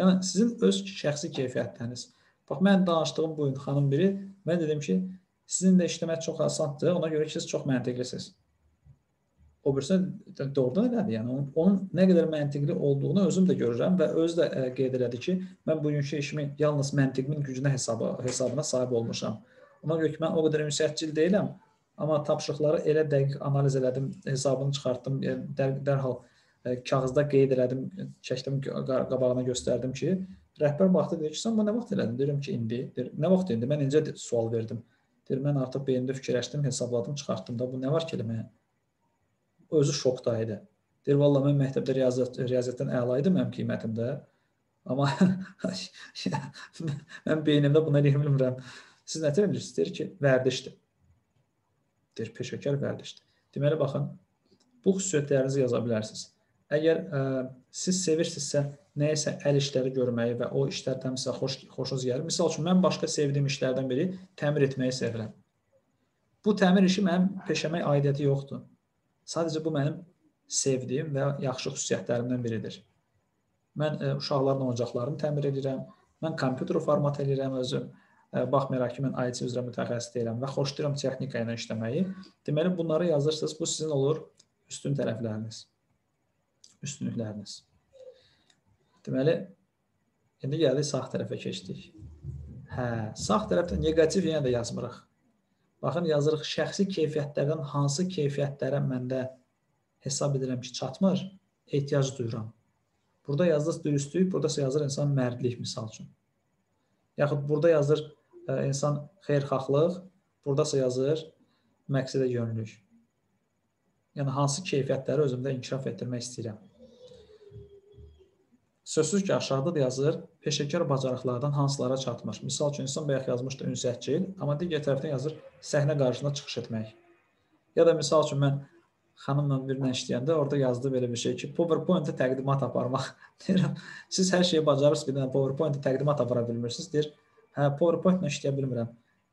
Yəni, sizin öz şəxsi keyfiyyətləriniz. Bax, mən danışdığım bu gün xanım biri, mən dedim ki, sizin də işləmək çox asandır, ona görə ki, siz çox məntiqlisiniz. O birisi doğrudan elədi, yəni onun nə qədər məntiqli olduğunu özüm də görürəm və özü də qeyd elədi ki, mən bugünkü işimi yalnız məntiqimin gücünə hesabına sahib olmuşam. Ona görə ki, mən o qədər ünsiyyətçil deyiləm, amma tapşırıqları elə dəqiq analiz elədim, hesabını çıxartdım, dərhal kağızda qeyd elədim, çəkdim, qabağına göstərdim ki, rəhbər vaxtı deyir ki, sən bu nə vaxt elədin? Deyirəm ki, indi, nə vaxt indi? Mən incə sual verdim. Deyir, mən artıq beynimdə fikirləşdim, hesabladım, çıxartdım da bu nə var keliməyə? Özü şokda idi. Deyir, valla mən məktəbdə riyaziyyatdan əla idi mənim qiymətimdə, amma mən beynimdə buna eləyə bilmirəm. Siz nə bilirsiniz? Deyir ki, vərdişdir. Deyir, peşəkar vərdişdir. Deməli, baxın, bu xüsusiyyətlərinizi yaza bilərsiniz. Əgər siz sevirsinizsə, nəyəsə əl işləri görməyi və o işlərdən sizə xoşunuz gəlir. Misal üçün, mən başqa sevdiyim işlərdən biri təmir etməyi sevirəm. Bu təmir işi mənim peşəmək aidiyyəti yoxdur. Sadəcə bu mənim sevdiyim və yaxşı xüsusiyyətlərimdən biridir. Mən uşaqların oyuncaqlarını təmir edirəm, mən kompüter format edirəm özüm, baxmayaraq ki, mən IT üzrə mütəxəssis deyiləm və xoşlayıram texnika ilə işləməyi. Deməli, bunları yazırsınız, bu sizin olur üstün tərəfləriniz, üstünlükləriniz. Deməli, indi gəldik sağ tərəfə keçdik. Hə, sağ tərəfdə negativ yenə də yazmırıq. Baxın, yazırıq şəxsi keyfiyyətlərdən hansı keyfiyyətlərə məndə hesab edirəm ki, çatmır, ehtiyac duyuram. Burada yazılır dürüstlük, buradasa yazır insan mərdlik, misal üçün. Yaxud burada yazır insan xeyrxahlıq, buradasa yazır məqsədə yönlük. Yəni, hansı keyfiyyətləri özümdə inkişaf etdirmək istəyirəm. Sözsüz ki, aşağıda da yazılır, peşəkar bacarıqlardan hansılara çatmır. Misal üçün, insan bayaq yazmışdı ünsiyyətçil, amma digər tərəfdən yazır səhnə qarşısına çıxış etmək. Ya da misal üçün, mən xanımla birinə işləyəndə orada yazdı belə bir şey ki, PowerPoint-ə təqdimat aparmaq. Deyirəm, siz hər şeyi bacarırsınız, bir dənə PowerPoint-ə təqdimat apara bilmirsiniz. Deyir, hə, PowerPoint-lə işləyə bilmirəm,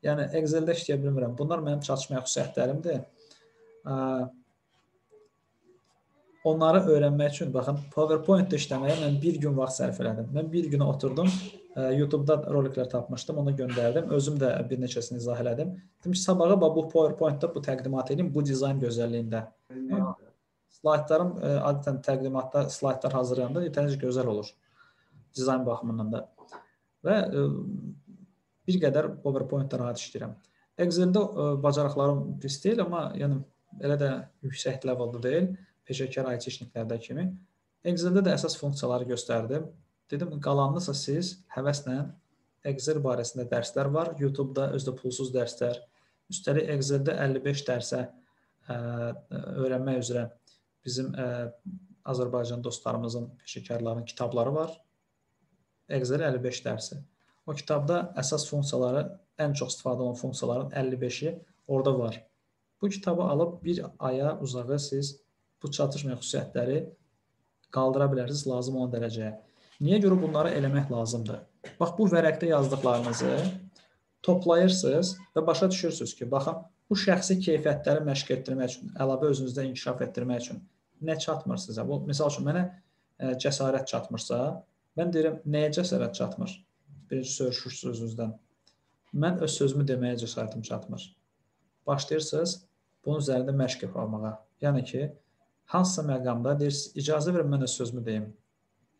yəni Excel-də işləyə bilmirəm. Bunlar mənim çatışmaya xüsusiyyətlərimdir. Onları öyrənmək üçün, baxın, PowerPoint-də işləməyə mən bir gün vaxt sərf elədim. Mən bir günə oturdum, YouTube-da roliklər tapmışdım, onu göndərdim. Özüm də bir neçəsini izah elədim. Dedim ki, sabaha bu PowerPoint-də bu təqdimat edeyim, bu dizayn gözəlliyində. Slaytlarım, adətən təqdimatda slaytlar hazırlayanda yetəncə gözəl olur. Dizayn baxımından da. Və bir qədər PowerPoint-də rahat işləyirəm. Excel-də bacarıqlarım pis deyil, amma elə də yüksək level-da deyil. Peşəkar IT işliklərdə kimi. Excel-də də əsas funksiyaları göstərdim. Dedim, qalanınızsa siz həvəslə Excel barəsində dərslər var. YouTube-da özdə pulsuz dərslər. Üstəlik, Excel-də 55 dərsə öyrənmək üzrə bizim Azərbaycan dostlarımızın, peşəkarların kitabları var. Excel 55 dərsi. O kitabda əsas funksiyaları, ən çox istifadə olan funksiyaların 55-i orada var. Bu kitabı alıb bir aya uzağı siz bu çatışma xüsusiyyətləri qaldıra bilərsiniz lazım olan dərəcəyə. Niyə görə bunları eləmək lazımdır? Bax, bu vərəqdə yazdıqlarınızı toplayırsınız və başa düşürsünüz ki, baxın, bu şəxsi keyfiyyətləri məşq etdirmək üçün, əlavə özünüzdə inkişaf etdirmək üçün nə çatmır sizə? Misal üçün, mənə cəsarət çatmırsa, mən deyirəm, nəyə cəsarət çatmır? Birinci soruşursunuz özünüzdən. Mən öz sözümü deməyə cəsarətim çatmır. Başlayırsınız bunun üzərində məşq aparmağa. Yəni ki, hansısa məqamda deyirsiniz, icazə verin, mən öz sözümü deyim,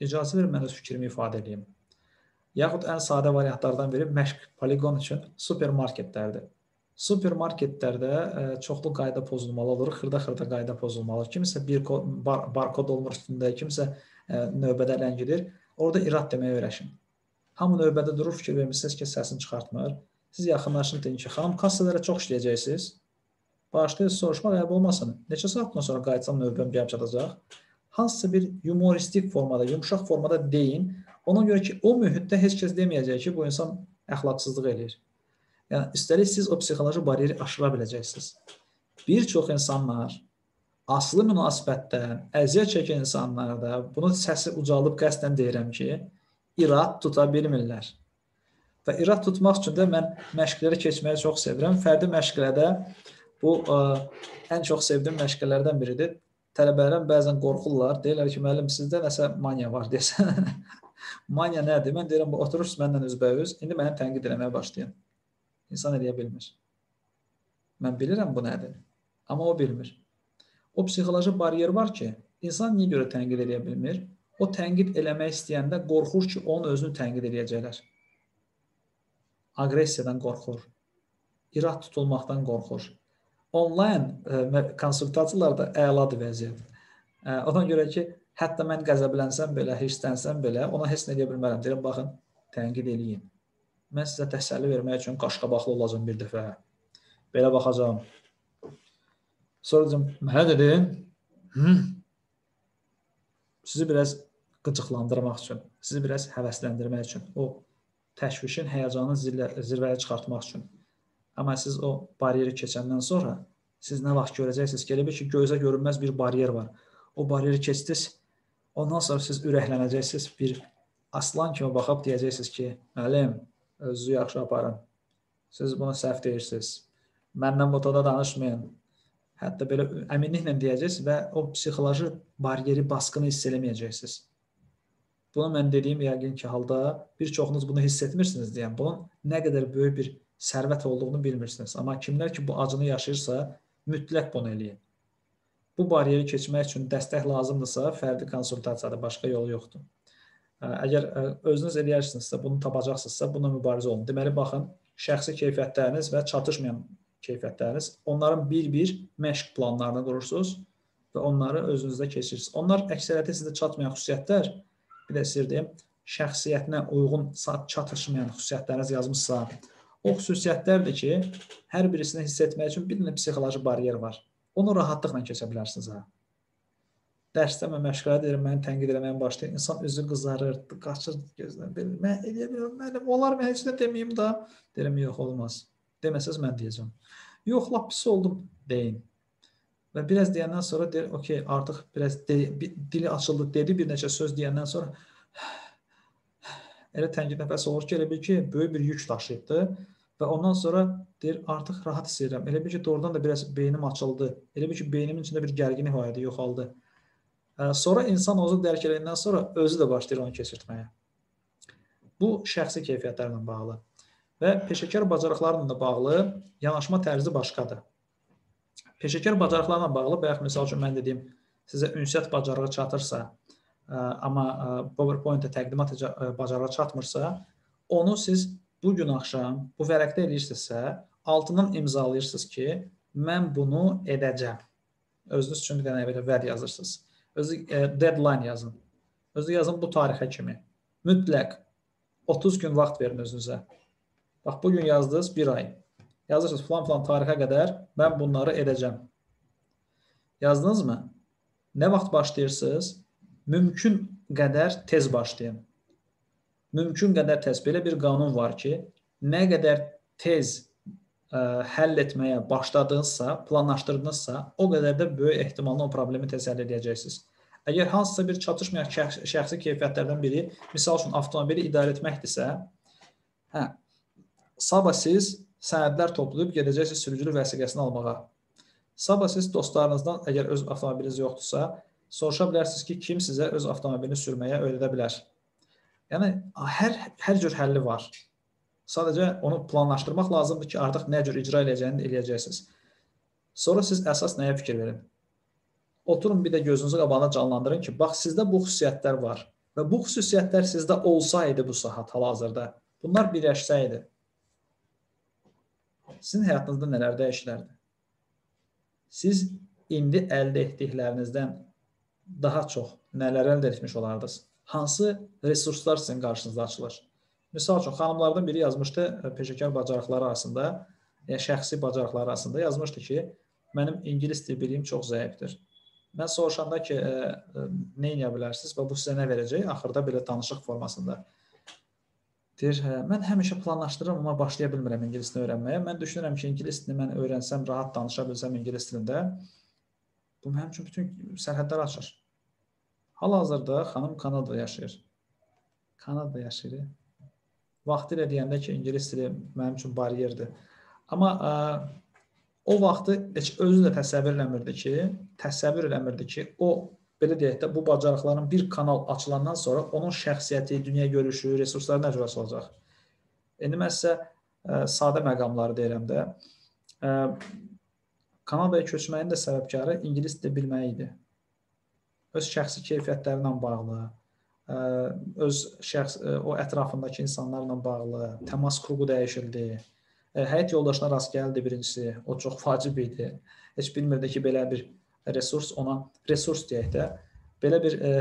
icazə verin, mən öz fikrimi ifadə edeyim. Yaxud ən sadə variantlardan biri məşq poligon üçün supermarketlərdir. Supermarketlərdə çoxlu qayda pozulmalı olur, xırda-xırda qayda pozulmalı. Kimisə bir barkod olmur üstündə, kimisə növbədə ləngidir. Orada irad deməyə öyrəşin. Hamı növbədə durur, fikir vermişsiniz ki, səsini çıxartmır. Siz yaxınlaşın, deyin ki, xanım, kassalara çox işləyəcəksiniz. Başlayın, soruşma qəbul olmasın. Neçə saatdan sonra qayıtsam növbəm gəlib çatacaq. Hansısa bir yumoristik formada, yumuşaq formada deyin. Ona görə ki, o mühitdə heç kəs deməyəcək ki, bu insan əxlaqsızlıq eləyir. Yəni, üstəlik siz o psixoloji bariyeri aşıra biləcəksiniz. Bir çox insanlar aslı münasibətdən, əziyyət çəkən insanlarda, bunun səsi ucalıb qəsdən deyirəm ki, irad tuta bilmirlər. Və irad tutmaq üçün də mən məşqlərə keçməyi çox sevirəm. Fərdi məşqlərdə bu ən çox sevdiyim məşqlərdən biridir. Tələbələrim bəzən qorxurlar, deyirlər ki, müəllim, sizdə nəsə maniya var desən. Maniya nədir? Mən deyirəm, bu oturursunuz məndən üzbəüz, indi məni tənqid eləməyə başlayın. İnsan eləyə bilmir. Mən bilirəm bu nədir, amma o bilmir. O psixoloji bariyer var ki, insan niyə görə tənqid eləyə bilmir? O tənqid eləmək istəyəndə qorxur ki, onun özünü tənqid eləyəcəklər. Aqressiyadan qorxur, irad tutulmaqdan qorxur. Onlayn konsultasiyalarda əladır vəziyyət. Ondan görə ki, hətta mən qəzəblənsəm belə, hirslənsəm belə, ona heç nə deyə bilmərəm. Deyirəm, baxın, tənqid eləyin. Mən sizə təsəlli vermək üçün qaşqabaqlı olacam bir dəfə. Belə baxacam. Sonra deyəcəm, mənə dedin, sizi biraz qıcıqlandırmaq üçün, sizi biraz həvəsləndirmək üçün, o təşvişin, həyəcanın zirvəyə çıxartmaq üçün. Amma siz o bariyeri keçəndən sonra siz nə vaxt görəcəksiniz ki, elə bil ki, gözə görünməz bir bariyer var. O bariyeri keçdiniz, ondan sonra siz ürəklənəcəksiniz, bir aslan kimi baxıb deyəcəksiniz ki, müəllim, özünüzü yaxşı aparın, siz bunu səhv deyirsiniz, məndən botada danışmayın. Hətta belə əminliklə deyəcəksiniz və o psixoloji bariyeri baskını hiss eləməyəcəksiniz. Bunu mən dediyim yəqin ki, halda bir çoxunuz bunu hiss etmirsiniz deyəm. Bunun nə qədər böyük bir sərvət olduğunu bilmirsiniz. Amma kimlər ki, bu acını yaşayırsa, mütləq bunu eləyin. Bu bariyeri keçmək üçün dəstək lazımdırsa, fərdi konsultasiyada başqa yolu yoxdur. Əgər özünüz eləyərsinizsə, bunu tapacaqsınızsa, buna mübarizə olun. Deməli, baxın, şəxsi keyfiyyətləriniz və çatışmayan keyfiyyətləriniz, onların bir-bir məşq planlarını qurursunuz və onları özünüzdə keçirirsiniz. Onlar əksəriyyəti sizdə çatmayan xüsusiyyətlər, bir də sizə deyim, şəxsiyyətinə uyğun çatışmayan xüsusiyyətləriniz yazmışsa, o xüsusiyyətlərdir ki, hər birisini hiss etmək üçün bir dənə psixoloji bariyer var. Onu rahatlıqla keçə bilərsiniz. Dərsdə mən məşqlərə deyirəm, məni tənqid eləməyə başlayır. İnsan üzü qızarır, qaçır gözlər. Mən eləyə bilməm, mənim, onlar mən heç nə deməyim da. Deyirəm, yox, olmaz. Deməsəz, mən deyəcəm. Yox, lap pis oldum, deyin. Və biraz deyəndən sonra deyir, okey, artıq biraz dili açıldı, dedi bir neçə söz deyəndən sonra elə tənqid nəfəs olur ki, elə bil ki, böyük bir yük daşıyıbdır və ondan sonra deyir, artıq rahat hiss edirəm. Elə bil ki, doğrudan da biraz beynim açıldı. Elə bil ki, beynimin içində bir gərginlik var idi, yoxaldı. Sonra insan özü dərk edəndən sonra özü də başlayır onu keçirtməyə. Bu, şəxsi keyfiyyətlərlə bağlı. Və peşəkar bacarıqlarla da bağlı yanaşma tərzi başqadır. Peşəkar bacarıqlarla bağlı, bayaq misal üçün mən dediyim, sizə ünsiyyət bacarığı çatırsa, amma PowerPoint-də təqdimat bacarığı çatmırsa, onu siz bugün axşam bu vərəqdə eləyirsinizsə, altından imzalayırsınız ki, mən bunu edəcəm. Özünüz üçün bir dənə belə vəd yazırsınız. Deadline yazın. Özü yazın bu tarixə kimi. Mütləq 30 gün vaxt verin özünüzə. Bax, bugün yazdınız bir ay. Yazırsınız filan-filan tarixə qədər mən bunları edəcəm. Yazdınız mı? Nə vaxt başlayırsınız? Mümkün qədər tez başlayın. Mümkün qədər tez. Belə bir qanun var ki, nə qədər tez həll etməyə başladınızsa, planlaşdırdınızsa, o qədər də böyük ehtimalla o problemi tez həll edəcəksiniz. Əgər hansısa bir çatışmayan şəxsi keyfiyyətlərdən biri, misal üçün avtomobili idarə etməkdirsə, sabah siz sənədlər toplayıb gedəcəksiniz sürücülük vəsiqəsini almağa. Sabah siz dostlarınızdan, əgər öz avtomobiliniz yoxdursa, soruşa bilərsiniz ki, kim sizə öz avtomobilini sürməyə öyrədə bilər. Yəni, hər cür həlli var. Sadəcə onu planlaşdırmaq lazımdır ki, artıq nə cür icra edəcəyini eləyəcəksiniz. Sonra siz əsas nəyə fikir verin? Oturun bir də gözünüzü qabağına canlandırın ki, bax, sizdə bu xüsusiyyətlər var və bu xüsusiyyətlər sizdə olsaydı bu saat hal-hazırda, bunlar birləşsəydi, sizin həyatınızda nələr dəyişilərdi? Siz indi əldə etdiklərinizdən daha çox nələr əldə etmiş olardınız? Hansı resurslar sizin qarşınızda açılır? Misal üçün, xanımlardan biri yazmışdı peşəkar bacarıqları arasında, şəxsi bacarıqları arasında yazmışdı ki, mənim ingilis dil biliyim çox zəifdir. Mən soruşanda ki, nə edə bilərsiniz və bu sizə nə verəcək? Axırda belə danışıq formasında. Deyir, mən həmişə planlaşdırıram, amma başlaya bilmirəm ingilis dilini öyrənməyə. Mən düşünürəm ki, ingilis dilini mən öyrənsəm, rahat danışa bilsəm ingilis dilində, bu mənim üçün bütün sərhədlər açır. Hal-hazırda xanım Kanadada yaşayır. Kanadada yaşayır. Vaxtilə deyəndə ki, ingilis dili mənim üçün bariyerdir. Amma o vaxtı heç özü də təsəvvür eləmirdi ki, o, belə deyək də, bu bacarıqların bir kanal açılandan sonra onun şəxsiyyəti, dünya görüşü, resursları nə cür açılacaq? İndi mən sizə sadə məqamları deyirəm də, Kanadaya köçməyin də səbəbkarı ingilis dili bilməyi idi. Öz şəxsi keyfiyyətlərinlə bağlı, o ətrafındakı insanlarla bağlı, təmas qrubu dəyişildi, həyat yoldaşına rast gəldi birincisi, o çox vacib idi. Heç bilmirdi ki, belə bir resurs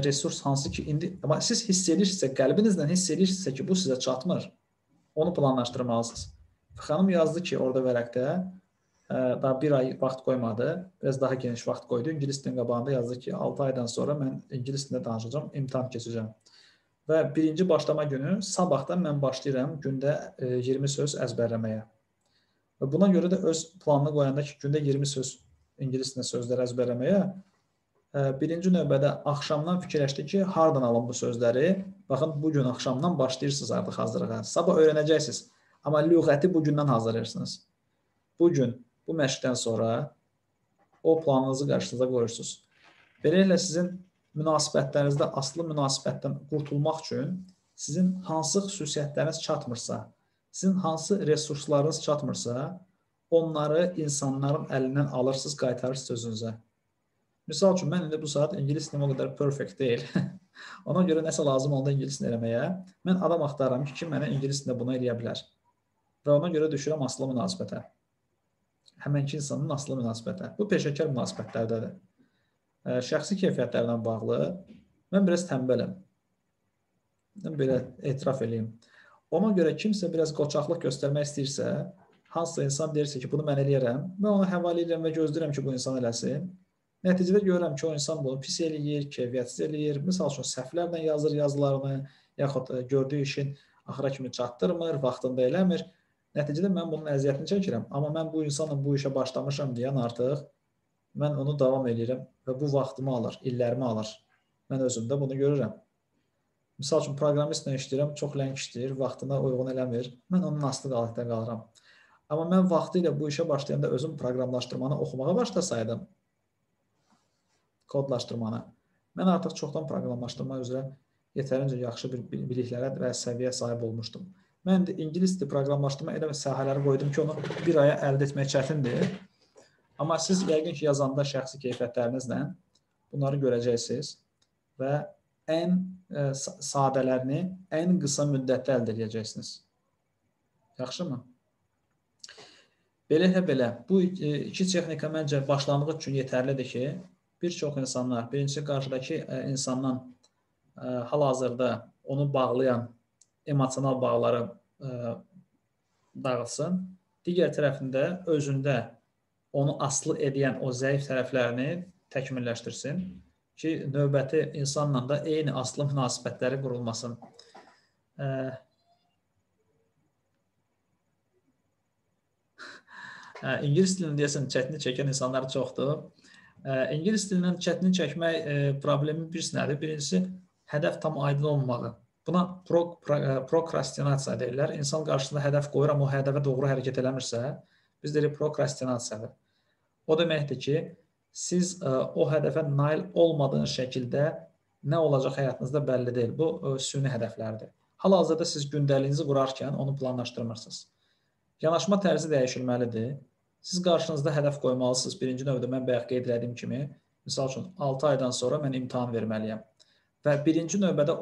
resurs hansı ki, indi siz hiss edirsinizsə, qəlbinizlə hiss edirsinizsə ki, bu sizə çatmır, onu planlaşdırmalısınız. Xanım yazdı ki, orada vərəqdə daha bir ay vaxt qoymadı, biraz daha geniş vaxt qoydu. İngilis dilinin qabağında yazdı ki, 6 aydan sonra mən ingilis dilində danışacağım, imtahan keçəcəm. Və birinci başlama günü sabahdan mən başlayıram gündə 20 söz əzbərləməyə. Və buna görə də öz planını qoyanda ki, gündə 20 söz ingilis dilində sözlər əzbərləməyə, birinci növbədə axşamdan fikirləşdi ki, hardan alın bu sözləri? Baxın, bugün axşamdan başlayırsınız artıq hazırlığa. Sabah öyrənəcəksiniz, amma lüğəti bugündən hazırlayırsınız. Bugün bu məşqdən sonra o planınızı qarşınıza qoyursunuz. Beləliklə, sizin münasibətlərinizdə aslı münasibətdən qurtulmaq üçün sizin hansı xüsusiyyətləriniz çatmırsa, sizin hansı resurslarınız çatmırsa, onları insanların əlindən alırsınız, qaytarırsınız sözünüzə. Misal üçün, mən indi bu saat ingilis dilini o qədər perfect deyil. Ona görə nəsə lazım oldu ingilis dilini eləməyə, mən adam axtarıram ki, kim mənə ingilis dilində bunu eləyə bilər. Və ona görə düşürəm aslı münasibətə. Həmənki insanın aslı münasibətlər. Bu, peşəkar münasibətlərdədir. Şəxsi keyfiyyətlərlə bağlı, mən biraz tənbələm. Mən belə etiraf edeyim. Ona görə kimsə biraz qoçaqlıq göstərmək istəyirsə, hansısa insan deyirsə ki, bunu mən eləyərəm, mən ona həvalə edirəm və gözləyirəm ki, bu insan eləsin. Nəticədə görürəm ki, o insan bunu pis eləyir, keyfiyyətsiz eləyir, misal üçün səhvlərlə yazır yazılarını, yaxud gördüyü işin axıra kimi çatdırmır, vaxtında eləmir. Nəticədə mən bunun əziyyətini çəkirəm, amma mən bu insanla bu işə başlamışam deyən artıq mən onu davam edirəm və bu vaxtımı alır, illərimi alır. Mən özümdə bunu görürəm. Misal üçün, proqramistlə işləyirəm, çox ləng işləyir, vaxtına uyğun eləmir, mən onun aslı qalətdə qalıram. Amma mən vaxtı ilə bu işə başlayanda özüm proqramlaşdırmanı oxumağa başlasaydım, kodlaşdırmanı, mən artıq çoxdan proqramlaşdırma üzrə yetərincə yaxşı bir biliklərə və səviyyə sahib olmuşdum. Mən də ingilis dili proqramlaşdırma elə sahələri qoydum ki, onu bir aya əldə etmək çətindir. Amma siz yəqin ki, yazanda şəxsi keyfiyyətlərinizlə bunları görəcəksiniz və ən sadələrini ən qısa müddətdə əldə edəcəksiniz. Yaxşı mı? Belə, bu iki texnika məncə başlanğıc üçün yetərlidir ki, bir çox insanlar, birincisi qarşıdakı insandan hal-hazırda onu bağlayan emosional bağları dağılsın. Digər tərəfində özündə onu aslı edən o zəif tərəflərini təkmilləşdirsin ki, növbəti insanla da eyni aslı münasibətləri qurulmasın. İngilis dilini deyəsən, çətini çəkən insanlar çoxdur. İngilis dilindən çətini çəkmək problemi birisi nədir? Birincisi, hədəf tam aydın olmamağı. Buna prokrastinasiya deyirlər. İnsan qarşısında hədəf qoyur, amma o hədəfə doğru hərəkət eləmirsə, biz deyirik prokrastinasiyadır. O deməkdir ki, siz o hədəfə nail olmadığınız şəkildə nə olacaq həyatınızda bəlli deyil. Bu, süni hədəflərdir. Hal-hazırda siz gündəliyinizi qurarkən onu planlaşdırmırsınız. Yanaşma tərzi dəyişilməlidir. Siz qarşınızda hədəf qoymalısınız. Birinci növdə mən bayaq qeyd etdiyim kimi, misal üçün, 6 aydan sonra mən imtahan verməliyəm. Və birinci növbədə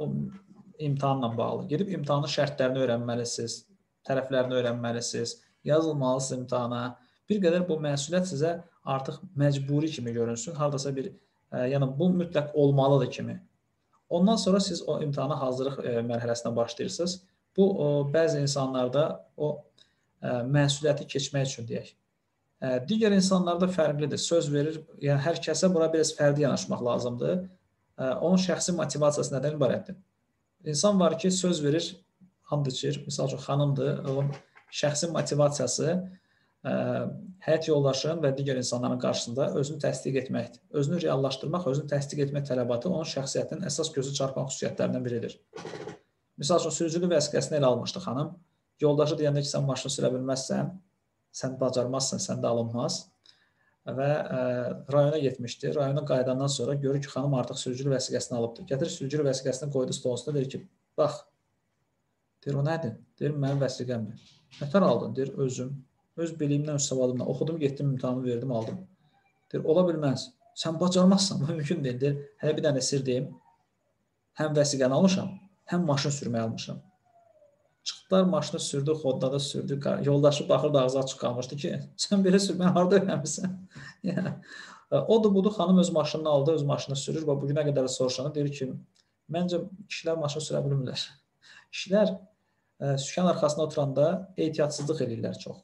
imtahanla bağlı. Gedib imtahanın şərtlərini öyrənməlisiniz, tərəflərini öyrənməlisiniz, yazılmalısınız imtahana. Bir qədər bu məsuliyyət sizə artıq məcburi kimi görünsün. Haradasa bir, yəni bu mütləq olmalıdır kimi. Ondan sonra siz o imtahana hazırlıq mərhələsinə başlayırsınız. Bu bəzi insanlarda o məsuliyyəti keçmək üçün deyək. Digər insanlarda fərqlidir, söz verir. Yəni hər kəsə bura biraz fərdi yanaşmaq lazımdır. Onun şəxsi motivasiyası nədən ibarətdir? İnsan var ki, söz verir, and içir, misal üçün xanımdır, onun şəxsi motivasiyası həyat yoldaşının və digər insanların qarşısında özünü təsdiq etməkdir. Özünü reallaşdırmaq, özünü təsdiq etmək tələbatı onun şəxsiyyətinin əsas gözü çarpan xüsusiyyətlərindən biridir. Misal üçün, sürücülük vəsiqəsini elə almışdı xanım. Yoldaşı deyəndə ki, sən maşını sürə bilməzsən, sən bacarmazsan, sən də alınmaz və rayona getmişdi. Rayona qaydandan sonra görür ki, xanım artıq sürücülü vəsiqəsini alıbdır. Gətir sürücülü vəsiqəsini qoydu stoluna, deyir ki, bax, deyir, o nədir? Deyir, mənim vəsiqəmdir. Nətər aldın? Deyir, özüm, öz biliyimdən, öz savadımdan oxudum, getdim, imtahanı verdim, aldım. Deyir, ola bilməz, sən bacarmazsan, mümkün deyil. Deyir, hələ bir dənə sir deyim, həm vəsiqəni almışam, həm maşın sürməyə almışam. Çıxdılar, maşını sürdü, xoddada sürdü, yoldaşı baxırdı, ağzı açıq qalmışdı ki, sən belə sürməni harada öyrənmisən? Odur, budur, xanım öz maşınını aldı, öz maşını sürür və bugünə qədər soruşanda deyir ki, məncə kişilər maşını sürə bilmirlər. Kişilər sükan arxasında oturanda ehtiyatsızlıq edirlər çox.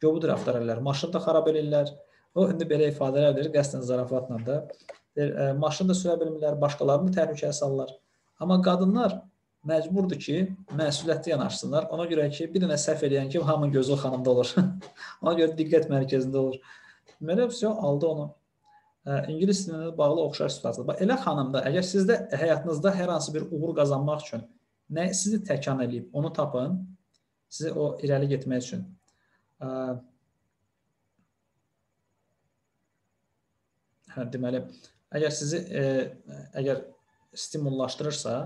Göbüdür axtarırlar, maşını da xarab edirlər. O, indi belə ifadələr verir, qəsdən zarafatla da. Maşını da sürə bilmirlər, başqalarını təhlükəyə sallar. Amma qadınlar məcburdur ki, məsuliyyətli yanaşsınlar. Ona görə ki, bir dənə səhv eləyən ki, hamının gözü o xanımda olur. Ona görə diqqət mərkəzində olur. Mələbsiyon aldı onu. İngilis dilində bağlı oxşar situasiyada. Elə xanımda, əgər sizdə həyatınızda hər hansı bir uğur qazanmaq üçün nə sizi təkan eləyib, onu tapın, sizi o irəli getmək üçün. Deməli, əgər sizi stimullaşdırırsa,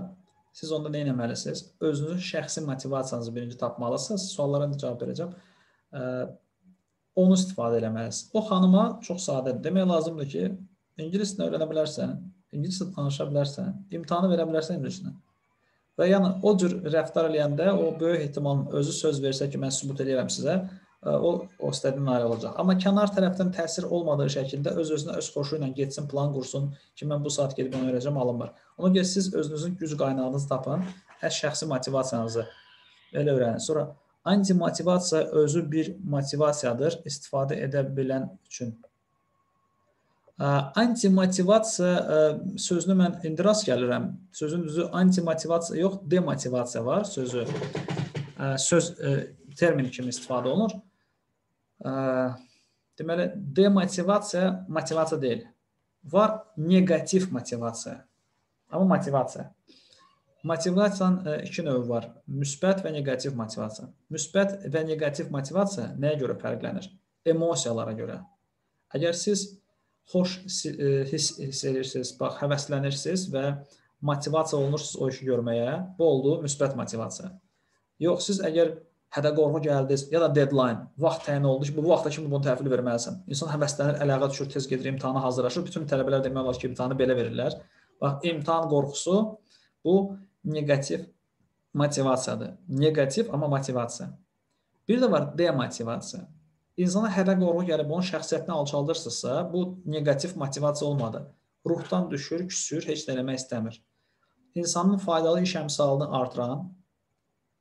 siz onda nə eləməlisiniz? Özünüzün şəxsi motivasiyanızı birinci tapmalısınız. Suallara cavab verəcəm. Onu istifadə eləməlisiniz. O xanıma çox sadədir. Demək lazımdır ki, ingilis dilini öyrənə bilərsən, ingilis dilini danışa bilərsən, imtahanı verə bilərsən ingilisini. Və yəni o cür rəftar eləyəndə o böyük ehtimalın özü söz versə ki, mən sübut eləyirəm sizə, o istədiyin ayrı olacaq. Amma kənar tərəfdən təsir olmadığı şəkildə öz-özünə öz xoşu ilə getsin, plan qursun ki, mən bu saat gedib onu öyrəcəm, alınmır. Ona görə siz özünüzün güc qaynağınızı tapın, şəxsi motivasiyanızı elə öyrənin. Sonra anti-motivasiya özü bir motivasiyadır, istifadə edə bilən üçün. Anti-motivasiya sözünü mən indi rast gəlirəm. Sözün düzü anti-motivasiya yox, demotivasiya var sözü. Söz termin kimi istifadə olunur. Deməli, demotivasiya motivasiya deyil. Var negativ motivasiya. Amma motivasiya. Motivasiyanın iki növü var. Müsbət və negativ motivasiya. Müsbət və negativ motivasiya nəyə görə fərqlənir? Emosiyalara görə. Əgər siz xoş hiss edirsiniz, həvəslənirsiniz və motivasiya olunursunuz o işi görməyə, bu oldu müsbət motivasiya. Yox, siz əgər hədə qorxu gəldiniz, ya da deadline, vaxt təyin oldu ki, bu vaxta kimi bunu təhvil verməlisən. İnsan həvəslənir, əlaqə düşür, tez gedir, imtahana hazırlaşır. Bütün tələbələr demək olar ki, imtahanı belə verirlər. Bax, imtahan qorxusu bu negativ motivasiyadır. Negativ, amma motivasiya. Bir də var demotivasiya. İnsana hədə qorxu gəlib, onun şəxsiyyətini alçaldırsınızsa, bu negativ motivasiya olmadı. Ruhdan düşür, küsür, heç nə eləmək istəmir. İnsanın faydalı iş əmsalını artıran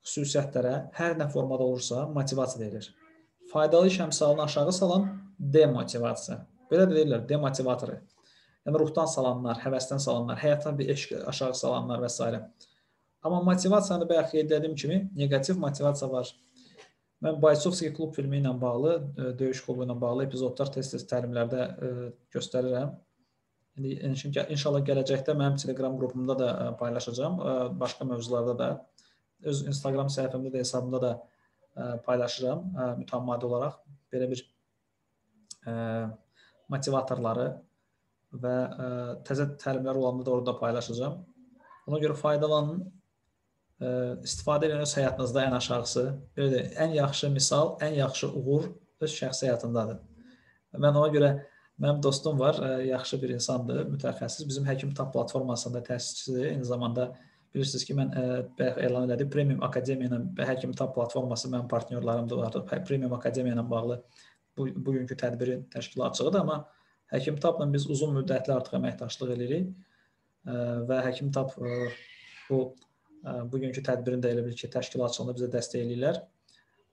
xüsusiyyətlərə hər nə formada olursa motivasiya deyilir. Faydalı iş əmsalını aşağı salan demotivasiya. Belə deyirlər, demotivatoru. Yəni, ruhdan salanlar, həvəsdən salanlar, həyatdan bir eşq aşağı salanlar və s. Amma motivasiyanı bayaq qeyd etdiyim kimi negativ motivasiya var. Mən Bayçovski klub filmi ilə bağlı, döyüş klubu ilə bağlı epizodlar tez-tez təlimlərdə göstərirəm. İnşallah gələcəkdə mənim Telegram qrupumda da paylaşacağım, başqa mövzularda da. Öz Instagram səhifəmdə də, hesabımda da paylaşıram mütəmmadi olaraq belə bir motivatorları və təzə təlimlər olanda da orada paylaşacağım. Ona görə faydalanın, istifadə edin öz həyatınızda ən aşağısı, ən yaxşı misal, ən yaxşı uğur öz şəxsi həyatındadır. Mən ona görə, mənim dostum var, yaxşı bir insandır, mütəxəssis, bizim HəkimTap platformasında təsisçisidir, eyni zamanda bilirsiniz ki, mən elan elədim, Premium Akademi ilə HəkimTap platforması mənim partnyorlarımda vardır. Premium Akademi ilə bağlı bugünkü tədbirin təşkilatçılığıdır, amma HəkimTapla biz uzun müddətli artıq əməkdaşlıq edirik və HəkimTap bu bugünkü tədbirin də elə bil ki, təşkilatçılığında bizə dəstək eləyirlər.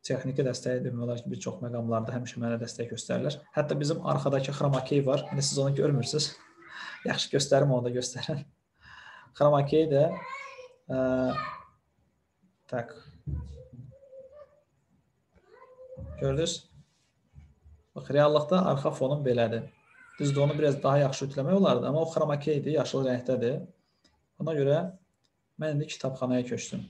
Texniki dəstək demək olar ki, bir çox məqamlarda həmişə mənə dəstək göstərirlər. Hətta bizim arxadakı xromakey var. Yəni siz onu görmürsünüz. Yaxşı göstərim onu da göstərən. Xromakey də tak. Gördünüz? Bax, reallıqda arxa fonum belədir. Düzdür, onu biraz daha yaxşı ütləmək olardı, amma o xromakeydir, yaşıl rəngdədir. Ona görə mən indi kitabxanaya köçdüm.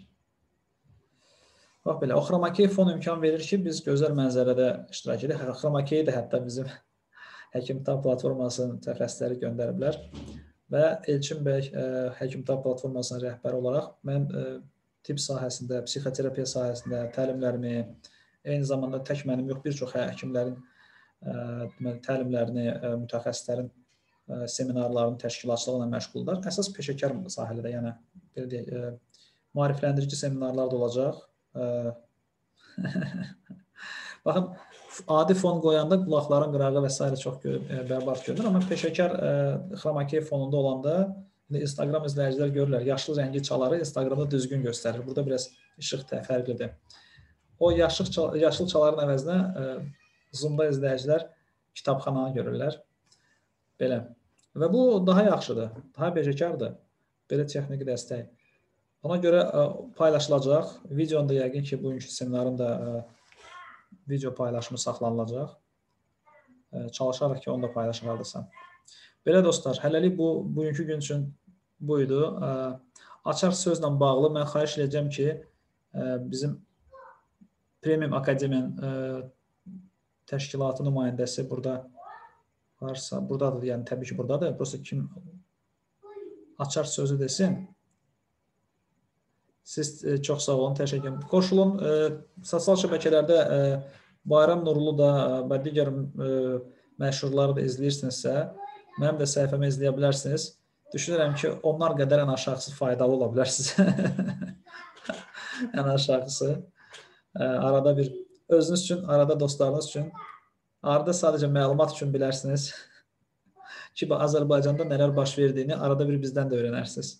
Bax belə, o xromakey fon imkan verir ki, biz gözəl mənzərədə iştirak edirik. Xromakey də hətta bizim Həkimtab platformasının mütəxəssisləri göndəriblər və Elçin bəy Həkimtab platformasının rəhbəri olaraq mən tibb sahəsində, psixoterapiya sahəsində təlimlərimi, eyni zamanda tək mənim yox, bir çox həkimlərin təlimlərini, mütəxəssislərin seminarlarının təşkilatçılığına məşğuldurlar. Əsas peşəkar sahədə, yəni belə deyək, maarifləndirici seminarlar da olacaq. Baxın, adi fon qoyanda qulaqların qırağı və s. çox bərbad görünür, amma peşəkar xromakey fonunda olanda Instagram izləyicilər görürlər, yaşlı rəngi çaları Instagramda düzgün göstərir. Burada biraz işıq fərqlidir. O yaşlı çaların əvəzinə Zoom'da izləyicilər kitabxananı görürlər. Belə. Və bu daha yaxşıdır, daha peşəkardır. Belə texniki dəstək. Ona görə paylaşılacaq. Videonda yəqin ki, bugünkü seminarın da video paylaşımı saxlanılacaq. Çalışaraq ki, onu da paylaşılacaq. Belə dostlar, hələlik bugünkü gün üçün buydu. Açar sözlə bağlı mən xahiş edəcəm ki, bizim Premium Akademiyanın təşkilatı nümayəndəsi burada varsa, buradadır, yəni təbii ki, buradadır. Prosta kim açar sözü desin. Siz çox sağ olun, təşəkkür edin. Qoşulun, sosial şəbəkələrdə Bayram Nurlu da və digər məşhurları da izləyirsinizsə, mənim də səhifəmi izləyə bilərsiniz. Düşünürəm ki, onlar qədər ən aşağısı faydalı ola bilərsiniz. Ən aşağısı. Arada bir özünüz üçün, arada dostlarınız üçün, arada sadəcə məlumat üçün bilərsiniz ki, Azərbaycanda nələr baş verdiyini arada bir bizdən də öyrənərsiniz.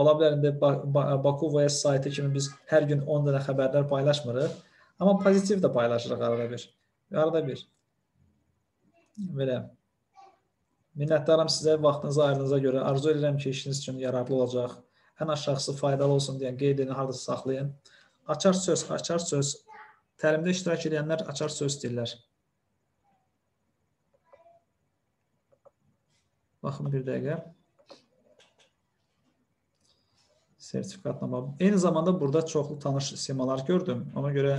Ola bilər, indi BakuVS saytı kimi biz hər gün 10 dənə xəbərlər paylaşmırıq, amma pozitiv də paylaşırıq arada bir. Arada bir. Belə. Minnətdaram sizə, vaxtınıza, ayrınıza görə. Arzu edirəm ki, işiniz üçün yararlı olacaq. Ən aşağısı faydalı olsun deyən qeydini hardasa saxlayın. Açar söz, açar söz. Təlimdə iştirak edənlər açar söz deyirlər. Baxın bir dəqiqə. Sertifikatla bağlı. Eyni zamanda burada çoxlu tanış simalar gördüm. Ona görə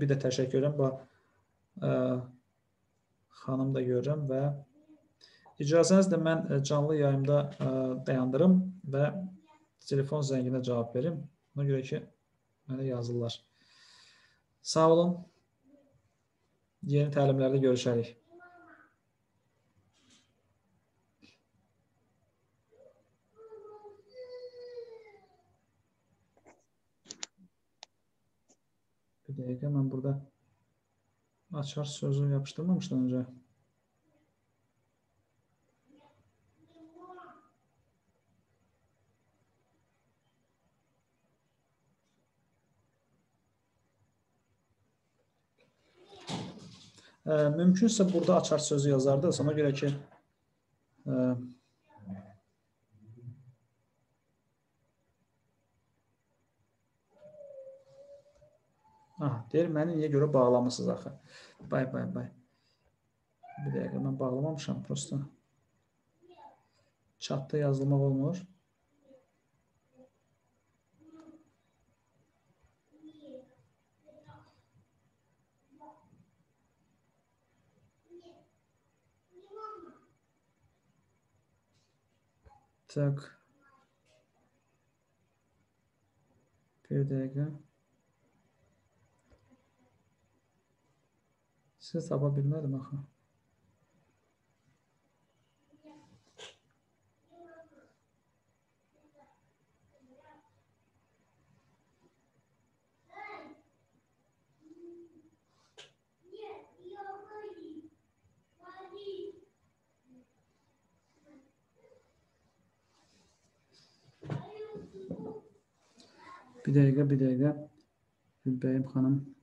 bir də təşəkkür edirəm. Xanım da görürəm və icazənizlə mən canlı yayımda dayandırım və telefon zənginə cavab verim. Ona görə ki, mənə yazırlar. Sağ olun. Yeni təlimlərdə görüşərik. Bir dəqiqə, mən burada açar sözü yapışdırmamışdan öncə. Mümkünsə burada açar sözü yazardı. Ona görə ki, deyir, məni niyə görə bağlamısınız axı? Bay. Bir dəqiqə, mən bağlamamışam. Prosta çatda yazılmaq olmur. Tak. Bir dəqiqə. Siz tapa bilmədim axı. Bir dakika, Gülbəyim xanım.